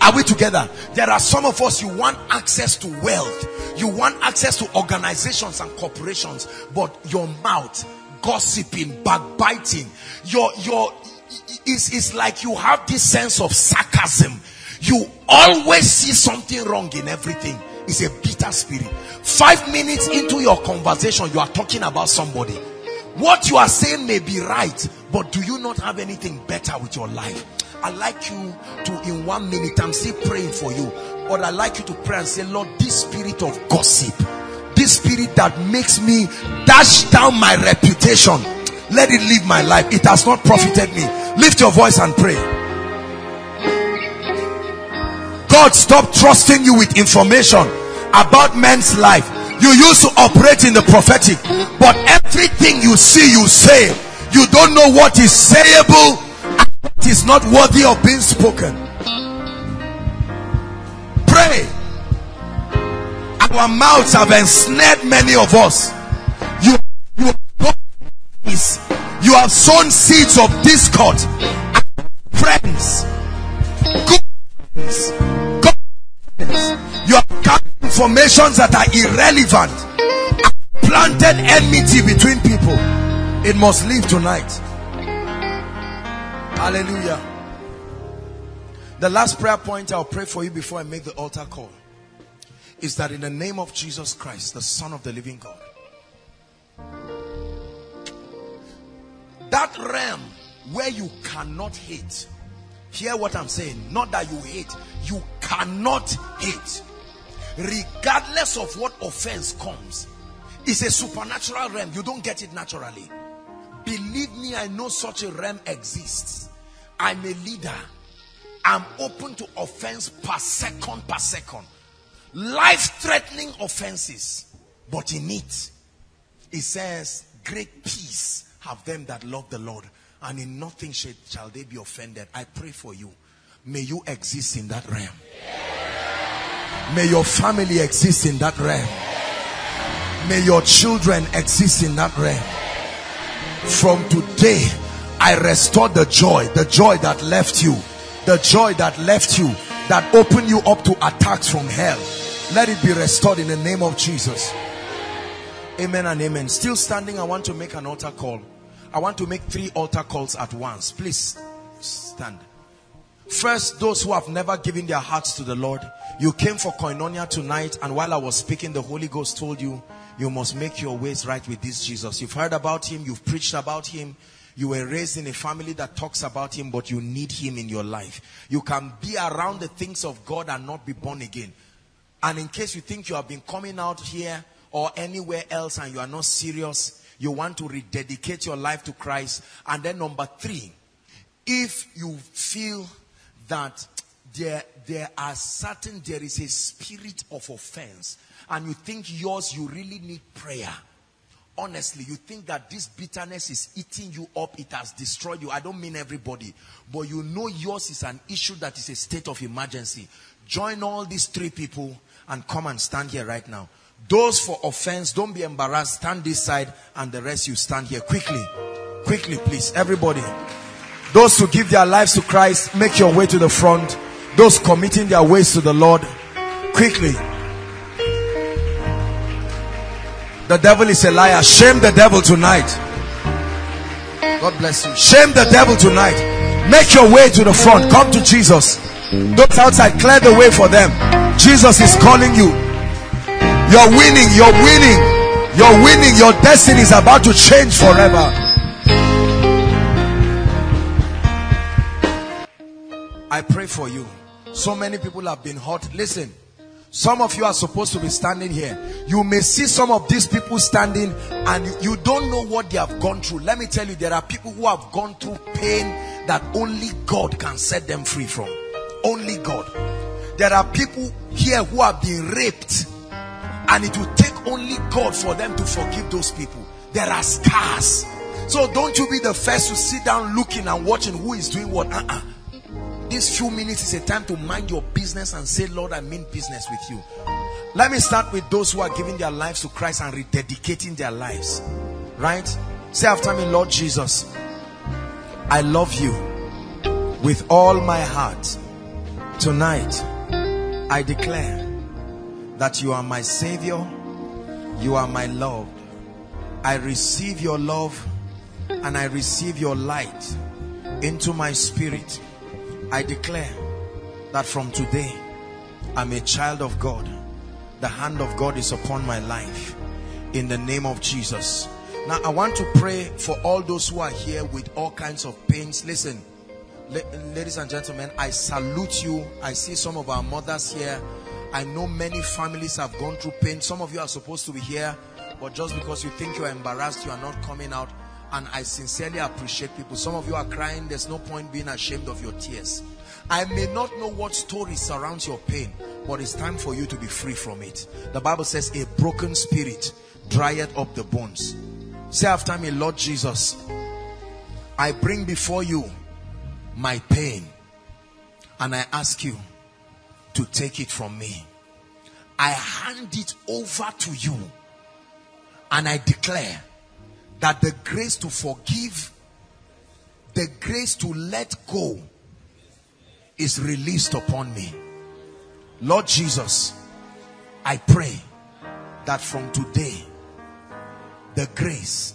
Are we together? There are some of us, you want access to wealth, you want access to organizations and corporations, but your mouth, gossiping, backbiting, it's like you have this sense of sarcasm. You always see something wrong in everything. It's a bitter spirit. 5 minutes into your conversation, you are talking about somebody. What you are saying may be right, but do you not have anything better with your life? I'd like you to, in 1 minute, I'm still praying for you, but I'd like you to pray and say, Lord, this spirit of gossip, this spirit that makes me dash down my reputation, let it leave my life. It has not profited me. Lift your voice and pray. God, stop trusting you with information about men's life. You used to operate in the prophetic, but everything you see, you say. You don't know what is sayable. It is not worthy of being spoken. Pray. Our mouths have ensnared many of us. You have sown seeds of discord. Friends, good friends, God, you have gathered informations that are irrelevant. Planted enmity between people. It must leave tonight. Hallelujah. The last prayer point I'll pray for you before I make the altar call is that in the name of Jesus Christ, the Son of the living God, that realm where you cannot hate, hear what I'm saying, not that you hate, you cannot hate, regardless of what offense comes, it's a supernatural realm. You don't get it naturally. Believe me, I know such a realm exists. I'm a leader. I'm open to offense per second, per second. Life-threatening offenses. But in it says, great peace have them that love the Lord, and in nothing shall they be offended. I pray for you. May you exist in that realm. May your family exist in that realm. May your children exist in that realm. From today, I restore the joy that left you, the joy that left you, that opened you up to attacks from hell. Let it be restored in the name of Jesus. Amen and amen. Still standing, I want to make an altar call. I want to make 3 altar calls at once. Please stand. First, those who have never given their hearts to the Lord. You came for Koinonia tonight, and while I was speaking, the Holy Ghost told you, you must make your ways right with this Jesus. You've heard about him, you've preached about him, you were raised in a family that talks about him, but you need him in your life. You can be around the things of God and not be born again. And in case you think you have been coming out here or anywhere else and you are not serious, you want to rededicate your life to Christ. And then number 3, if you feel that there is a spirit of offense, and you think yours, you really need prayer. Honestly, you think that this bitterness is eating you up, it has destroyed you. I don't mean everybody, but you know yours is an issue that is a state of emergency. Join all these 3 people and come and stand here right now. Those for offense, don't be embarrassed. Stand this side, and the rest you stand here. Quickly, quickly, please. Everybody. Those who give their lives to Christ, make your way to the front. Those committing their ways to the Lord, quickly. The devil is a liar. Shame the devil tonight. God bless you. Shame the devil tonight. Make your way to the front. Come to Jesus. Those outside, clear the way for them. Jesus is calling you. You're winning. You're winning. You're winning. Your destiny is about to change forever. I pray for you. So many people have been hurt. Listen, some of you are supposed to be standing here. You may see some of these people standing and you don't know what they have gone through. Let me tell you, there are people who have gone through pain that only God can set them free from. Only God. There are people here who have been raped, and it will take only God for them to forgive those people. There are scars. So don't you be the first to sit down looking and watching who is doing what. These few minutes is a time to mind your business and say, Lord, I mean business with you. Let me start with those who are giving their lives to Christ and rededicating their lives. Right? Say after me, Lord Jesus, I love you with all my heart. Tonight, I declare that you are my Savior. You are my love. I receive your love and I receive your light into my spirit. I declare that from today, I'm a child of God. The hand of God is upon my life. In the name of Jesus. Now, I want to pray for all those who are here with all kinds of pains. Listen, ladies and gentlemen, I salute you. I see some of our mothers here. I know many families have gone through pain. Some of you are supposed to be here, but just because you think you are embarrassed, you are not coming out. And I sincerely appreciate people. Some of you are crying. There's no point being ashamed of your tears. I may not know what story surrounds your pain, but it's time for you to be free from it. The Bible says, a broken spirit drieth up the bones. Say after me, Lord Jesus, I bring before you my pain, and I ask you to take it from me. I hand it over to you, and I declare that the grace to forgive, the grace to let go is released upon me. Lord Jesus, I pray that from today, the grace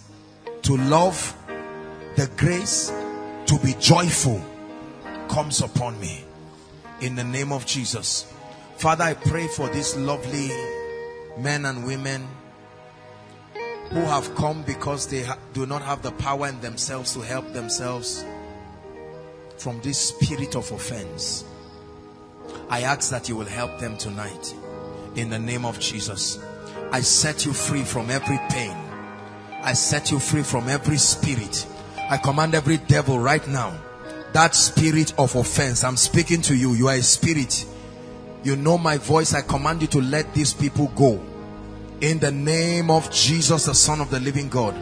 to love, the grace to be joyful comes upon me. in the name of Jesus. Father, I pray for these lovely men and women who have come because they do not have the power in themselves to help themselves from this spirit of offense. I ask that you will help them tonight in the name of Jesus. I set you free from every pain. I set you free from every spirit. I command every devil right now, that spirit of offense, I'm speaking to you. You are a spirit. You know my voice. I command you to let these people go. In the name of Jesus, the Son of the living God,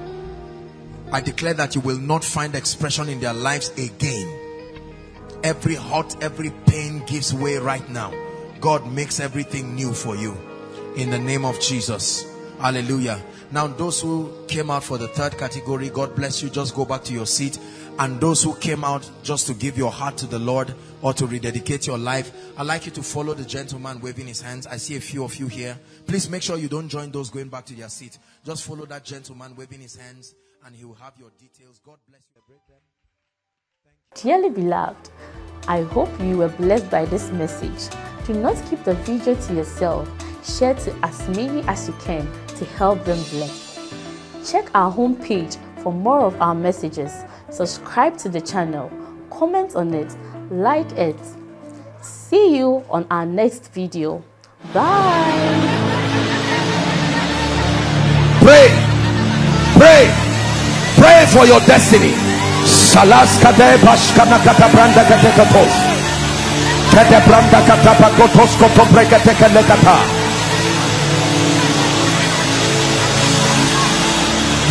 I declare that you will not find expression in their lives again. Every hurt, every pain gives way right now. God makes everything new for you. In the name of Jesus. Hallelujah. Now those who came out for the third category, God bless you. Just go back to your seat. And those who came out just to give your heart to the Lord or to rededicate your life, I'd like you to follow the gentleman waving his hands. I see a few of you here. Please make sure you don't join those going back to their seat. Just follow that gentleman waving his hands and he will have your details. God bless you. Dearly beloved, I hope you were blessed by this message. Do not keep the video to yourself. Share to as many as you can to help them bless. Check our homepage for more of our messages. Subscribe to the channel, comment on it, like it. See you on our next video. Bye. Pray, pray, pray for your destiny. The